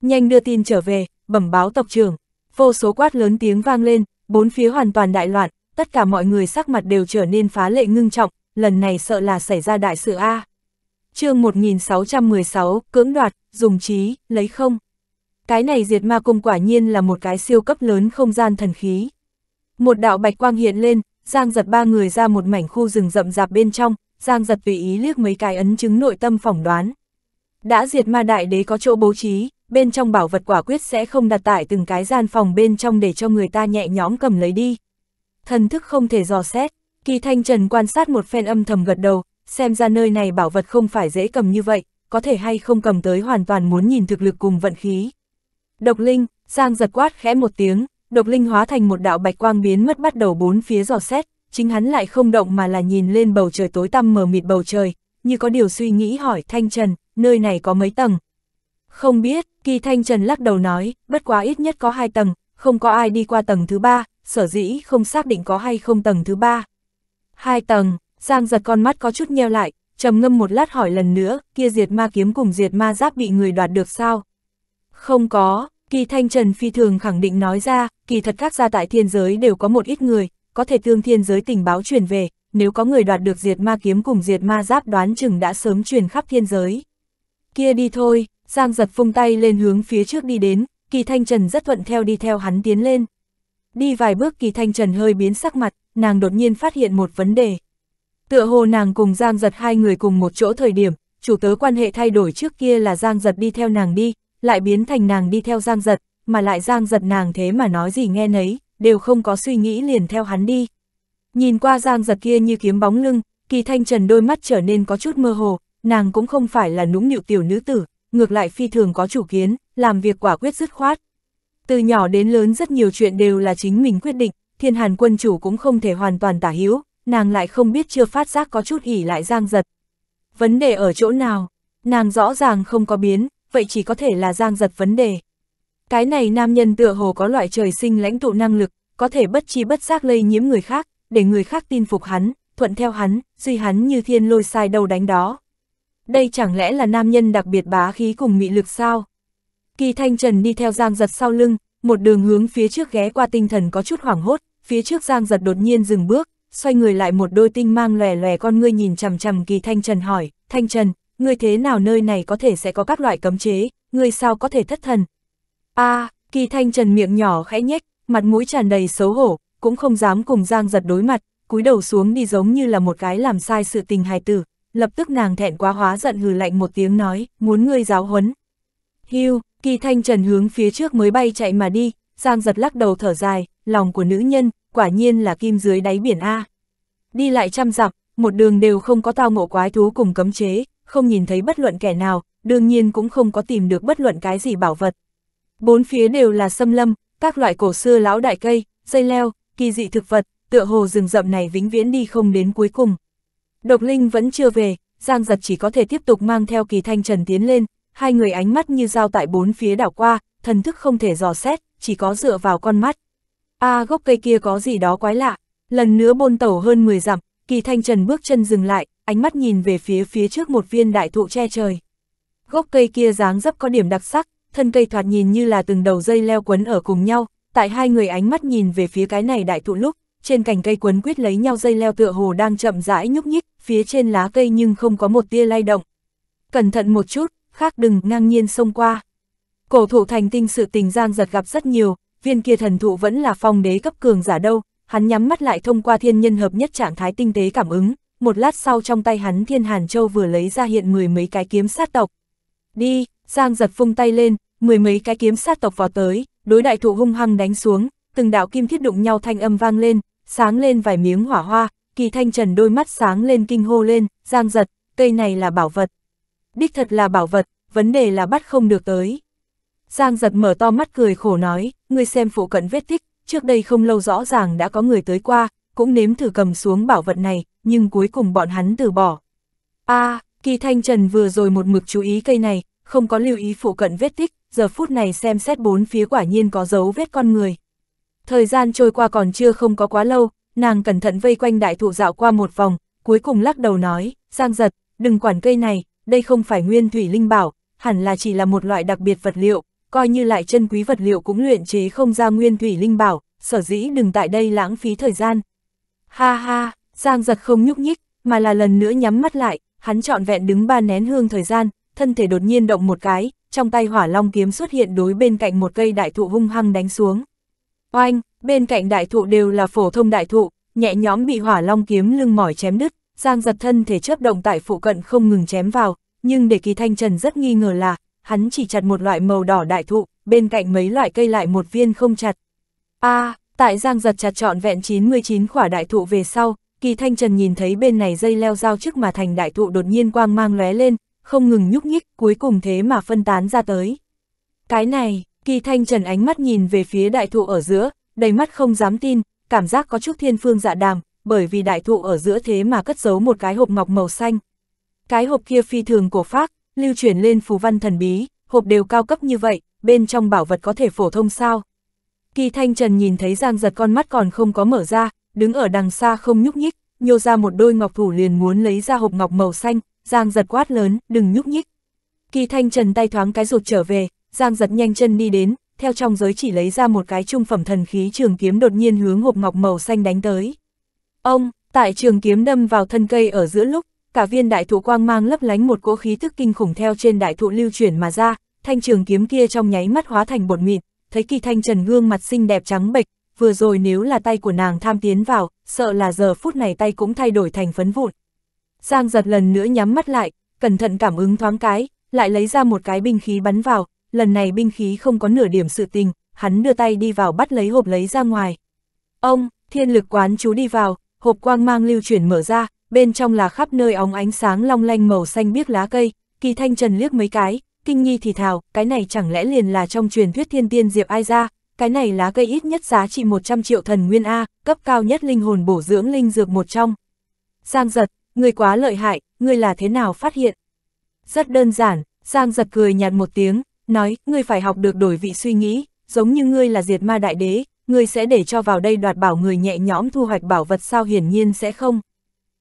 Nhanh đưa tin trở về, bẩm báo tộc trưởng. Vô số quát lớn tiếng vang lên, bốn phía hoàn toàn đại loạn, tất cả mọi người sắc mặt đều trở nên phá lệ ngưng trọng, lần này sợ là xảy ra đại sự a. Chương một nghìn sáu trăm mười sáu, cưỡng đoạt, dùng trí, lấy không. Cái này Diệt Ma Cung quả nhiên là một cái siêu cấp lớn không gian thần khí. Một đạo bạch quang hiện lên, Giang Dật ba người ra một mảnh khu rừng rậm rạp bên trong, Giang Dật tùy ý liếc mấy cái ấn chứng nội tâm phỏng đoán. Đã Diệt Ma Đại Đế có chỗ bố trí, bên trong bảo vật quả quyết sẽ không đặt tại từng cái gian phòng bên trong để cho người ta nhẹ nhõm cầm lấy đi. Thần thức không thể dò xét, Kỳ Thanh Trần quan sát một phen âm thầm gật đầu, xem ra nơi này bảo vật không phải dễ cầm như vậy, có thể hay không cầm tới hoàn toàn muốn nhìn thực lực cùng vận khí. Độc Linh, Giang Dật quát khẽ một tiếng, Độc Linh hóa thành một đạo bạch quang biến mất bắt đầu bốn phía dò xét, chính hắn lại không động mà là nhìn lên bầu trời tối tăm mờ mịt bầu trời, như có điều suy nghĩ hỏi Thanh Trần, nơi này có mấy tầng? Không biết, Kỳ Thanh Trần lắc đầu nói, bất quá ít nhất có hai tầng, không có ai đi qua tầng thứ ba, sở dĩ không xác định có hay không tầng thứ ba. Hai tầng, Giang Dật con mắt có chút nheo lại, trầm ngâm một lát hỏi lần nữa, kia Diệt Ma kiếm cùng Diệt Ma giáp bị người đoạt được sao? Không có, Kỳ Thanh Trần phi thường khẳng định nói ra, kỳ thật các gia tại thiên giới đều có một ít người, có thể tương thiên giới tình báo truyền về, nếu có người đoạt được Diệt Ma kiếm cùng Diệt Ma giáp đoán chừng đã sớm truyền khắp thiên giới. Kia đi thôi, Giang Dật phung tay lên hướng phía trước đi đến, Kỳ Thanh Trần rất thuận theo đi theo hắn tiến lên. Đi vài bước Kỳ Thanh Trần hơi biến sắc mặt, nàng đột nhiên phát hiện một vấn đề. Tựa hồ nàng cùng Giang Dật hai người cùng một chỗ thời điểm, chủ tớ quan hệ thay đổi trước kia là Giang Dật đi theo nàng đi, lại biến thành nàng đi theo Giang Dật, mà lại Giang Dật nàng thế mà nói gì nghe nấy, đều không có suy nghĩ liền theo hắn đi. Nhìn qua Giang Dật kia như kiếm bóng lưng, Kỳ Thanh Trần đôi mắt trở nên có chút mơ hồ, nàng cũng không phải là nũng nịu tiểu nữ tử, ngược lại phi thường có chủ kiến, làm việc quả quyết dứt khoát. Từ nhỏ đến lớn rất nhiều chuyện đều là chính mình quyết định, Thiên Hàn Quân Chủ cũng không thể hoàn toàn tả hữu, nàng lại không biết chưa phát giác có chút ỉ lại Giang Dật. Vấn đề ở chỗ nào? Nàng rõ ràng không có biến, vậy chỉ có thể là Giang Dật vấn đề. Cái này nam nhân tựa hồ có loại trời sinh lãnh tụ năng lực, có thể bất chi bất giác lây nhiễm người khác, để người khác tin phục hắn, thuận theo hắn, duy hắn như thiên lôi sai đầu đánh đó. Đây chẳng lẽ là nam nhân đặc biệt bá khí cùng mị lực sao? Kỳ Thanh Trần đi theo Giang Dật sau lưng, một đường hướng phía trước ghé qua tinh thần có chút hoảng hốt, phía trước Giang Dật đột nhiên dừng bước, xoay người lại một đôi tinh mang lòe lòe con ngươi nhìn chằm chằm Kỳ Thanh Trần hỏi, Thanh Trần, ngươi thế nào nơi này có thể sẽ có các loại cấm chế, ngươi sao có thể thất thần? A, à, Kỳ Thanh Trần miệng nhỏ khẽ nhếch, mặt mũi tràn đầy xấu hổ, cũng không dám cùng Giang Dật đối mặt, cúi đầu xuống đi giống như là một cái làm sai sự tình hài tử, lập tức nàng thẹn quá hóa giận hừ lạnh một tiếng nói, muốn ngươi giáo huấn. Hưu, Kỳ Thanh Trần hướng phía trước mới bay chạy mà đi, Giang Dật lắc đầu thở dài, lòng của nữ nhân, quả nhiên là kim dưới đáy biển a. Đi lại trăm dặm, một đường đều không có tao ngộ quái thú cùng cấm chế, không nhìn thấy bất luận kẻ nào, đương nhiên cũng không có tìm được bất luận cái gì bảo vật. Bốn phía đều là xâm lâm, các loại cổ xưa lão đại cây, dây leo, kỳ dị thực vật, tựa hồ rừng rậm này vĩnh viễn đi không đến cuối cùng. Độc Linh vẫn chưa về, Giang Dật chỉ có thể tiếp tục mang theo Kỳ Thanh Trần tiến lên, hai người ánh mắt như dao tại bốn phía đảo qua, thần thức không thể dò xét, chỉ có dựa vào con mắt. A à, gốc cây kia có gì đó quái lạ, lần nữa bôn tẩu hơn mười dặm, Kỳ Thanh Trần bước chân dừng lại, ánh mắt nhìn về phía phía trước một viên đại thụ che trời. Gốc cây kia dáng dấp có điểm đặc sắc, thân cây thoạt nhìn như là từng đầu dây leo quấn ở cùng nhau, tại hai người ánh mắt nhìn về phía cái này đại thụ lúc, trên cành cây quấn quít lấy nhau dây leo tựa hồ đang chậm rãi nhúc nhích, phía trên lá cây nhưng không có một tia lay động. Cẩn thận một chút, khác đừng ngang nhiên xông qua. Cổ thụ thành tinh sự tình Giang Dật gặp rất nhiều, viên kia thần thụ vẫn là phong đế cấp cường giả đâu, hắn nhắm mắt lại thông qua thiên nhân hợp nhất trạng thái tinh tế cảm ứng, một lát sau trong tay hắn Thiên Hàn Châu vừa lấy ra hiện mười mấy cái kiếm sát tộc. Đi, Giang Dật phung tay lên, mười mấy cái kiếm sát tộc vào tới, đối đại thụ hung hăng đánh xuống, từng đạo kim thiết đụng nhau thanh âm vang lên, sáng lên vài miếng hỏa hoa, Kỳ Thanh Trần đôi mắt sáng lên kinh hô lên, Giang Dật, cây này là bảo vật. Đích thật là bảo vật, vấn đề là bắt không được tới. Giang Dật mở to mắt cười khổ nói, ngươi xem phụ cận vết tích, trước đây không lâu rõ ràng đã có người tới qua, cũng nếm thử cầm xuống bảo vật này, nhưng cuối cùng bọn hắn từ bỏ. A, à, Kỳ Thanh Trần vừa rồi một mực chú ý cây này, không có lưu ý phụ cận vết tích, giờ phút này xem xét bốn phía quả nhiên có dấu vết con người. Thời gian trôi qua còn chưa không có quá lâu, nàng cẩn thận vây quanh đại thụ dạo qua một vòng, cuối cùng lắc đầu nói, Giang Dật, đừng quản cây này, đây không phải nguyên thủy linh bảo, hẳn là chỉ là một loại đặc biệt vật liệu, coi như lại chân quý vật liệu cũng luyện chế không ra nguyên thủy linh bảo, sở dĩ đừng tại đây lãng phí thời gian. Ha ha, Giang Dật không nhúc nhích, mà là lần nữa nhắm mắt lại, hắn trọn vẹn đứng ba nén hương thời gian, thân thể đột nhiên động một cái, trong tay Hỏa Long kiếm xuất hiện đối bên cạnh một cây đại thụ hung hăng đánh xuống. Oanh, bên cạnh đại thụ đều là phổ thông đại thụ, nhẹ nhõm bị hỏa long kiếm lưng mỏi chém đứt. Giang Dật thân thể chớp động tại phụ cận không ngừng chém vào, nhưng để Kỳ Thanh Trần rất nghi ngờ là, hắn chỉ chặt một loại màu đỏ đại thụ, bên cạnh mấy loại cây lại một viên không chặt. A, à, tại Giang Dật chặt trọn vẹn chín mươi chín khỏa đại thụ về sau, Kỳ Thanh Trần nhìn thấy bên này dây leo dao trước mà thành đại thụ đột nhiên quang mang lóe lên, không ngừng nhúc nhích, cuối cùng thế mà phân tán ra tới. Cái này, Kỳ Thanh Trần ánh mắt nhìn về phía đại thụ ở giữa, đầy mắt không dám tin, cảm giác có chút thiên phương dạ đàm, bởi vì đại thụ ở giữa thế mà cất giấu một cái hộp ngọc màu xanh. Cái hộp kia phi thường cổ phác, lưu truyền lên phù văn thần bí, hộp đều cao cấp như vậy, bên trong bảo vật có thể phổ thông sao? Kỳ Thanh Trần nhìn thấy Giang Dật con mắt còn không có mở ra, đứng ở đằng xa không nhúc nhích, nhô ra một đôi ngọc thủ liền muốn lấy ra hộp ngọc màu xanh. Giang Dật quát lớn, đừng nhúc nhích. Kỳ Thanh Trần tay thoáng cái rụt trở về, Giang Dật nhanh chân đi đến, theo trong giới chỉ lấy ra một cái trung phẩm thần khí trường kiếm đột nhiên hướng hộp ngọc màu xanh đánh tới. Ông, tại trường kiếm đâm vào thân cây ở giữa lúc, cả viên đại thụ quang mang lấp lánh, một cỗ khí tức kinh khủng theo trên đại thụ lưu chuyển mà ra, thanh trường kiếm kia trong nháy mắt hóa thành bột mịn. Thấy Kỳ Thanh Trần gương mặt xinh đẹp trắng bệch, vừa rồi nếu là tay của nàng tham tiến vào, sợ là giờ phút này tay cũng thay đổi thành phấn vụn. Giang Dật lần nữa nhắm mắt lại, cẩn thận cảm ứng thoáng cái, lại lấy ra một cái binh khí bắn vào, lần này binh khí không có nửa điểm sự tình, hắn đưa tay đi vào bắt lấy hộp lấy ra ngoài. Ông, thiên lực quán chú đi vào, hộp quang mang lưu chuyển mở ra, bên trong là khắp nơi óng ánh sáng long lanh màu xanh biếc lá cây. Kỳ Thanh Trần liếc mấy cái, kinh nghi thì thào, cái này chẳng lẽ liền là trong truyền thuyết thiên tiên diệp ai ra, cái này lá cây ít nhất giá trị một trăm triệu thần nguyên A, cấp cao nhất linh hồn bổ dưỡng linh dược một trong. Giang Dật, ngươi quá lợi hại, ngươi là thế nào phát hiện? Rất đơn giản, Giang Dật cười nhạt một tiếng, nói, ngươi phải học được đổi vị suy nghĩ, giống như ngươi là diệt ma đại đế, ngươi sẽ để cho vào đây đoạt bảo người nhẹ nhõm thu hoạch bảo vật sao? Hiển nhiên sẽ không.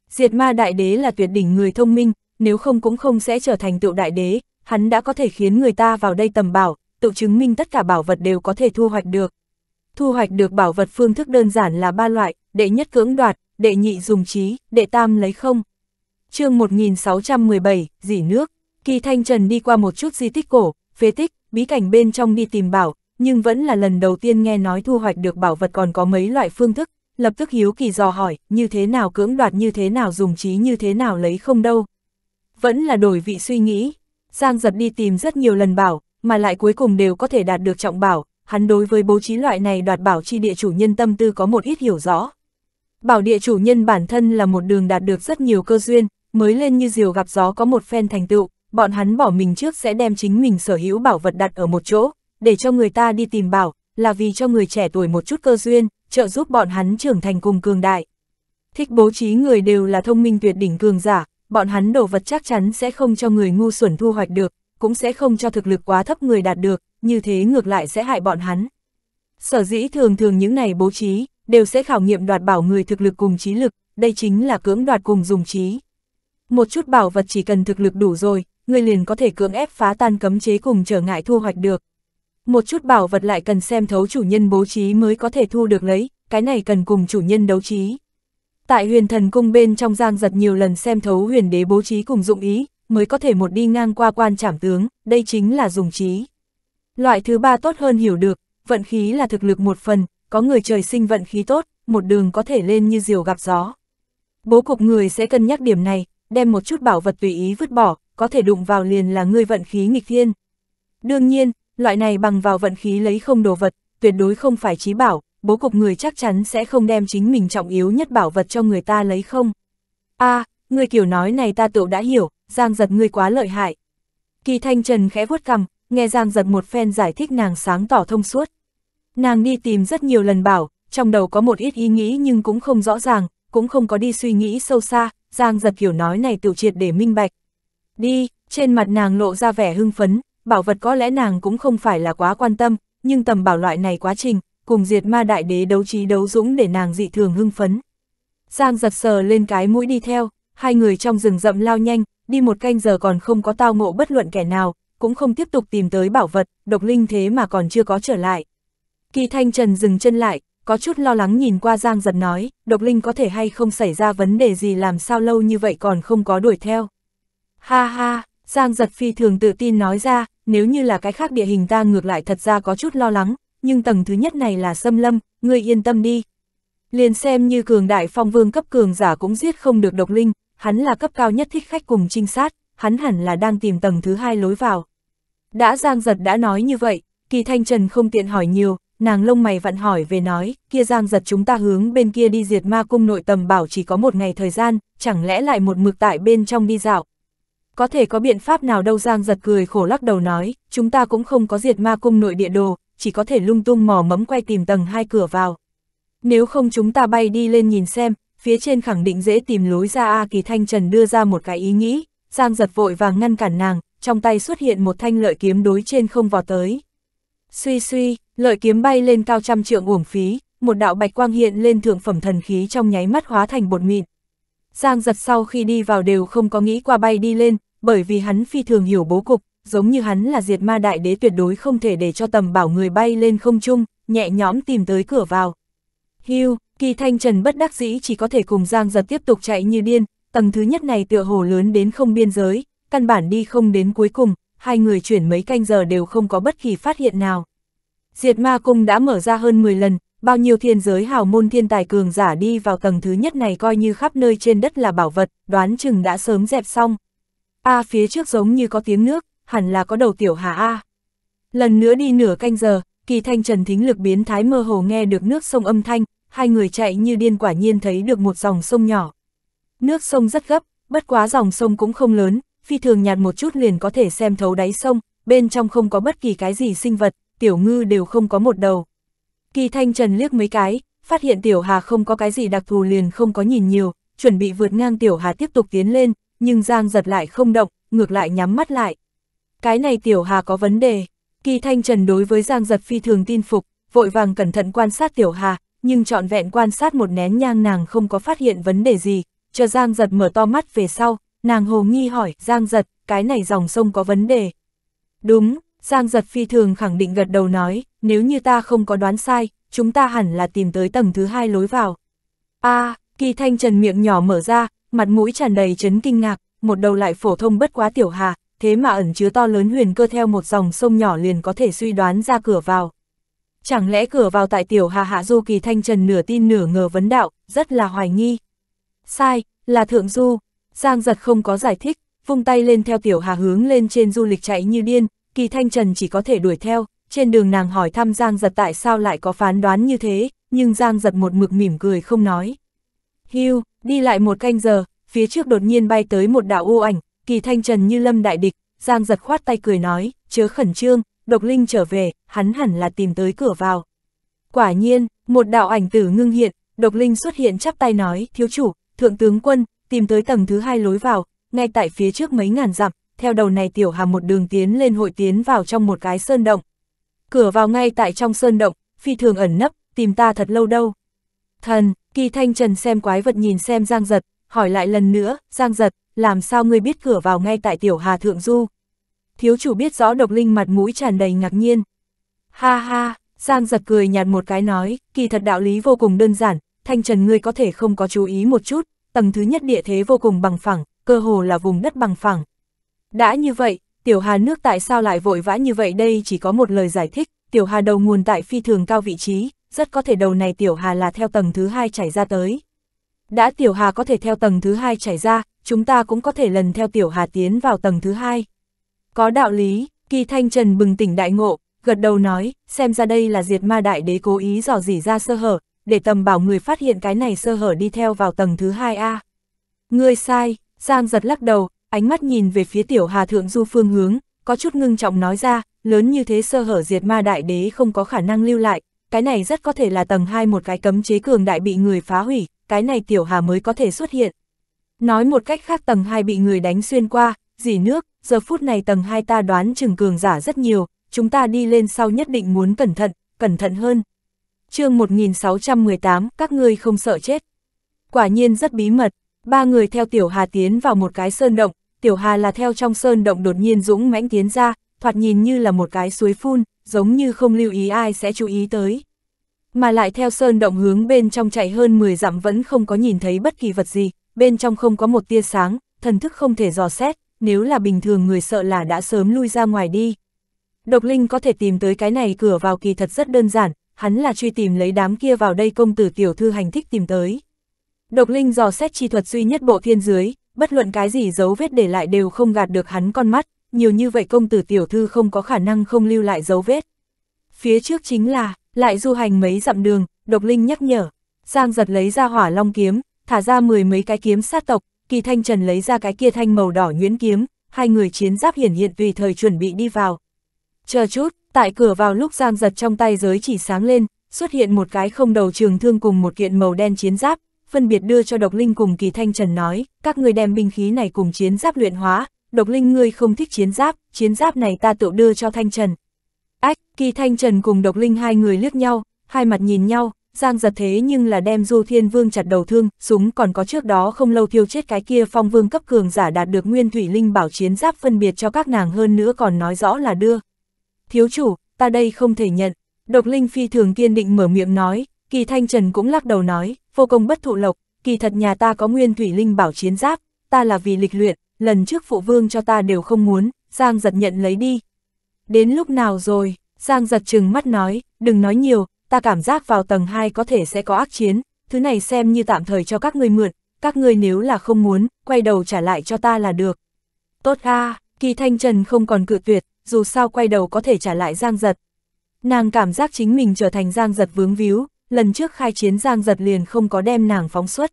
Diệt ma đại đế là tuyệt đỉnh người thông minh, nếu không cũng không sẽ trở thành tựu đại đế, hắn đã có thể khiến người ta vào đây tầm bảo, tự chứng minh tất cả bảo vật đều có thể thu hoạch được. Thu hoạch được bảo vật phương thức đơn giản là ba loại, đệ nhất cưỡng đoạt, đệ nhị dùng trí, đệ tam lấy không. Chương một nghìn sáu trăm mười bảy, dỉ nước. Kỳ Thanh Trần đi qua một chút di tích cổ, phế tích, bí cảnh bên trong đi tìm bảo, nhưng vẫn là lần đầu tiên nghe nói thu hoạch được bảo vật còn có mấy loại phương thức, lập tức hiếu kỳ dò hỏi, như thế nào cưỡng đoạt, như thế nào dùng trí, như thế nào lấy không đâu? Vẫn là đổi vị suy nghĩ. Giang Dật đi tìm rất nhiều lần bảo, mà lại cuối cùng đều có thể đạt được trọng bảo, hắn đối với bố trí loại này đoạt bảo chi địa chủ nhân tâm tư có một ít hiểu rõ. Bảo địa chủ nhân bản thân là một đường đạt được rất nhiều cơ duyên, mới lên như diều gặp gió có một phen thành tựu, bọn hắn bỏ mình trước sẽ đem chính mình sở hữu bảo vật đặt ở một chỗ, để cho người ta đi tìm bảo, là vì cho người trẻ tuổi một chút cơ duyên, trợ giúp bọn hắn trưởng thành cùng cường đại. Thích bố trí người đều là thông minh tuyệt đỉnh cường giả, bọn hắn đồ vật chắc chắn sẽ không cho người ngu xuẩn thu hoạch được, cũng sẽ không cho thực lực quá thấp người đạt được, như thế ngược lại sẽ hại bọn hắn. Sở dĩ thường thường những này bố trí, đều sẽ khảo nghiệm đoạt bảo người thực lực cùng trí lực, đây chính là cưỡng đoạt cùng dùng trí. Một chút bảo vật chỉ cần thực lực đủ rồi, người liền có thể cưỡng ép phá tan cấm chế cùng trở ngại thu hoạch được. Một chút bảo vật lại cần xem thấu chủ nhân bố trí mới có thể thu được lấy, cái này cần cùng chủ nhân đấu trí. Tại Huyền Thần Cung bên trong, Giang Dật nhiều lần xem thấu huyền đế bố trí cùng dụng ý, mới có thể một đi ngang qua quan trảm tướng, đây chính là dùng trí. Loại thứ ba tốt hơn hiểu được, vận khí là thực lực một phần, có người trời sinh vận khí tốt, một đường có thể lên như diều gặp gió. Bố cục người sẽ cân nhắc điểm này, đem một chút bảo vật tùy ý vứt bỏ, có thể đụng vào liền là người vận khí nghịch thiên. Đương nhiên, loại này bằng vào vận khí lấy không đồ vật, tuyệt đối không phải chí bảo, bố cục người chắc chắn sẽ không đem chính mình trọng yếu nhất bảo vật cho người ta lấy không. A, à, người kiểu nói này ta tựu đã hiểu, Giang Dật ngươi quá lợi hại. Kỳ Thanh Trần khẽ vuốt cằm, nghe Giang Dật một phen giải thích nàng sáng tỏ thông suốt. Nàng đi tìm rất nhiều lần bảo, trong đầu có một ít ý nghĩ nhưng cũng không rõ ràng, cũng không có đi suy nghĩ sâu xa, Giang Dật kiểu nói này tựu triệt để minh bạch. Đi, trên mặt nàng lộ ra vẻ hưng phấn, bảo vật có lẽ nàng cũng không phải là quá quan tâm, nhưng tầm bảo loại này quá trình, cùng diệt ma đại đế đấu trí đấu dũng để nàng dị thường hưng phấn. Giang Dật sờ lên cái mũi đi theo, hai người trong rừng rậm lao nhanh, đi một canh giờ còn không có tao ngộ bất luận kẻ nào, cũng không tiếp tục tìm tới bảo vật, độc linh thế mà còn chưa có trở lại. Kỳ Thanh Trần dừng chân lại, có chút lo lắng nhìn qua Giang Dật nói, độc linh có thể hay không xảy ra vấn đề gì, làm sao lâu như vậy còn không có đuổi theo. Ha ha, Giang Dật phi thường tự tin nói ra, nếu như là cái khác địa hình ta ngược lại thật ra có chút lo lắng, nhưng tầng thứ nhất này là xâm lâm, ngươi yên tâm đi. Liền xem như cường đại phong vương cấp cường giả cũng giết không được Độc Linh, hắn là cấp cao nhất thích khách cùng trinh sát, hắn hẳn là đang tìm tầng thứ hai lối vào. Đã Giang Dật đã nói như vậy, Kỳ Thanh Trần không tiện hỏi nhiều, nàng lông mày vặn hỏi về nói, kia Giang Dật chúng ta hướng bên kia đi Diệt Ma Cung nội tầm bảo chỉ có một ngày thời gian, chẳng lẽ lại một mực tại bên trong đi dạo. Có thể có biện pháp nào đâu? Giang Dật cười khổ lắc đầu nói, chúng ta cũng không có Diệt Ma Cung nội địa đồ, chỉ có thể lung tung mò mẫm quay tìm tầng hai cửa vào. Nếu không chúng ta bay đi lên nhìn xem, phía trên khẳng định dễ tìm lối ra a. Kỳ Thanh Trần đưa ra một cái ý nghĩ, Giang Dật vội vàng ngăn cản nàng, trong tay xuất hiện một thanh lợi kiếm đối trên không vọt tới. Suy suy, lợi kiếm bay lên cao trăm trượng uổng phí, một đạo bạch quang hiện lên thượng phẩm thần khí trong nháy mắt hóa thành bột mịn. Giang Dật sau khi đi vào đều không có nghĩ qua bay đi lên, bởi vì hắn phi thường hiểu bố cục, giống như hắn là Diệt Ma đại đế tuyệt đối không thể để cho tầm bảo người bay lên không trung, nhẹ nhõm tìm tới cửa vào. Hưu, Kỳ Thanh Trần bất đắc dĩ chỉ có thể cùng Giang Dật tiếp tục chạy như điên, tầng thứ nhất này tựa hồ lớn đến không biên giới, căn bản đi không đến cuối cùng, hai người chuyển mấy canh giờ đều không có bất kỳ phát hiện nào. Diệt Ma Cung đã mở ra hơn mười lần, bao nhiêu thiên giới hào môn thiên tài cường giả đi vào tầng thứ nhất này coi như khắp nơi trên đất là bảo vật, đoán chừng đã sớm dẹp xong. A à, phía trước giống như có tiếng nước, hẳn là có đầu tiểu hà a. Lần nữa đi nửa canh giờ, Kỳ Thanh Trần thính lực biến thái mơ hồ nghe được nước sông âm thanh, hai người chạy như điên quả nhiên thấy được một dòng sông nhỏ. Nước sông rất gấp, bất quá dòng sông cũng không lớn, phi thường nhạt một chút liền có thể xem thấu đáy sông, bên trong không có bất kỳ cái gì sinh vật, tiểu ngư đều không có một đầu. Kỳ Thanh Trần liếc mấy cái, phát hiện tiểu hà không có cái gì đặc thù liền không có nhìn nhiều, chuẩn bị vượt ngang tiểu hà tiếp tục tiến lên, nhưng Giang Dật lại không động, ngược lại nhắm mắt lại. Cái này tiểu hà có vấn đề, Kỳ Thanh Trần đối với Giang Dật phi thường tin phục, vội vàng cẩn thận quan sát tiểu hà, nhưng trọn vẹn quan sát một nén nhang nàng không có phát hiện vấn đề gì, cho Giang Dật mở to mắt về sau, nàng hồ nghi hỏi, Giang Dật, cái này dòng sông có vấn đề. Đúng, Giang Dật phi thường khẳng định gật đầu nói, nếu như ta không có đoán sai, chúng ta hẳn là tìm tới tầng thứ hai lối vào. A, à, Kỳ Thanh Trần miệng nhỏ mở ra, mặt mũi tràn đầy chấn kinh ngạc, một đầu lại phổ thông bất quá tiểu hà, thế mà ẩn chứa to lớn huyền cơ theo một dòng sông nhỏ liền có thể suy đoán ra cửa vào. Chẳng lẽ cửa vào tại tiểu hà hạ du? Kỳ Thanh Trần nửa tin nửa ngờ vấn đạo, rất là hoài nghi. Sai, là thượng du. Giang Dật không có giải thích, vung tay lên theo tiểu hà hướng lên trên du lịch chạy như điên, Kỳ Thanh Trần chỉ có thể đuổi theo, trên đường nàng hỏi thăm Giang Dật tại sao lại có phán đoán như thế, nhưng Giang Dật một mực mỉm cười không nói. Hưu, đi lại một canh giờ, phía trước đột nhiên bay tới một đạo u ảnh, Kỳ Thanh Trần như lâm đại địch, Giang Dật khoát tay cười nói, chớ khẩn trương, Độc Linh trở về, hắn hẳn là tìm tới cửa vào. Quả nhiên, một đạo ảnh tử ngưng hiện, Độc Linh xuất hiện chắp tay nói, thiếu chủ, thượng tướng quân, tìm tới tầng thứ hai lối vào, ngay tại phía trước mấy ngàn dặm, theo đầu này tiểu hà một đường tiến lên hội tiến vào trong một cái sơn động. Cửa vào ngay tại trong sơn động, phi thường ẩn nấp, tìm ta thật lâu đâu. Thần, Kỳ Thanh Trần xem quái vật nhìn xem Giang Dật, hỏi lại lần nữa, Giang Dật, làm sao ngươi biết cửa vào ngay tại tiểu hà thượng du? Thiếu chủ biết rõ. Độc Linh mặt mũi tràn đầy ngạc nhiên. Ha ha, Giang Dật cười nhạt một cái nói, kỳ thật đạo lý vô cùng đơn giản, Thanh Trần ngươi có thể không có chú ý một chút, tầng thứ nhất địa thế vô cùng bằng phẳng, cơ hồ là vùng đất bằng phẳng. Đã như vậy, tiểu hà nước tại sao lại vội vã như vậy? Đây chỉ có một lời giải thích, tiểu hà đầu nguồn tại phi thường cao vị trí, rất có thể đầu này tiểu hà là theo tầng thứ hai chảy ra tới. Đã tiểu hà có thể theo tầng thứ hai chảy ra, chúng ta cũng có thể lần theo tiểu hà tiến vào tầng thứ hai. Có đạo lý, Kỳ Thanh Trần bừng tỉnh đại ngộ, gật đầu nói, xem ra đây là Diệt Ma đại đế cố ý dò dỉ ra sơ hở, để tầm bảo người phát hiện cái này sơ hở đi theo vào tầng thứ hai a. Ngươi sai, Giang Dật lắc đầu, ánh mắt nhìn về phía tiểu hà thượng du phương hướng, có chút ngưng trọng nói ra, lớn như thế sơ hở Diệt Ma đại đế không có khả năng lưu lại, cái này rất có thể là tầng hai một cái cấm chế cường đại bị người phá hủy, cái này tiểu hà mới có thể xuất hiện. Nói một cách khác, tầng hai bị người đánh xuyên qua, dỉ nước, giờ phút này tầng hai ta đoán chừng cường giả rất nhiều, chúng ta đi lên sau nhất định muốn cẩn thận, cẩn thận hơn. Chương một nghìn sáu trăm mười tám, các ngươi không sợ chết. Quả nhiên rất bí mật, ba người theo tiểu hà tiến vào một cái sơn động, tiểu hà là theo trong sơn động đột nhiên dũng mãnh tiến ra, thoạt nhìn như là một cái suối phun, giống như không lưu ý ai sẽ chú ý tới. Mà lại theo sơn động hướng bên trong chạy hơn mười dặm vẫn không có nhìn thấy bất kỳ vật gì, bên trong không có một tia sáng, thần thức không thể dò xét, nếu là bình thường người sợ là đã sớm lui ra ngoài đi. Độc Linh có thể tìm tới cái này cửa vào kỳ thật rất đơn giản. hắn là truy tìm lấy đám kia vào đây công tử tiểu thư hành thích tìm tới. Độc Linh dò xét chi thuật duy nhất bộ thiên giới, bất luận cái gì dấu vết để lại đều không gạt được hắn con mắt, nhiều như vậy công tử tiểu thư không có khả năng không lưu lại dấu vết. Phía trước chính là, lại du hành mấy dặm đường, Độc Linh nhắc nhở, Giang Dật lấy ra Hỏa Long Kiếm, thả ra mười mấy cái kiếm sát tộc, Kỳ Thanh Trần lấy ra cái kia thanh màu đỏ nhuyễn kiếm, hai người chiến giáp hiển hiện tùy thời chuẩn bị đi vào. Chờ chút, tại cửa vào lúc Giang Dật trong tay giới chỉ sáng lên, xuất hiện một cái không đầu trường thương cùng một kiện màu đen chiến giáp, phân biệt đưa cho Độc Linh cùng Kỳ Thanh Trần nói, các người đem binh khí này cùng chiến giáp luyện hóa, Độc Linh ngươi không thích chiến giáp, chiến giáp này ta tự đưa cho Thanh Trần. Ách, Kỳ Thanh Trần cùng Độc Linh hai người liếc nhau, hai mặt nhìn nhau, Giang Dật thế nhưng là đem Du Thiên Vương chặt đầu thương, súng còn có trước đó không lâu thiêu chết cái kia phong vương cấp cường giả đạt được nguyên thủy linh bảo chiến giáp phân biệt cho các nàng, hơn nữa còn nói rõ là đưa. Thiếu chủ, ta đây không thể nhận, Độc Linh phi thường kiên định mở miệng nói, Kỳ Thanh Trần cũng lắc đầu nói, vô công bất thụ lộc, kỳ thật nhà ta có nguyên thủy linh bảo chiến giáp, ta là vì lịch luyện, lần trước phụ vương cho ta đều không muốn, Giang Dật nhận lấy đi. Đến lúc nào rồi, Giang Dật trừng mắt nói, đừng nói nhiều, ta cảm giác vào tầng hai có thể sẽ có ác chiến, thứ này xem như tạm thời cho các ngươi mượn, các ngươi nếu là không muốn, quay đầu trả lại cho ta là được. Tốt a, Kỳ Thanh Trần không còn cự tuyệt, dù sao quay đầu có thể trả lại Giang Dật. Nàng cảm giác chính mình trở thành Giang Dật vướng víu, lần trước khai chiến Giang Dật liền không có đem nàng phóng xuất.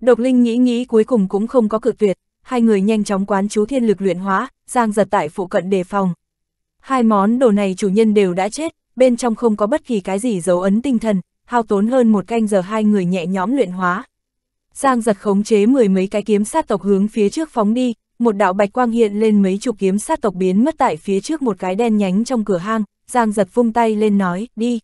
Độc Linh nghĩ nghĩ cuối cùng cũng không có cự tuyệt, hai người nhanh chóng quán chú thiên lực luyện hóa, Giang Dật tại phụ cận đề phòng. Hai món đồ này chủ nhân đều đã chết, bên trong không có bất kỳ cái gì dấu ấn tinh thần, hao tốn hơn một canh giờ hai người nhẹ nhõm luyện hóa. Giang Dật khống chế mười mấy cái kiếm sát tộc hướng phía trước phóng đi, một đạo bạch quang hiện lên, mấy chục kiếm sát tộc biến mất tại phía trước một cái đen nhánh trong cửa hang, Giang Dật vung tay lên nói, đi.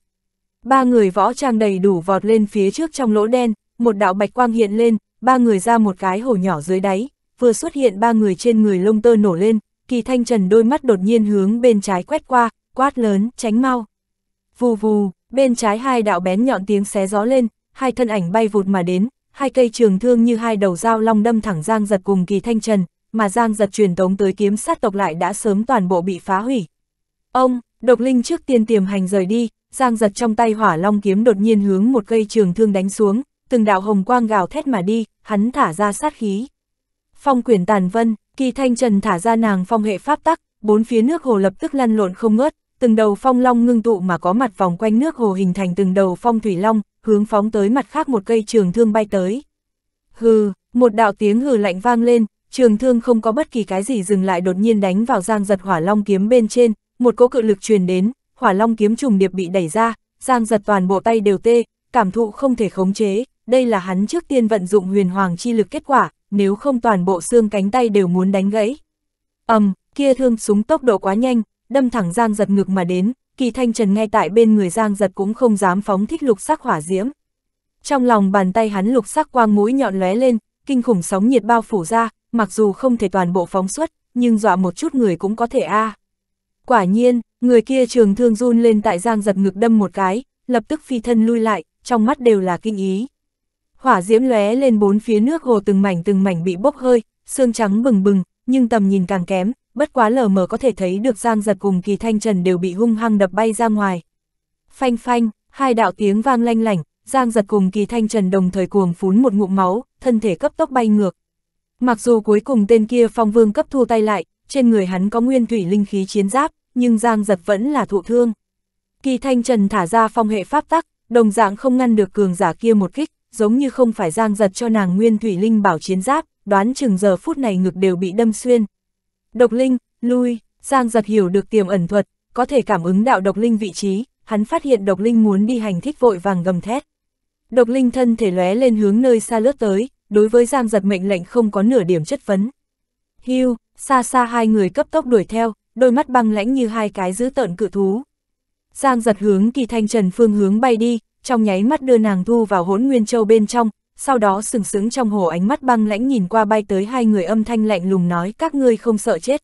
Ba người võ trang đầy đủ vọt lên phía trước trong lỗ đen, một đạo bạch quang hiện lên, ba người ra một cái hồ nhỏ dưới đáy, vừa xuất hiện ba người trên người lông tơ nổ lên, Kỳ Thanh Trần đôi mắt đột nhiên hướng bên trái quét qua, quát lớn, tránh mau. Vù vù, bên trái hai đạo bén nhọn tiếng xé gió lên, hai thân ảnh bay vụt mà đến, hai cây trường thương như hai đầu dao long đâm thẳng Giang Dật cùng Kỳ Thanh Trần, mà Giang Dật truyền tống tới kiếm sát tộc lại đã sớm toàn bộ bị phá hủy. Ông, Độc Linh trước tiên tiềm hành rời đi, Giang Dật trong tay Hỏa Long kiếm đột nhiên hướng một cây trường thương đánh xuống, từng đạo hồng quang gào thét mà đi, hắn thả ra sát khí. Phong quyển tàn vân, Kỳ Thanh Trần thả ra nàng phong hệ pháp tắc, bốn phía nước hồ lập tức lăn lộn không ngớt, từng đầu phong long ngưng tụ mà có mặt vòng quanh nước hồ hình thành từng đầu phong thủy long, hướng phóng tới mặt khác một cây trường thương bay tới. Hừ, một đạo tiếng hừ lạnh vang lên, trường thương không có bất kỳ cái gì dừng lại đột nhiên đánh vào Giang Dật Hỏa Long kiếm bên trên, một cỗ cự lực truyền đến, Hỏa Long kiếm trùng điệp bị đẩy ra, Giang Dật toàn bộ tay đều tê, cảm thụ không thể khống chế, đây là hắn trước tiên vận dụng huyền hoàng chi lực kết quả, nếu không toàn bộ xương cánh tay đều muốn đánh gãy. Ầm, um, kia thương súng tốc độ quá nhanh, đâm thẳng Giang Dật ngực mà đến, Kỳ Thanh Trần ngay tại bên người Giang Dật cũng không dám phóng thích lục sắc hỏa diễm. Trong lòng bàn tay hắn lục sắc quang mũi nhọn lóe lên, kinh khủng sóng nhiệt bao phủ ra, mặc dù không thể toàn bộ phóng xuất, nhưng dọa một chút người cũng có thể a. À. Quả nhiên, người kia trường thương run lên tại Giang Dật ngực đâm một cái, lập tức phi thân lui lại, trong mắt đều là kinh ý. Hỏa diễm lóe lên, bốn phía nước hồ từng mảnh từng mảnh bị bốc hơi, xương trắng bừng bừng, nhưng tầm nhìn càng kém, bất quá lờ mờ có thể thấy được Giang Dật cùng Kỳ Thanh Trần đều bị hung hăng đập bay ra ngoài. Phanh phanh, hai đạo tiếng vang lanh lảnh, Giang Dật cùng Kỳ Thanh Trần đồng thời cuồng phún một ngụm máu, thân thể cấp tốc bay ngược. Mặc dù cuối cùng tên kia phong vương cấp thu tay lại, trên người hắn có nguyên thủy linh khí chiến giáp, nhưng Giang Dật vẫn là thụ thương. Kỳ Thanh Trần thả ra phong hệ pháp tắc, đồng dạng không ngăn được cường giả kia một kích, giống như không phải Giang Dật cho nàng nguyên thủy linh bảo chiến giáp, đoán chừng giờ phút này ngực đều bị đâm xuyên. Độc Linh, lui, Giang Dật hiểu được tiềm ẩn thuật, có thể cảm ứng đạo Độc Linh vị trí, hắn phát hiện Độc Linh muốn đi hành thích vội vàng gầm thét. Độc Linh thân thể lóe lên hướng nơi xa lướt tới, đối với Giang Dật mệnh lệnh không có nửa điểm chất vấn. Hưu, xa xa hai người cấp tốc đuổi theo, đôi mắt băng lãnh như hai cái dữ tợn cự thú. Giang Dật hướng Kỳ Thanh Trần phương hướng bay đi, trong nháy mắt đưa nàng thu vào Hỗn Nguyên Châu bên trong, sau đó sừng sững trong hồ ánh mắt băng lãnh nhìn qua bay tới hai người, âm thanh lạnh lùng nói, các ngươi không sợ chết.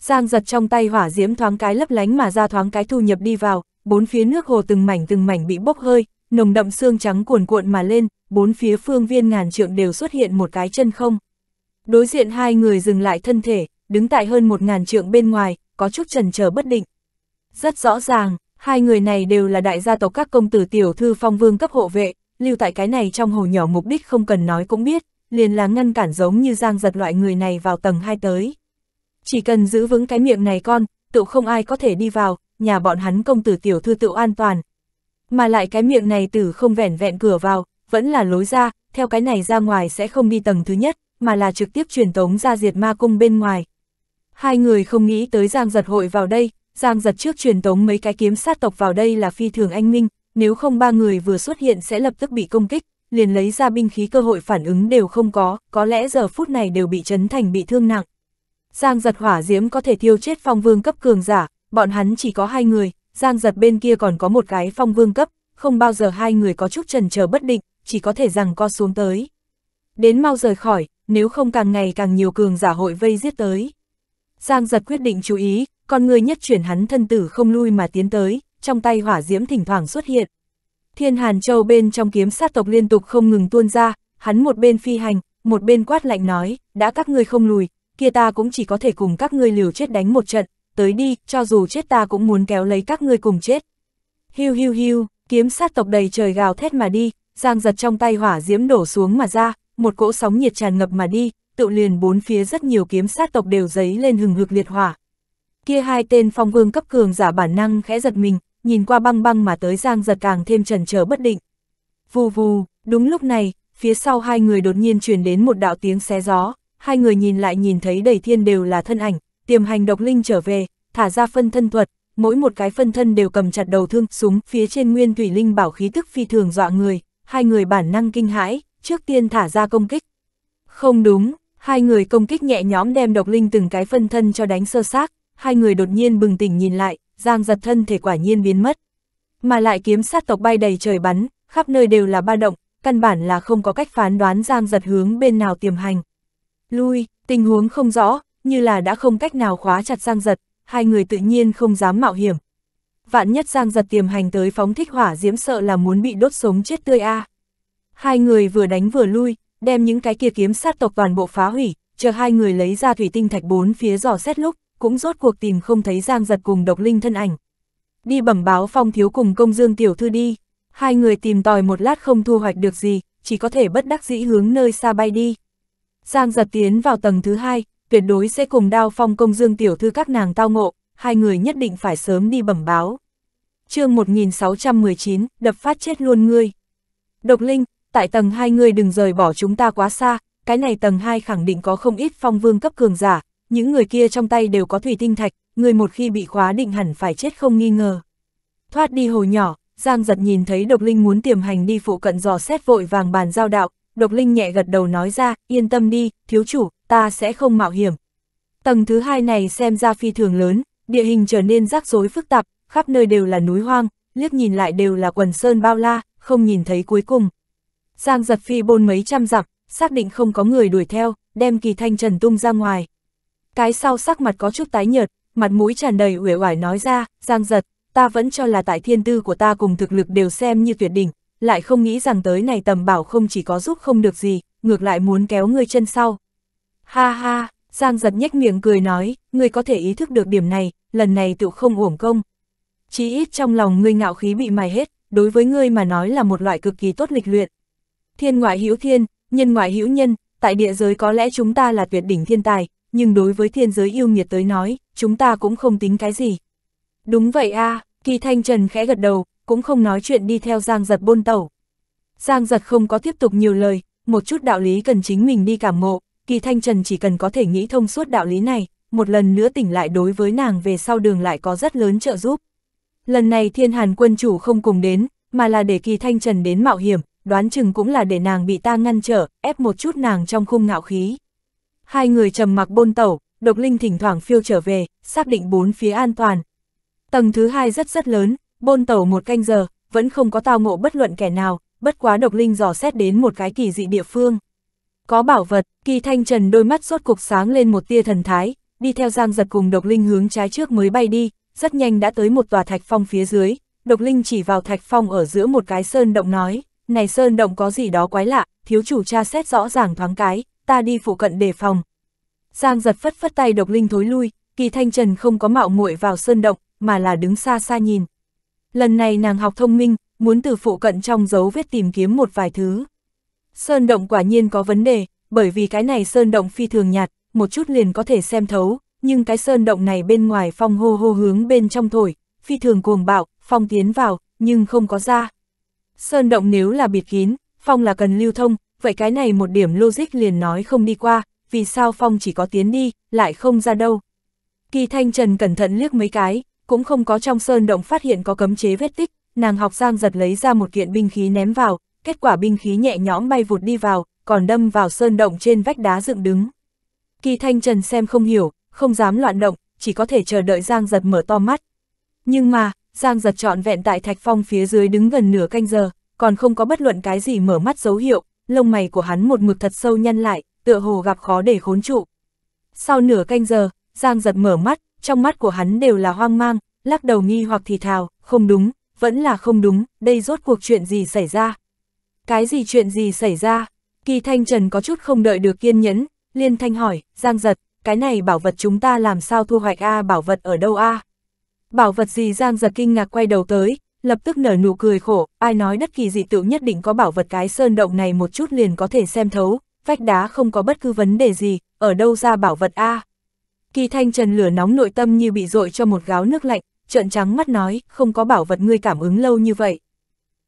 Giang Dật trong tay hỏa diễm thoáng cái lấp lánh mà ra, thoáng cái thu nhập đi vào, bốn phía nước hồ từng mảnh từng mảnh bị bốc hơi, nồng đậm xương trắng cuồn cuộn mà lên, bốn phía phương viên ngàn trượng đều xuất hiện một cái chân không. Đối diện hai người dừng lại thân thể, đứng tại hơn một ngàn trượng bên ngoài, có chút chần chờ bất định. Rất rõ ràng, Hai người này đều là đại gia tộc các công tử tiểu thư phong vương cấp hộ vệ, lưu tại cái này trong hồ nhỏ mục đích không cần nói cũng biết, liền là ngăn cản giống như Giang Dật loại người này vào tầng hai tới. Chỉ cần giữ vững cái miệng này con, tựu không ai có thể đi vào, nhà bọn hắn công tử tiểu thư tựu an toàn. Mà lại cái miệng này tử không vẻn vẹn cửa vào, vẫn là lối ra, theo cái này ra ngoài sẽ không đi tầng thứ nhất, mà là trực tiếp truyền tống ra Diệt Ma Cung bên ngoài. Hai người không nghĩ tới Giang Dật hội vào đây, Giang Dật trước truyền tống mấy cái kiếm sát tộc vào đây là phi thường anh minh, nếu không ba người vừa xuất hiện sẽ lập tức bị công kích, liền lấy ra binh khí cơ hội phản ứng đều không có, có lẽ giờ phút này đều bị chấn thành bị thương nặng. Giang Dật hỏa diễm có thể thiêu chết phong vương cấp cường giả, bọn hắn chỉ có hai người, Giang Dật bên kia còn có một cái phong vương cấp, không bao giờ hai người có chút trần chờ bất định, chỉ có thể rằng co xuống tới. Đến mau rời khỏi, nếu không càng ngày càng nhiều cường giả hội vây giết tới. Giang Dật quyết định chú ý, con người nhất chuyển hắn thân tử không lui mà tiến tới, trong tay hỏa diễm thỉnh thoảng xuất hiện. Thiên Hàn Châu bên trong kiếm sát tộc liên tục không ngừng tuôn ra, hắn một bên phi hành, một bên quát lạnh nói, đã các ngươi không lùi, kia ta cũng chỉ có thể cùng các ngươi liều chết đánh một trận, tới đi, cho dù chết ta cũng muốn kéo lấy các ngươi cùng chết. Hiu hiu hiu, kiếm sát tộc đầy trời gào thét mà đi, Giang Dật trong tay hỏa diễm đổ xuống mà ra, một cỗ sóng nhiệt tràn ngập mà đi, tự liền bốn phía rất nhiều kiếm sát tộc đều dấy lên hừng hực liệt hỏa. Kia hai tên phong vương cấp cường giả bản năng khẽ giật mình, nhìn qua băng băng mà tới Giang Dật càng thêm chần chờ bất định. Vù vù, đúng lúc này, phía sau hai người đột nhiên truyền đến một đạo tiếng xé gió, hai người nhìn lại nhìn thấy đầy thiên đều là thân ảnh, tiềm hành độc linh trở về, thả ra phân thân thuật, mỗi một cái phân thân đều cầm chặt đầu thương, súng, phía trên nguyên thủy linh bảo khí tức phi thường dọa người, hai người bản năng kinh hãi, trước tiên thả ra công kích. Không đúng, hai người công kích nhẹ nhõm đem độc linh từng cái phân thân cho đánh sơ xác. Hai người đột nhiên bừng tỉnh nhìn lại, Giang Dật thân thể quả nhiên biến mất. Mà lại kiếm sát tộc bay đầy trời bắn, khắp nơi đều là ba động, căn bản là không có cách phán đoán Giang Dật hướng bên nào tiềm hành. Lui, tình huống không rõ, như là đã không cách nào khóa chặt Giang Dật, hai người tự nhiên không dám mạo hiểm. Vạn nhất Giang Dật tiềm hành tới phóng thích hỏa diễm sợ là muốn bị đốt sống chết tươi a. À. Hai người vừa đánh vừa lui, đem những cái kia kiếm sát tộc toàn bộ phá hủy, chờ hai người lấy ra thủy tinh thạch bốn phía dò xét lúc, cũng rốt cuộc tìm không thấy Giang Dật cùng độc linh thân ảnh. Đi bẩm báo Phong thiếu cùng Công Dương tiểu thư đi, hai người tìm tòi một lát không thu hoạch được gì, chỉ có thể bất đắc dĩ hướng nơi xa bay đi. Giang Dật tiến vào tầng thứ hai, tuyệt đối sẽ cùng Đao Phong Công Dương tiểu thư các nàng tao ngộ, hai người nhất định phải sớm đi bẩm báo. Chương một nghìn sáu trăm mười chín, đập phát chết luôn ngươi. Độc linh, tại tầng hai ngươi đừng rời bỏ chúng ta quá xa, cái này tầng hai khẳng định có không ít phong vương cấp cường giả. Những người kia trong tay đều có thủy tinh thạch, người một khi bị khóa định hẳn phải chết không nghi ngờ. Thoát đi hồ nhỏ, Giang Dật nhìn thấy độc linh muốn tiềm hành đi phụ cận dò xét vội vàng bàn giao đạo, độc linh nhẹ gật đầu nói ra, yên tâm đi, thiếu chủ, ta sẽ không mạo hiểm. Tầng thứ hai này xem ra phi thường lớn, địa hình trở nên rắc rối phức tạp, khắp nơi đều là núi hoang, liếc nhìn lại đều là quần sơn bao la, không nhìn thấy cuối cùng. Giang Dật phi bôn mấy trăm dặm, xác định không có người đuổi theo, đem Kỳ Thanh Trần tung ra ngoài. Cái sau sắc mặt có chút tái nhợt, mặt mũi tràn đầy uể oải nói ra, Giang Dật, ta vẫn cho là tại thiên tư của ta cùng thực lực đều xem như tuyệt đỉnh, lại không nghĩ rằng tới này tầm bảo không chỉ có giúp không được gì, ngược lại muốn kéo ngươi chân sau. Ha ha, Giang Dật nhếch miệng cười nói, ngươi có thể ý thức được điểm này, lần này tựu không uổng công. Chí ít trong lòng ngươi ngạo khí bị mài hết, đối với ngươi mà nói là một loại cực kỳ tốt lịch luyện. Thiên ngoại hữu thiên, nhân ngoại hữu nhân, tại địa giới có lẽ chúng ta là tuyệt đỉnh thiên tài. Nhưng đối với thiên giới yêu nghiệt tới nói, chúng ta cũng không tính cái gì. Đúng vậy a, à, Kỳ Thanh Trần khẽ gật đầu, cũng không nói chuyện đi theo Giang Dật bôn tẩu. Giang Dật không có tiếp tục nhiều lời, một chút đạo lý cần chính mình đi cảm ngộ, Kỳ Thanh Trần chỉ cần có thể nghĩ thông suốt đạo lý này, một lần nữa tỉnh lại đối với nàng về sau đường lại có rất lớn trợ giúp. Lần này Thiên Hàn Quân Chủ không cùng đến, mà là để Kỳ Thanh Trần đến mạo hiểm, đoán chừng cũng là để nàng bị ta ngăn trở, ép một chút nàng trong khung ngạo khí. Hai người trầm mặc bôn tẩu, độc linh thỉnh thoảng phiêu trở về, xác định bốn phía an toàn. Tầng thứ hai rất rất lớn, bôn tẩu một canh giờ, vẫn không có tao ngộ bất luận kẻ nào, bất quá độc linh dò xét đến một cái kỳ dị địa phương. Có bảo vật, Kỳ Thanh Trần đôi mắt rốt cục sáng lên một tia thần thái, đi theo Giang Dật cùng độc linh hướng trái trước mới bay đi, rất nhanh đã tới một tòa thạch phong phía dưới, độc linh chỉ vào thạch phong ở giữa một cái sơn động nói, này sơn động có gì đó quái lạ, thiếu chủ tra xét rõ ràng thoáng cái. Ta đi phụ cận đề phòng. Giang Dật phất phất tay độc linh thối lui, Kỳ Thanh Trần không có mạo muội vào sơn động, mà là đứng xa xa nhìn. Lần này nàng học thông minh, muốn từ phụ cận trong dấu vết tìm kiếm một vài thứ. Sơn động quả nhiên có vấn đề, bởi vì cái này sơn động phi thường nhạt, một chút liền có thể xem thấu, nhưng cái sơn động này bên ngoài phong hô hô hướng bên trong thổi, phi thường cuồng bạo, phong tiến vào, nhưng không có ra. Sơn động nếu là bịt kín, phong là cần lưu thông, vậy cái này một điểm logic liền nói không đi qua, vì sao phong chỉ có tiến đi, lại không ra đâu. Kỳ Thanh Trần cẩn thận liếc mấy cái, cũng không có trong sơn động phát hiện có cấm chế vết tích, nàng học Giang Dật lấy ra một kiện binh khí ném vào, kết quả binh khí nhẹ nhõm bay vụt đi vào, còn đâm vào sơn động trên vách đá dựng đứng. Kỳ Thanh Trần xem không hiểu, không dám loạn động, chỉ có thể chờ đợi Giang Dật mở to mắt. Nhưng mà, Giang Dật trọn vẹn tại thạch phong phía dưới đứng gần nửa canh giờ, còn không có bất luận cái gì mở mắt dấu hiệu, lông mày của hắn một mực thật sâu nhăn lại, tựa hồ gặp khó để khốn trụ. Sau nửa canh giờ, Giang Dật mở mắt, trong mắt của hắn đều là hoang mang, lắc đầu nghi hoặc thì thào, không đúng, vẫn là không đúng, đây rốt cuộc chuyện gì xảy ra? Cái gì chuyện gì xảy ra? Kỳ Thanh Trần có chút không đợi được kiên nhẫn, liên thanh hỏi, Giang Dật, cái này bảo vật chúng ta làm sao thu hoạch a, bảo vật ở đâu a? Bảo vật gì? Giang Dật kinh ngạc quay đầu tới, lập tức nở nụ cười khổ, ai nói đất kỳ dị tự nhất định có bảo vật, cái sơn động này một chút liền có thể xem thấu, vách đá không có bất cứ vấn đề gì, ở đâu ra bảo vật a? Kỳ Thanh Trần lửa nóng nội tâm như bị dội cho một gáo nước lạnh, trợn trắng mắt nói, không có bảo vật ngươi cảm ứng lâu như vậy.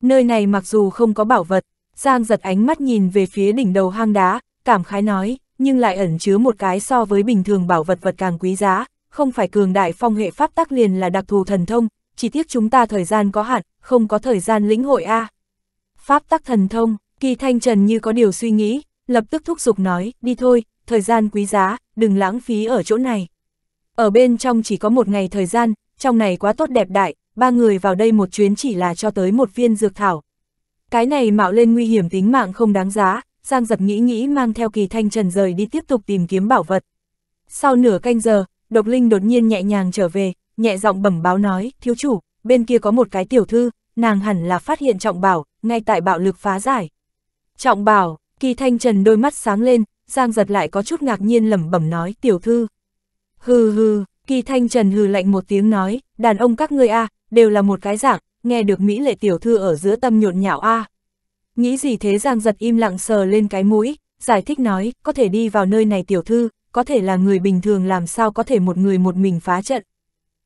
Nơi này mặc dù không có bảo vật, Giang Dật ánh mắt nhìn về phía đỉnh đầu hang đá, cảm khái nói, nhưng lại ẩn chứa một cái so với bình thường bảo vật vật càng quý giá, không phải cường đại phong hệ pháp tắc liền là đặc thù thần thông, chỉ tiếc chúng ta thời gian có hạn, không có thời gian lĩnh hội a. Pháp tắc thần thông, Kỳ Thanh Trần như có điều suy nghĩ, lập tức thúc giục nói, đi thôi, thời gian quý giá, đừng lãng phí ở chỗ này. Ở bên trong chỉ có một ngày thời gian, trong này quá tốt đẹp đại, ba người vào đây một chuyến chỉ là cho tới một viên dược thảo. Cái này mạo lên nguy hiểm tính mạng không đáng giá, Giang Dật nghĩ nghĩ mang theo Kỳ Thanh Trần rời đi tiếp tục tìm kiếm bảo vật. Sau nửa canh giờ, Độc Linh đột nhiên nhẹ nhàng trở về, nhẹ giọng bẩm báo nói, thiếu chủ, bên kia có một cái tiểu thư, nàng hẳn là phát hiện trọng bảo, ngay tại bạo lực phá giải. Trọng bảo, Kỳ Thanh Trần đôi mắt sáng lên, Giang Dật lại có chút ngạc nhiên lẩm bẩm nói, tiểu thư. Hừ hừ, Kỳ Thanh Trần hừ lạnh một tiếng nói, đàn ông các ngươi a, à, đều là một cái dạng, nghe được mỹ lệ tiểu thư ở giữa tâm nhộn nhạo a. À. Nghĩ gì thế? Giang Dật im lặng sờ lên cái mũi, giải thích nói, có thể đi vào nơi này tiểu thư, có thể là người bình thường làm sao có thể một người một mình phá trận.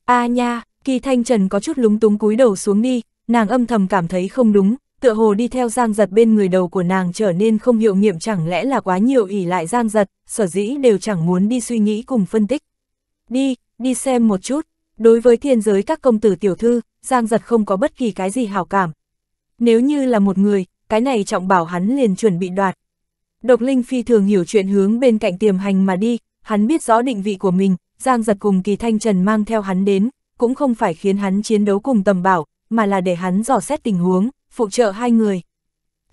A à nha, Kỳ Thanh Trần có chút lúng túng cúi đầu xuống đi, nàng âm thầm cảm thấy không đúng, tựa hồ đi theo Giang Dật bên người đầu của nàng trở nên không hiệu nghiệm, chẳng lẽ là quá nhiều ỷ lại Giang Dật, sở dĩ đều chẳng muốn đi suy nghĩ cùng phân tích. Đi, đi xem một chút, đối với thiên giới các công tử tiểu thư, Giang Dật không có bất kỳ cái gì hảo cảm. Nếu như là một người, cái này trọng bảo hắn liền chuẩn bị đoạt. Độc Linh phi thường hiểu chuyện hướng bên cạnh tiềm hành mà đi, hắn biết rõ định vị của mình, Giang Dật cùng Kỳ Thanh Trần mang theo hắn đến, cũng không phải khiến hắn chiến đấu cùng tầm bảo, mà là để hắn dò xét tình huống, phụ trợ hai người.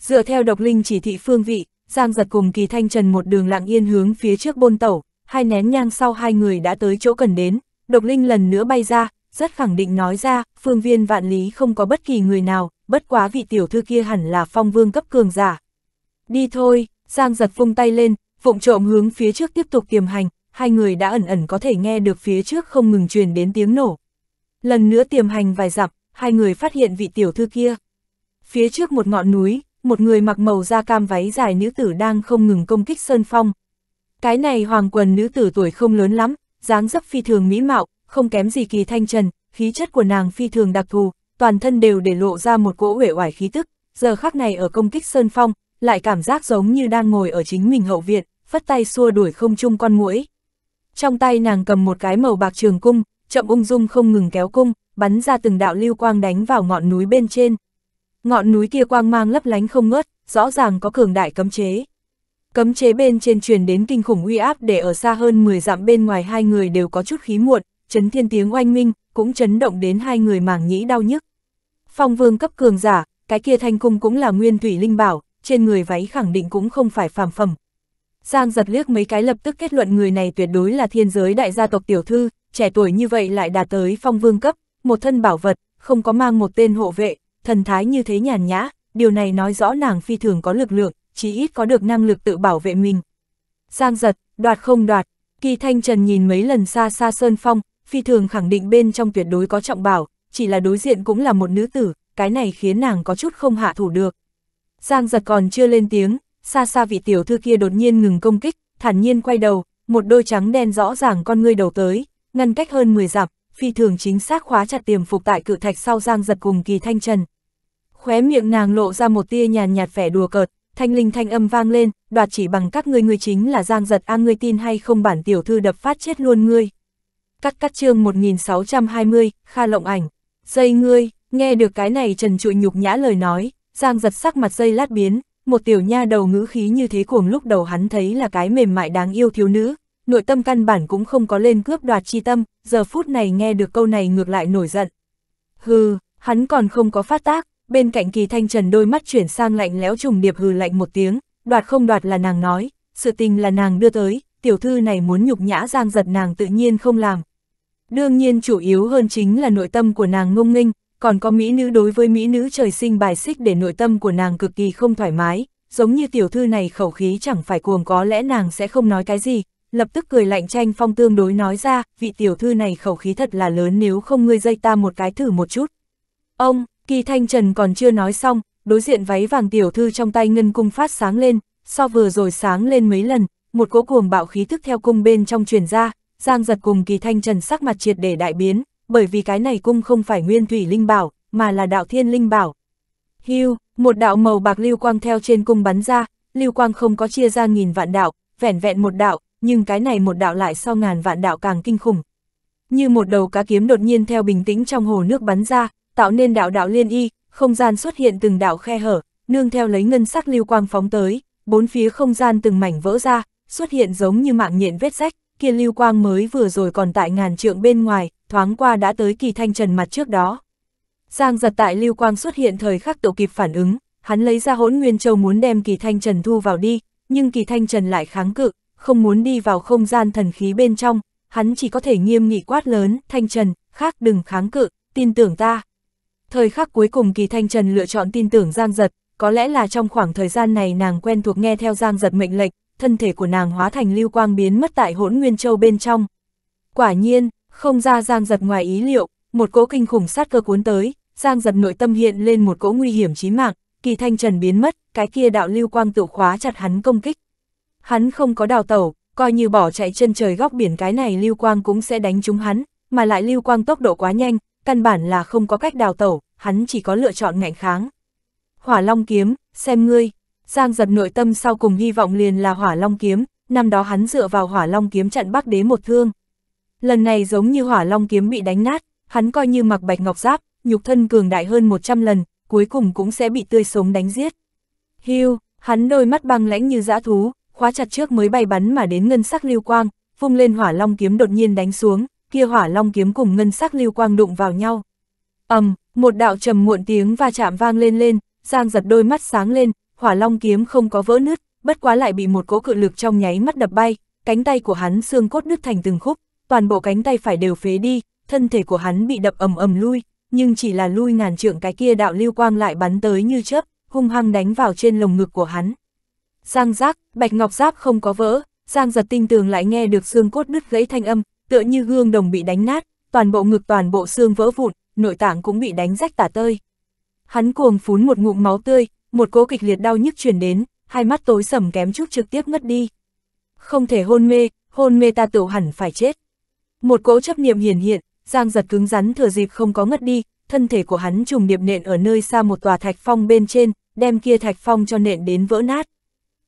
Dựa theo Độc Linh chỉ thị phương vị, Giang Dật cùng Kỳ Thanh Trần một đường lặng yên hướng phía trước bôn tẩu, hai nén nhang sau hai người đã tới chỗ cần đến, Độc Linh lần nữa bay ra, rất khẳng định nói ra, phương viên vạn lý không có bất kỳ người nào, bất quá vị tiểu thư kia hẳn là phong vương cấp cường giả. Đi thôi, Giang Dật vung tay lên, vụng trộm hướng phía trước tiếp tục tiềm hành, hai người đã ẩn ẩn có thể nghe được phía trước không ngừng truyền đến tiếng nổ. Lần nữa tiềm hành vài dặm, hai người phát hiện vị tiểu thư kia. Phía trước một ngọn núi, một người mặc màu da cam váy dài nữ tử đang không ngừng công kích sơn phong. Cái này hoàng quần nữ tử tuổi không lớn lắm, dáng dấp phi thường mỹ mạo, không kém gì Kỳ Thanh Trần, khí chất của nàng phi thường đặc thù, toàn thân đều để lộ ra một cỗ uể oải khí tức, giờ khắc này ở công kích sơn phong, lại cảm giác giống như đang ngồi ở chính mình hậu viện, phất tay xua đuổi không chung con muỗi. Trong tay nàng cầm một cái màu bạc trường cung, chậm ung dung không ngừng kéo cung, bắn ra từng đạo lưu quang đánh vào ngọn núi bên trên. Ngọn núi kia quang mang lấp lánh không ngớt, rõ ràng có cường đại cấm chế. Cấm chế bên trên truyền đến kinh khủng uy áp, để ở xa hơn mười dặm bên ngoài hai người đều có chút khí muộn, chấn thiên tiếng oanh minh, cũng chấn động đến hai người màng nhĩ đau nhức. Phong vương cấp cường giả, cái kia thanh cung cũng là nguyên thủy linh bảo, trên người váy khẳng định cũng không phải phàm phẩm. Giang Dật liếc mấy cái lập tức kết luận người này tuyệt đối là thiên giới đại gia tộc tiểu thư, trẻ tuổi như vậy lại đạt tới phong vương cấp, một thân bảo vật, không có mang một tên hộ vệ, thần thái như thế nhàn nhã, điều này nói rõ nàng phi thường có lực lượng, chí ít có được năng lực tự bảo vệ mình. Giang Dật, đoạt không đoạt? Kỳ Thanh Trần nhìn mấy lần xa xa sơn phong, phi thường khẳng định bên trong tuyệt đối có trọng bảo, chỉ là đối diện cũng là một nữ tử, cái này khiến nàng có chút không hạ thủ được. Giang Dật còn chưa lên tiếng, xa xa vị tiểu thư kia đột nhiên ngừng công kích, thản nhiên quay đầu, một đôi trắng đen rõ ràng con ngươi đầu tới, ngăn cách hơn mười dặm, phi thường chính xác khóa chặt tiềm phục tại cự thạch sau Giang Dật cùng Kỳ Thanh Trần. Khóe miệng nàng lộ ra một tia nhàn nhạt vẻ đùa cợt, thanh linh thanh âm vang lên, đoạt chỉ bằng các ngươi, ngươi chính là Giang Dật, a ngươi tin hay không bản tiểu thư đập phát chết luôn ngươi. Cắt cắt chương một nghìn sáu trăm hai mươi, Kha Lộng Ảnh, dây ngươi. Nghe được cái này trần trụi nhục nhã lời nói, Giang Dật sắc mặt dây lát biến, một tiểu nha đầu ngữ khí như thế cuồng lúc đầu hắn thấy là cái mềm mại đáng yêu thiếu nữ, nội tâm căn bản cũng không có lên cướp đoạt chi tâm, giờ phút này nghe được câu này ngược lại nổi giận. Hừ, hắn còn không có phát tác, bên cạnh Kỳ Thanh Trần đôi mắt chuyển sang lạnh lẽo trùng điệp hừ lạnh một tiếng, đoạt không đoạt là nàng nói, sự tình là nàng đưa tới, tiểu thư này muốn nhục nhã Giang Dật nàng tự nhiên không làm. Đương nhiên chủ yếu hơn chính là nội tâm của nàng ngông nghênh, còn có mỹ nữ đối với mỹ nữ trời sinh bài xích để nội tâm của nàng cực kỳ không thoải mái, giống như tiểu thư này khẩu khí chẳng phải cuồng có lẽ nàng sẽ không nói cái gì, lập tức cười lạnh tranh phong tương đối nói ra, vị tiểu thư này khẩu khí thật là lớn, nếu không ngươi dây ta một cái thử một chút. Ông, Kỳ Thanh Trần còn chưa nói xong, đối diện váy vàng tiểu thư trong tay ngân cung phát sáng lên, so vừa rồi sáng lên mấy lần, một cỗ cuồng bạo khí thức theo cung bên trong truyền ra, Giang Dật cùng Kỳ Thanh Trần sắc mặt triệt để đại biến. Bởi vì cái này cung không phải nguyên thủy linh bảo, mà là đạo thiên linh bảo. Hưu, một đạo màu bạc lưu quang theo trên cung bắn ra, lưu quang không có chia ra nghìn vạn đạo, vẻn vẹn một đạo, nhưng cái này một đạo lại so ngàn vạn đạo càng kinh khủng. Như một đầu cá kiếm đột nhiên theo bình tĩnh trong hồ nước bắn ra, tạo nên đạo đạo liên y, không gian xuất hiện từng đạo khe hở, nương theo lấy ngân sắc lưu quang phóng tới, bốn phía không gian từng mảnh vỡ ra, xuất hiện giống như mạng nhện vết rách, kia lưu quang mới vừa rồi còn tại ngàn trượng bên ngoài, thoáng qua đã tới Kỳ Thanh Trần mặt trước đó. Giang Dật tại lưu quang xuất hiện thời khắc tự kịp phản ứng, hắn lấy ra Hỗn Nguyên Châu muốn đem Kỳ Thanh Trần thu vào đi, nhưng Kỳ Thanh Trần lại kháng cự, không muốn đi vào không gian thần khí bên trong, hắn chỉ có thể nghiêm nghị quát lớn, Thanh Trần, khác đừng kháng cự, tin tưởng ta. Thời khắc cuối cùng Kỳ Thanh Trần lựa chọn tin tưởng Giang Dật, có lẽ là trong khoảng thời gian này nàng quen thuộc nghe theo Giang Dật mệnh lệnh, thân thể của nàng hóa thành lưu quang biến mất tại Hỗn Nguyên Châu bên trong. Quả nhiên, không ra Giang Dật ngoài ý liệu, một cỗ kinh khủng sát cơ cuốn tới, Giang Dật nội tâm hiện lên một cỗ nguy hiểm chí mạng, Kỳ Thanh Trần biến mất, cái kia đạo lưu quang tự khóa chặt hắn công kích. Hắn không có đào tẩu, coi như bỏ chạy chân trời góc biển cái này lưu quang cũng sẽ đánh trúng hắn, mà lại lưu quang tốc độ quá nhanh, căn bản là không có cách đào tẩu, hắn chỉ có lựa chọn ngạnh kháng. Hỏa Long Kiếm, xem ngươi. Giang Dật nội tâm sau cùng hy vọng liền là Hỏa Long Kiếm, năm đó hắn dựa vào Hỏa Long Kiếm chặn Bắc Đế một thương. Lần này giống như Hỏa Long Kiếm bị đánh nát, hắn coi như mặc bạch ngọc giáp, nhục thân cường đại hơn một trăm lần, cuối cùng cũng sẽ bị tươi sống đánh giết. Hưu, hắn đôi mắt băng lãnh như dã thú, khóa chặt trước mới bay bắn mà đến ngân sắc lưu quang, vung lên Hỏa Long Kiếm đột nhiên đánh xuống, kia Hỏa Long Kiếm cùng ngân sắc lưu quang đụng vào nhau. Ầm, um, một đạo trầm muộn tiếng va chạm vang lên lên, Giang Dật đôi mắt sáng lên, Hỏa Long Kiếm không có vỡ nứt, bất quá lại bị một cỗ cự lực trong nháy mắt đập bay, cánh tay của hắn xương cốt đứt thành từng khúc. Toàn bộ cánh tay phải đều phế đi, thân thể của hắn bị đập ầm ầm lui, nhưng chỉ là lui ngàn trượng cái kia đạo lưu quang lại bắn tới như chớp, hung hăng đánh vào trên lồng ngực của hắn. Giang giác, bạch ngọc giáp không có vỡ, Giang Dật tinh tường lại nghe được xương cốt đứt gãy thanh âm, tựa như gương đồng bị đánh nát, toàn bộ ngực toàn bộ xương vỡ vụn, nội tạng cũng bị đánh rách tả tơi. Hắn cuồng phún một ngụm máu tươi, một cỗ kịch liệt đau nhức truyền đến, hai mắt tối sầm kém chút trực tiếp ngất đi. Không thể hôn mê, hôn mê ta tự hẳn phải chết. Một cỗ chấp niệm hiển hiện, Giang Dật cứng rắn thừa dịp không có ngất đi, thân thể của hắn trùng điệp nện ở nơi xa một tòa thạch phong bên trên, đem kia thạch phong cho nện đến vỡ nát.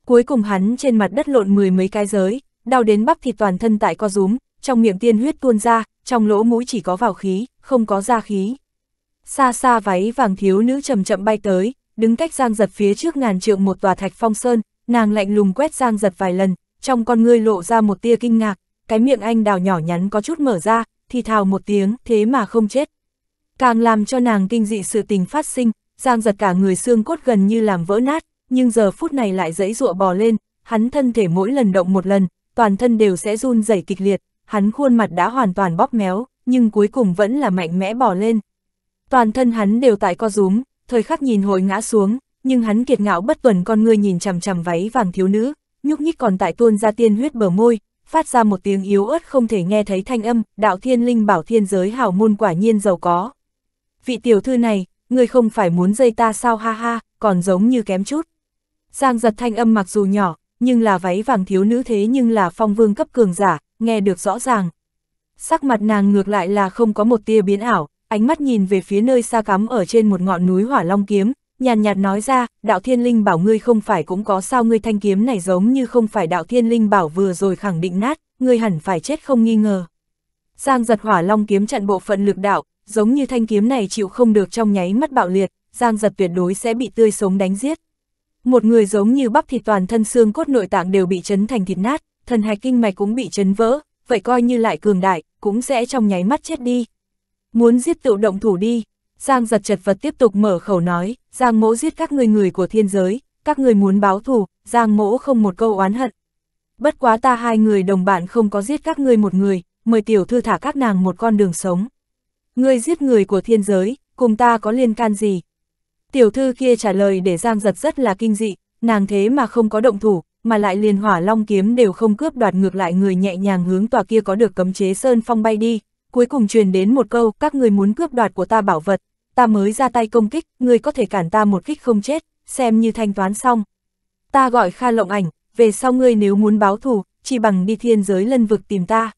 Cuối cùng hắn trên mặt đất lộn mười mấy cái giới, đau đến bắp thịt toàn thân tại co rúm, trong miệng tiên huyết tuôn ra, trong lỗ mũi chỉ có vào khí, không có ra khí. Xa xa váy vàng thiếu nữ chậm chậm bay tới, đứng cách Giang Dật phía trước ngàn trượng một tòa thạch phong sơn, nàng lạnh lùng quét Giang Dật vài lần, trong con ngươi lộ ra một tia kinh ngạc. Cái miệng anh đào nhỏ nhắn có chút mở ra, thì thào một tiếng, thế mà không chết. Càng làm cho nàng kinh dị sự tình phát sinh, Giang Dật cả người xương cốt gần như làm vỡ nát, nhưng giờ phút này lại giãy giụa bò lên, hắn thân thể mỗi lần động một lần, toàn thân đều sẽ run rẩy kịch liệt, hắn khuôn mặt đã hoàn toàn bóp méo, nhưng cuối cùng vẫn là mạnh mẽ bò lên. Toàn thân hắn đều tại co rúm, thời khắc nhìn hồi ngã xuống, nhưng hắn kiệt ngạo bất tuần con ngươi nhìn chằm chằm váy vàng thiếu nữ, nhúc nhích còn tại tuôn ra tiên huyết bờ môi. Phát ra một tiếng yếu ớt không thể nghe thấy thanh âm, đạo thiên linh bảo thiên giới hào môn quả nhiên giàu có. vị tiểu thư này, người không phải muốn dây ta sao, ha ha, còn giống như kém chút. Giang Dật thanh âm mặc dù nhỏ, nhưng là váy vàng thiếu nữ thế nhưng là phong vương cấp cường giả, nghe được rõ ràng. Sắc mặt nàng ngược lại là không có một tia biến ảo, ánh mắt nhìn về phía nơi xa cắm ở trên một ngọn núi Hỏa Long Kiếm, nhàn nhạt nói ra, đạo thiên linh bảo ngươi không phải cũng có sao, ngươi thanh kiếm này giống như không phải đạo thiên linh bảo vừa rồi khẳng định nát, ngươi hẳn phải chết không nghi ngờ. Giang Dật Hỏa Long Kiếm chặn bộ phận lực đạo, giống như thanh kiếm này chịu không được trong nháy mắt bạo liệt, Giang Dật tuyệt đối sẽ bị tươi sống đánh giết. Một người giống như bắp thịt toàn thân xương cốt nội tạng đều bị chấn thành thịt nát, thần hạch kinh mạch cũng bị chấn vỡ, vậy coi như lại cường đại, cũng sẽ trong nháy mắt chết đi. Muốn giết tự động thủ đi, Giang Dật chật vật tiếp tục mở khẩu nói, Giang mỗ giết các người người của thiên giới, các người muốn báo thù, Giang mỗ không một câu oán hận. Bất quá ta hai người đồng bạn không có giết các ngươi một người, mời tiểu thư thả các nàng một con đường sống. Ngươi giết người của thiên giới, cùng ta có liên can gì? Tiểu thư kia trả lời để Giang Dật rất là kinh dị, nàng thế mà không có động thủ, mà lại liền Hỏa Long Kiếm đều không cướp đoạt, ngược lại người nhẹ nhàng hướng tòa kia có được cấm chế sơn phong bay đi, cuối cùng truyền đến một câu, các người muốn cướp đoạt của ta bảo vật, ta mới ra tay công kích, người có thể cản ta một kích không chết, xem như thanh toán xong. Ta gọi Kha Lộng Ảnh, về sau ngươi nếu muốn báo thù, chỉ bằng đi thiên giới lân vực tìm ta.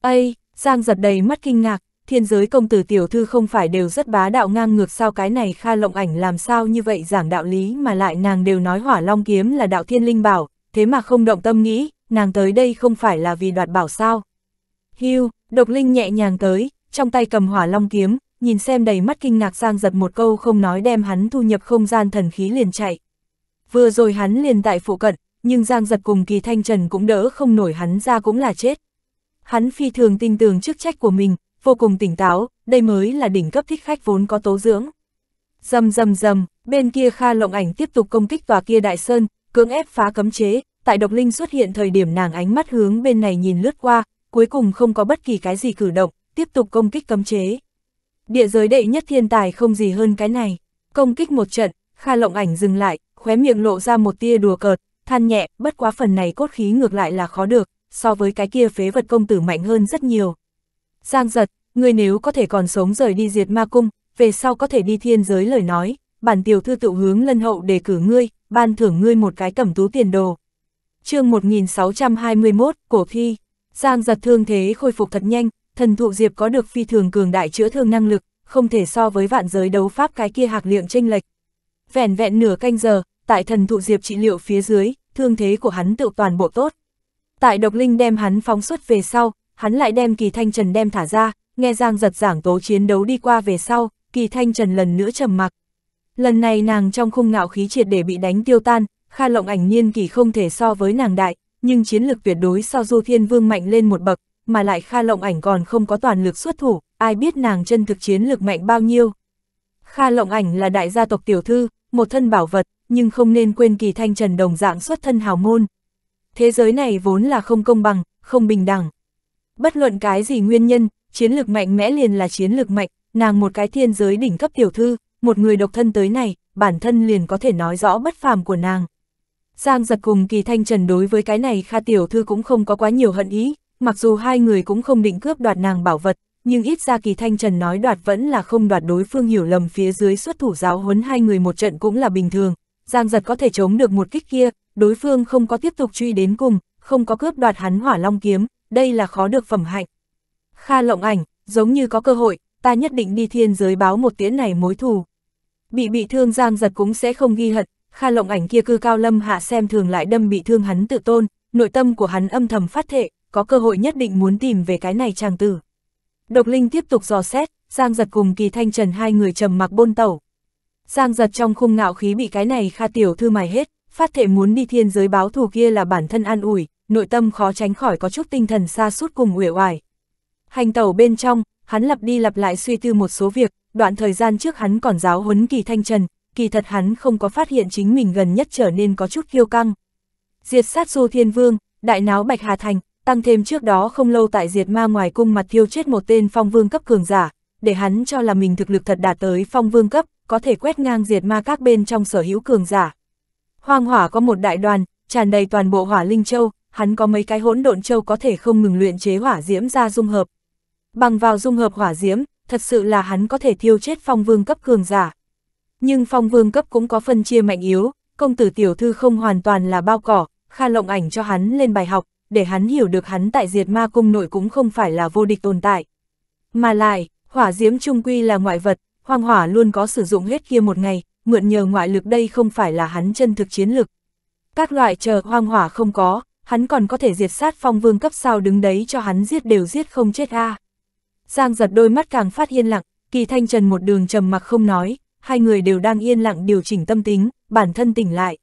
Ây, Giang Dật đầy mắt kinh ngạc. Thiên giới công tử tiểu thư không phải đều rất bá đạo ngang ngược sao, cái này Kha Lộng Ảnh làm sao như vậy giảng đạo lý, mà lại nàng đều nói Hỏa Long Kiếm là đạo thiên linh bảo, thế mà không động tâm nghĩ, nàng tới đây không phải là vì đoạt bảo sao. Hưu, Độc Linh nhẹ nhàng tới, trong tay cầm Hỏa Long Kiếm, nhìn xem đầy mắt kinh ngạc Giang Dật một câu không nói đem hắn thu nhập không gian thần khí liền chạy. Vừa rồi hắn liền tại phụ cận, nhưng Giang Dật cùng Kỳ Thanh Trần cũng đỡ không nổi hắn ra cũng là chết. Hắn phi thường tin tưởng chức trách của mình, vô cùng tỉnh táo, đây mới là đỉnh cấp thích khách vốn có tố dưỡng. Rầm rầm rầm, bên kia Kha Lộng Ảnh tiếp tục công kích tòa kia đại sơn, cưỡng ép phá cấm chế, tại Độc Linh xuất hiện thời điểm nàng ánh mắt hướng bên này nhìn lướt qua, cuối cùng không có bất kỳ cái gì cử động, tiếp tục công kích cấm chế. Địa giới đệ nhất thiên tài không gì hơn cái này, công kích một trận, Kha Lộng Ảnh dừng lại, khóe miệng lộ ra một tia đùa cợt, than nhẹ, bất quá phần này cốt khí ngược lại là khó được, so với cái kia phế vật công tử mạnh hơn rất nhiều. Giang Dật, ngươi nếu có thể còn sống rời đi Diệt Ma Cung, về sau có thể đi thiên giới lời nói, bản tiểu thư tự hướng lân hậu đề cử ngươi, ban thưởng ngươi một cái cẩm tú tiền đồ. Chương một nghìn sáu trăm hai mươi mốt, cổ thi. Giang Dật thương thế khôi phục thật nhanh, thần thụ diệp có được phi thường cường đại chữa thương năng lực, không thể so với vạn giới đấu pháp cái kia hạc liệng chênh lệch. Vẻn vẹn nửa canh giờ, tại thần thụ diệp trị liệu phía dưới, thương thế của hắn tự toàn bộ tốt. Tại Độc Linh đem hắn phóng xuất về sau, hắn lại đem Kỳ Thanh Trần đem thả ra, nghe Giang Dật giảng tố chiến đấu đi qua về sau, Kỳ Thanh Trần lần nữa trầm mặc. Lần này nàng trong khung ngạo khí triệt để bị đánh tiêu tan, Kha Lộng Ảnh niên kỷ không thể so với nàng đại, nhưng chiến lực tuyệt đối so Du Thiên Vương mạnh lên một bậc, mà lại Kha Lộng Ảnh còn không có toàn lực xuất thủ, ai biết nàng chân thực chiến lực mạnh bao nhiêu. Kha Lộng Ảnh là đại gia tộc tiểu thư, một thân bảo vật, nhưng không nên quên Kỳ Thanh Trần đồng dạng xuất thân hào môn. Thế giới này vốn là không công bằng, không bình đẳng. Bất luận cái gì nguyên nhân, chiến lực mạnh mẽ liền là chiến lực mạnh, nàng một cái thiên giới đỉnh cấp tiểu thư, một người độc thân tới này, bản thân liền có thể nói rõ bất phàm của nàng. Giang Dật cùng Kỳ Thanh Trần đối với cái này Kha tiểu thư cũng không có quá nhiều hận ý, mặc dù hai người cũng không định cướp đoạt nàng bảo vật, nhưng ít ra Kỳ Thanh Trần nói đoạt vẫn là không đoạt, đối phương hiểu lầm phía dưới xuất thủ giáo huấn hai người một trận cũng là bình thường. Giang Dật có thể chống được một kích kia, đối phương không có tiếp tục truy đến cùng, không có cướp đoạt hắn Hỏa Long Kiếm, đây là khó được phẩm hạnh. Kha Lộng Ảnh, giống như có cơ hội, ta nhất định đi thiên giới báo một tiếng này mối thù. Bị bị thương Giang Dật cũng sẽ không ghi hận, Kha Lộng Ảnh kia cư cao lâm hạ xem thường lại đâm bị thương hắn tự tôn, nội tâm của hắn âm thầm phát thệ, có cơ hội nhất định muốn tìm về cái này chàng tử. Độc Linh tiếp tục dò xét, Giang Dật cùng Kỳ Thanh Trần hai người trầm mặc bôn tẩu. Giang Dật trong khung ngạo khí bị cái này Kha tiểu thư mài hết, phát thệ muốn đi thiên giới báo thù kia là bản thân an ủi, nội tâm khó tránh khỏi có chút tinh thần sa sút cùng uể oải. Hành tẩu bên trong, hắn lặp đi lặp lại suy tư một số việc, đoạn thời gian trước hắn còn giáo huấn Kỳ Thanh Trần, kỳ thật hắn không có phát hiện chính mình gần nhất trở nên có chút kiêu căng. Diệt sát Du Thiên Vương, đại náo Bạch Hà Thành, tăng thêm trước đó không lâu tại Diệt Ma ngoài cung mặt thiêu chết một tên phong vương cấp cường giả, để hắn cho là mình thực lực thật đạt tới phong vương cấp, có thể quét ngang Diệt Ma các bên trong sở hữu cường giả. Hoang hỏa có một đại đoàn, tràn đầy toàn bộ Hỏa Linh Châu, hắn có mấy cái hỗn độn châu có thể không ngừng luyện chế hỏa diễm ra dung hợp. Bằng vào dung hợp hỏa diễm, thật sự là hắn có thể thiêu chết phong vương cấp cường giả. Nhưng phong vương cấp cũng có phân chia mạnh yếu, công tử tiểu thư không hoàn toàn là bao cỏ, Kha Lộng Ảnh cho hắn lên bài học, để hắn hiểu được hắn tại Diệt Ma Cung nội cũng không phải là vô địch tồn tại. Mà lại, hỏa diễm trung quy là ngoại vật, hoang hỏa luôn có sử dụng hết kia một ngày, mượn nhờ ngoại lực đây không phải là hắn chân thực chiến lực. Các loại chờ hoang hỏa không có, hắn còn có thể diệt sát phong vương cấp sao, đứng đấy cho hắn giết đều giết không chết a. À. Giang Dật đôi mắt càng phát yên lặng, Kỳ Thanh Trần một đường trầm mặc không nói, hai người đều đang yên lặng điều chỉnh tâm tính, bản thân tỉnh lại.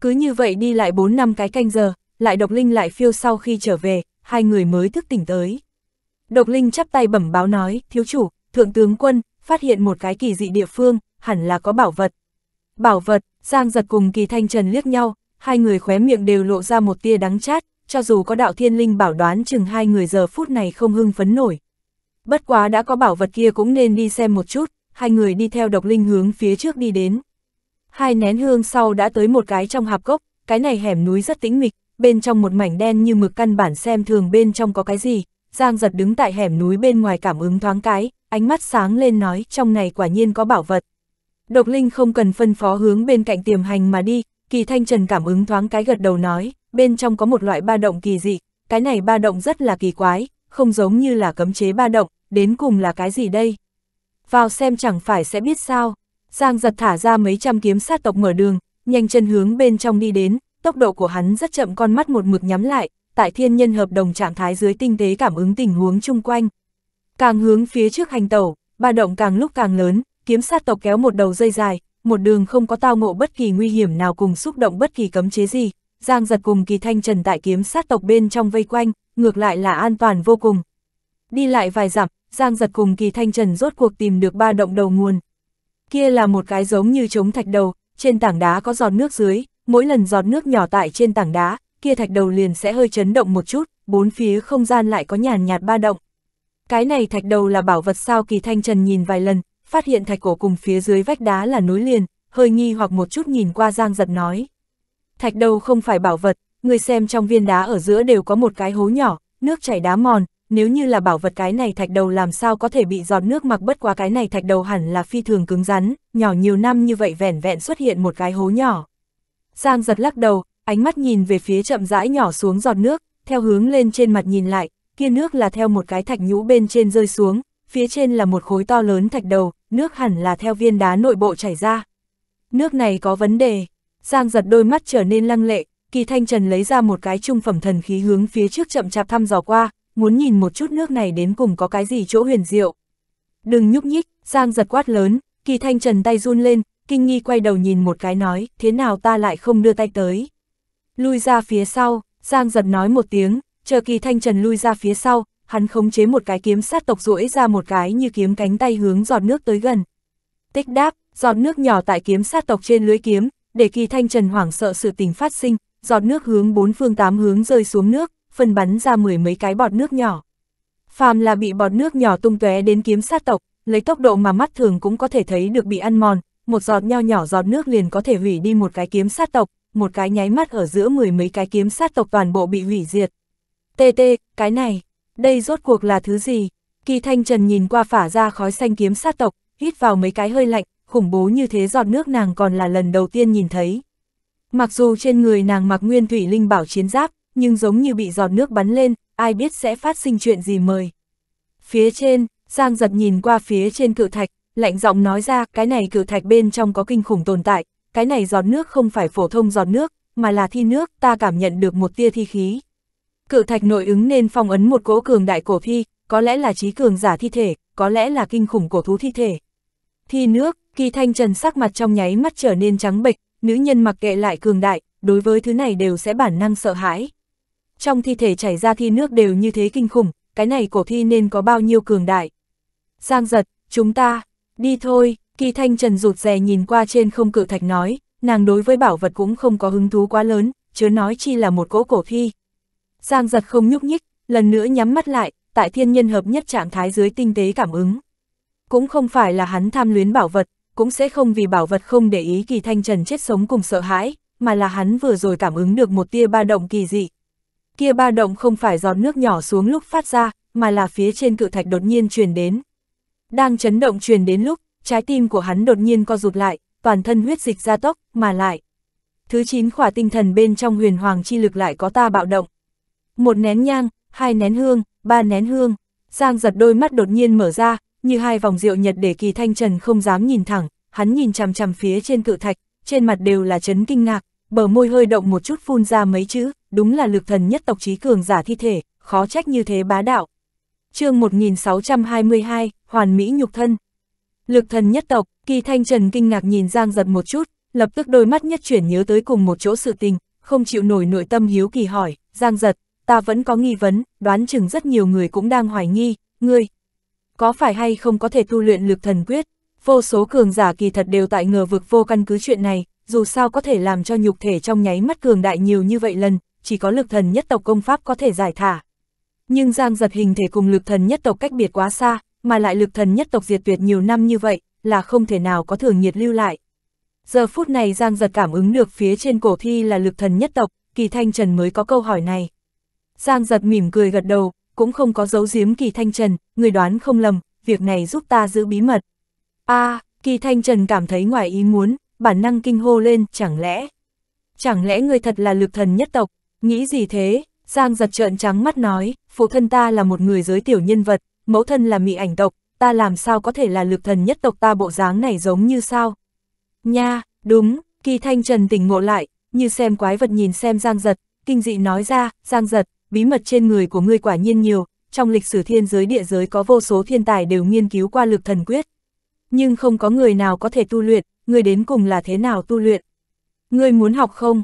Cứ như vậy đi lại bốn năm cái canh giờ, lại Độc Linh lại phiêu sau khi trở về, hai người mới thức tỉnh tới. Độc Linh chắp tay bẩm báo nói, thiếu chủ, thượng tướng quân, phát hiện một cái kỳ dị địa phương, hẳn là có bảo vật. Bảo vật, Giang Dật cùng Kỳ Thanh Trần liếc nhau, hai người khóe miệng đều lộ ra một tia đắng chát, cho dù có đạo thiên linh bảo đoán chừng hai người giờ phút này không hưng phấn nổi. Bất quá đã có bảo vật kia cũng nên đi xem một chút, hai người đi theo Độc Linh hướng phía trước đi đến. Hai nén hương sau đã tới một cái trong hạp cốc, cái này hẻm núi rất tĩnh mịch, bên trong một mảnh đen như mực, căn bản xem thường bên trong có cái gì. Giang Dật đứng tại hẻm núi bên ngoài cảm ứng thoáng cái, ánh mắt sáng lên nói, trong này quả nhiên có bảo vật. Độc Linh không cần phân phó hướng bên cạnh tiềm hành mà đi, Kỳ Thanh Trần cảm ứng thoáng cái gật đầu nói, bên trong có một loại ba động kỳ dị, cái này ba động rất là kỳ quái, không giống như là cấm chế ba động, đến cùng là cái gì đây? Vào xem chẳng phải sẽ biết sao. Giang Dật thả ra mấy trăm kiếm sát tộc mở đường, nhanh chân hướng bên trong đi đến, tốc độ của hắn rất chậm, con mắt một mực nhắm lại, tại thiên nhân hợp đồng trạng thái dưới tinh tế cảm ứng tình huống chung quanh. Càng hướng phía trước hành tẩu, ba động càng lúc càng lớn, kiếm sát tộc kéo một đầu dây dài, một đường không có tao ngộ bất kỳ nguy hiểm nào cùng xúc động bất kỳ cấm chế gì. Giang Dật cùng Kỳ Thanh Trần tại kiếm sát tộc bên trong vây quanh, ngược lại là an toàn vô cùng. Đi lại vài dặm, Giang Dật cùng Kỳ Thanh Trần rốt cuộc tìm được ba động đầu nguồn. Kia là một cái giống như trống thạch đầu, trên tảng đá có giọt nước dưới, mỗi lần giọt nước nhỏ tại trên tảng đá, kia thạch đầu liền sẽ hơi chấn động một chút, bốn phía không gian lại có nhàn nhạt ba động. Cái này thạch đầu là bảo vật sao? Kỳ Thanh Trần nhìn vài lần, phát hiện thạch cổ cùng phía dưới vách đá là nối liền, hơi nghi hoặc một chút nhìn qua Giang Dật nói. Thạch đầu không phải bảo vật, người xem trong viên đá ở giữa đều có một cái hố nhỏ, nước chảy đá mòn, nếu như là bảo vật cái này thạch đầu làm sao có thể bị giọt nước mặc, bất quá cái này thạch đầu hẳn là phi thường cứng rắn, nhỏ nhiều năm như vậy vẻn vẹn xuất hiện một cái hố nhỏ. Giang Dật lắc đầu, ánh mắt nhìn về phía chậm rãi nhỏ xuống giọt nước, theo hướng lên trên mặt nhìn lại, kia nước là theo một cái thạch nhũ bên trên rơi xuống, phía trên là một khối to lớn thạch đầu, nước hẳn là theo viên đá nội bộ chảy ra. Nước này có vấn đề. Giang Dật đôi mắt trở nên lăng lệ, Kỳ Thanh Trần lấy ra một cái trung phẩm thần khí hướng phía trước chậm chạp thăm dò qua, muốn nhìn một chút nước này đến cùng có cái gì chỗ huyền diệu. Đừng nhúc nhích, Giang Dật quát lớn, Kỳ Thanh Trần tay run lên, kinh nghi quay đầu nhìn một cái nói, thế nào ta lại không đưa tay tới. Lui ra phía sau, Giang Dật nói một tiếng, chờ Kỳ Thanh Trần lui ra phía sau, hắn khống chế một cái kiếm sát tộc duỗi ra một cái như kiếm cánh tay hướng giọt nước tới gần. Tích đáp, giọt nước nhỏ tại kiếm sát tộc trên lưỡi kiếm, để Kỳ Thanh Trần hoảng sợ sự tình phát sinh, giọt nước hướng bốn phương tám hướng rơi xuống nước, phân bắn ra mười mấy cái bọt nước nhỏ. Phàm là bị bọt nước nhỏ tung tóe đến kiếm sát tộc, lấy tốc độ mà mắt thường cũng có thể thấy được bị ăn mòn, một giọt nho nhỏ giọt nước liền có thể hủy đi một cái kiếm sát tộc, một cái nháy mắt ở giữa mười mấy cái kiếm sát tộc toàn bộ bị hủy diệt. Tt, cái này, đây rốt cuộc là thứ gì? Kỳ Thanh Trần nhìn qua phả ra khói xanh kiếm sát tộc, hít vào mấy cái hơi lạnh, khủng bố như thế giọt nước nàng còn là lần đầu tiên nhìn thấy. Mặc dù trên người nàng mặc nguyên thủy linh bảo chiến giáp, nhưng giống như bị giọt nước bắn lên, ai biết sẽ phát sinh chuyện gì mời. Phía trên, Giang Dật nhìn qua phía trên cự thạch, lạnh giọng nói ra, cái này cự thạch bên trong có kinh khủng tồn tại, cái này giọt nước không phải phổ thông giọt nước, mà là thi nước, ta cảm nhận được một tia thi khí. Cự thạch nội ứng nên phong ấn một cỗ cường đại cổ thi, có lẽ là trí cường giả thi thể, có lẽ là kinh khủng cổ thú thi thể. Thi nước, Kỳ Thanh Trần sắc mặt trong nháy mắt trở nên trắng bệch, nữ nhân mặc kệ lại cường đại, đối với thứ này đều sẽ bản năng sợ hãi. Trong thi thể chảy ra thi nước đều như thế kinh khủng, cái này cổ thi nên có bao nhiêu cường đại. Giang Dật, chúng ta, đi thôi, Kỳ Thanh Trần rụt rè nhìn qua trên không cự thạch nói, nàng đối với bảo vật cũng không có hứng thú quá lớn, chớ nói chi là một cỗ cổ thi. Giang Dật không nhúc nhích, lần nữa nhắm mắt lại, tại thiên nhân hợp nhất trạng thái dưới tinh tế cảm ứng. Cũng không phải là hắn tham luyến bảo vật, cũng sẽ không vì bảo vật không để ý Kỳ Thanh Trần chết sống cùng sợ hãi, mà là hắn vừa rồi cảm ứng được một tia ba động kỳ dị. Kia ba động không phải giọt nước nhỏ xuống lúc phát ra, mà là phía trên cự thạch đột nhiên truyền đến. Đang chấn động truyền đến lúc, trái tim của hắn đột nhiên co rụt lại, toàn thân huyết dịch gia tốc, mà lại. Thứ chín khỏa tinh thần bên trong huyền hoàng chi lực lại có ta bạo động. Một nén nhang, hai nén hương, ba nén hương, Giang Dật đôi mắt đột nhiên mở ra, như hai vòng rượu nhật để Kỳ Thanh Trần không dám nhìn thẳng, hắn nhìn chằm chằm phía trên cự thạch, trên mặt đều là chấn kinh ngạc, bờ môi hơi động một chút phun ra mấy chữ, đúng là lực thần nhất tộc trí cường giả thi thể, khó trách như thế bá đạo. Chương một nghìn sáu trăm hai mươi hai, Hoàn Mỹ Nhục Thân. Lực thần nhất tộc, Kỳ Thanh Trần kinh ngạc nhìn Giang Dật một chút, lập tức đôi mắt nhất chuyển nhớ tới cùng một chỗ sự tình, không chịu nổi nội tâm hiếu kỳ hỏi, Giang Dật, ta vẫn có nghi vấn, đoán chừng rất nhiều người cũng đang hoài nghi, ngươi có phải hay không có thể tu luyện lực thần quyết? Vô số cường giả kỳ thật đều tại ngờ vực vô căn cứ chuyện này, dù sao có thể làm cho nhục thể trong nháy mắt cường đại nhiều như vậy lần, chỉ có lực thần nhất tộc công pháp có thể giải thả. Nhưng Giang Dật hình thể cùng lực thần nhất tộc cách biệt quá xa, mà lại lực thần nhất tộc diệt tuyệt nhiều năm như vậy, là không thể nào có thường nhiệt lưu lại. Giờ phút này Giang Dật cảm ứng được phía trên cổ thi là lực thần nhất tộc, Kỳ Thanh Trần mới có câu hỏi này. Giang Dật mỉm cười gật đầu, cũng không có giấu giếm Kỳ Thanh Trần, người đoán không lầm, việc này giúp ta giữ bí mật. A, à, Kỳ Thanh Trần cảm thấy ngoài ý muốn, bản năng kinh hô lên, chẳng lẽ, chẳng lẽ người thật là lực thần nhất tộc, nghĩ gì thế? Giang Dật trợn trắng mắt nói, phụ thân ta là một người giới tiểu nhân vật, mẫu thân là mỹ ảnh tộc, ta làm sao có thể là lực thần nhất tộc, ta bộ dáng này giống như sao? Nha, đúng, Kỳ Thanh Trần tỉnh ngộ lại, như xem quái vật nhìn xem Giang Dật, kinh dị nói ra, Giang Dật, bí mật trên người của ngươi quả nhiên nhiều, trong lịch sử thiên giới địa giới có vô số thiên tài đều nghiên cứu qua lực thần quyết. Nhưng không có người nào có thể tu luyện, ngươi đến cùng là thế nào tu luyện? Ngươi muốn học không?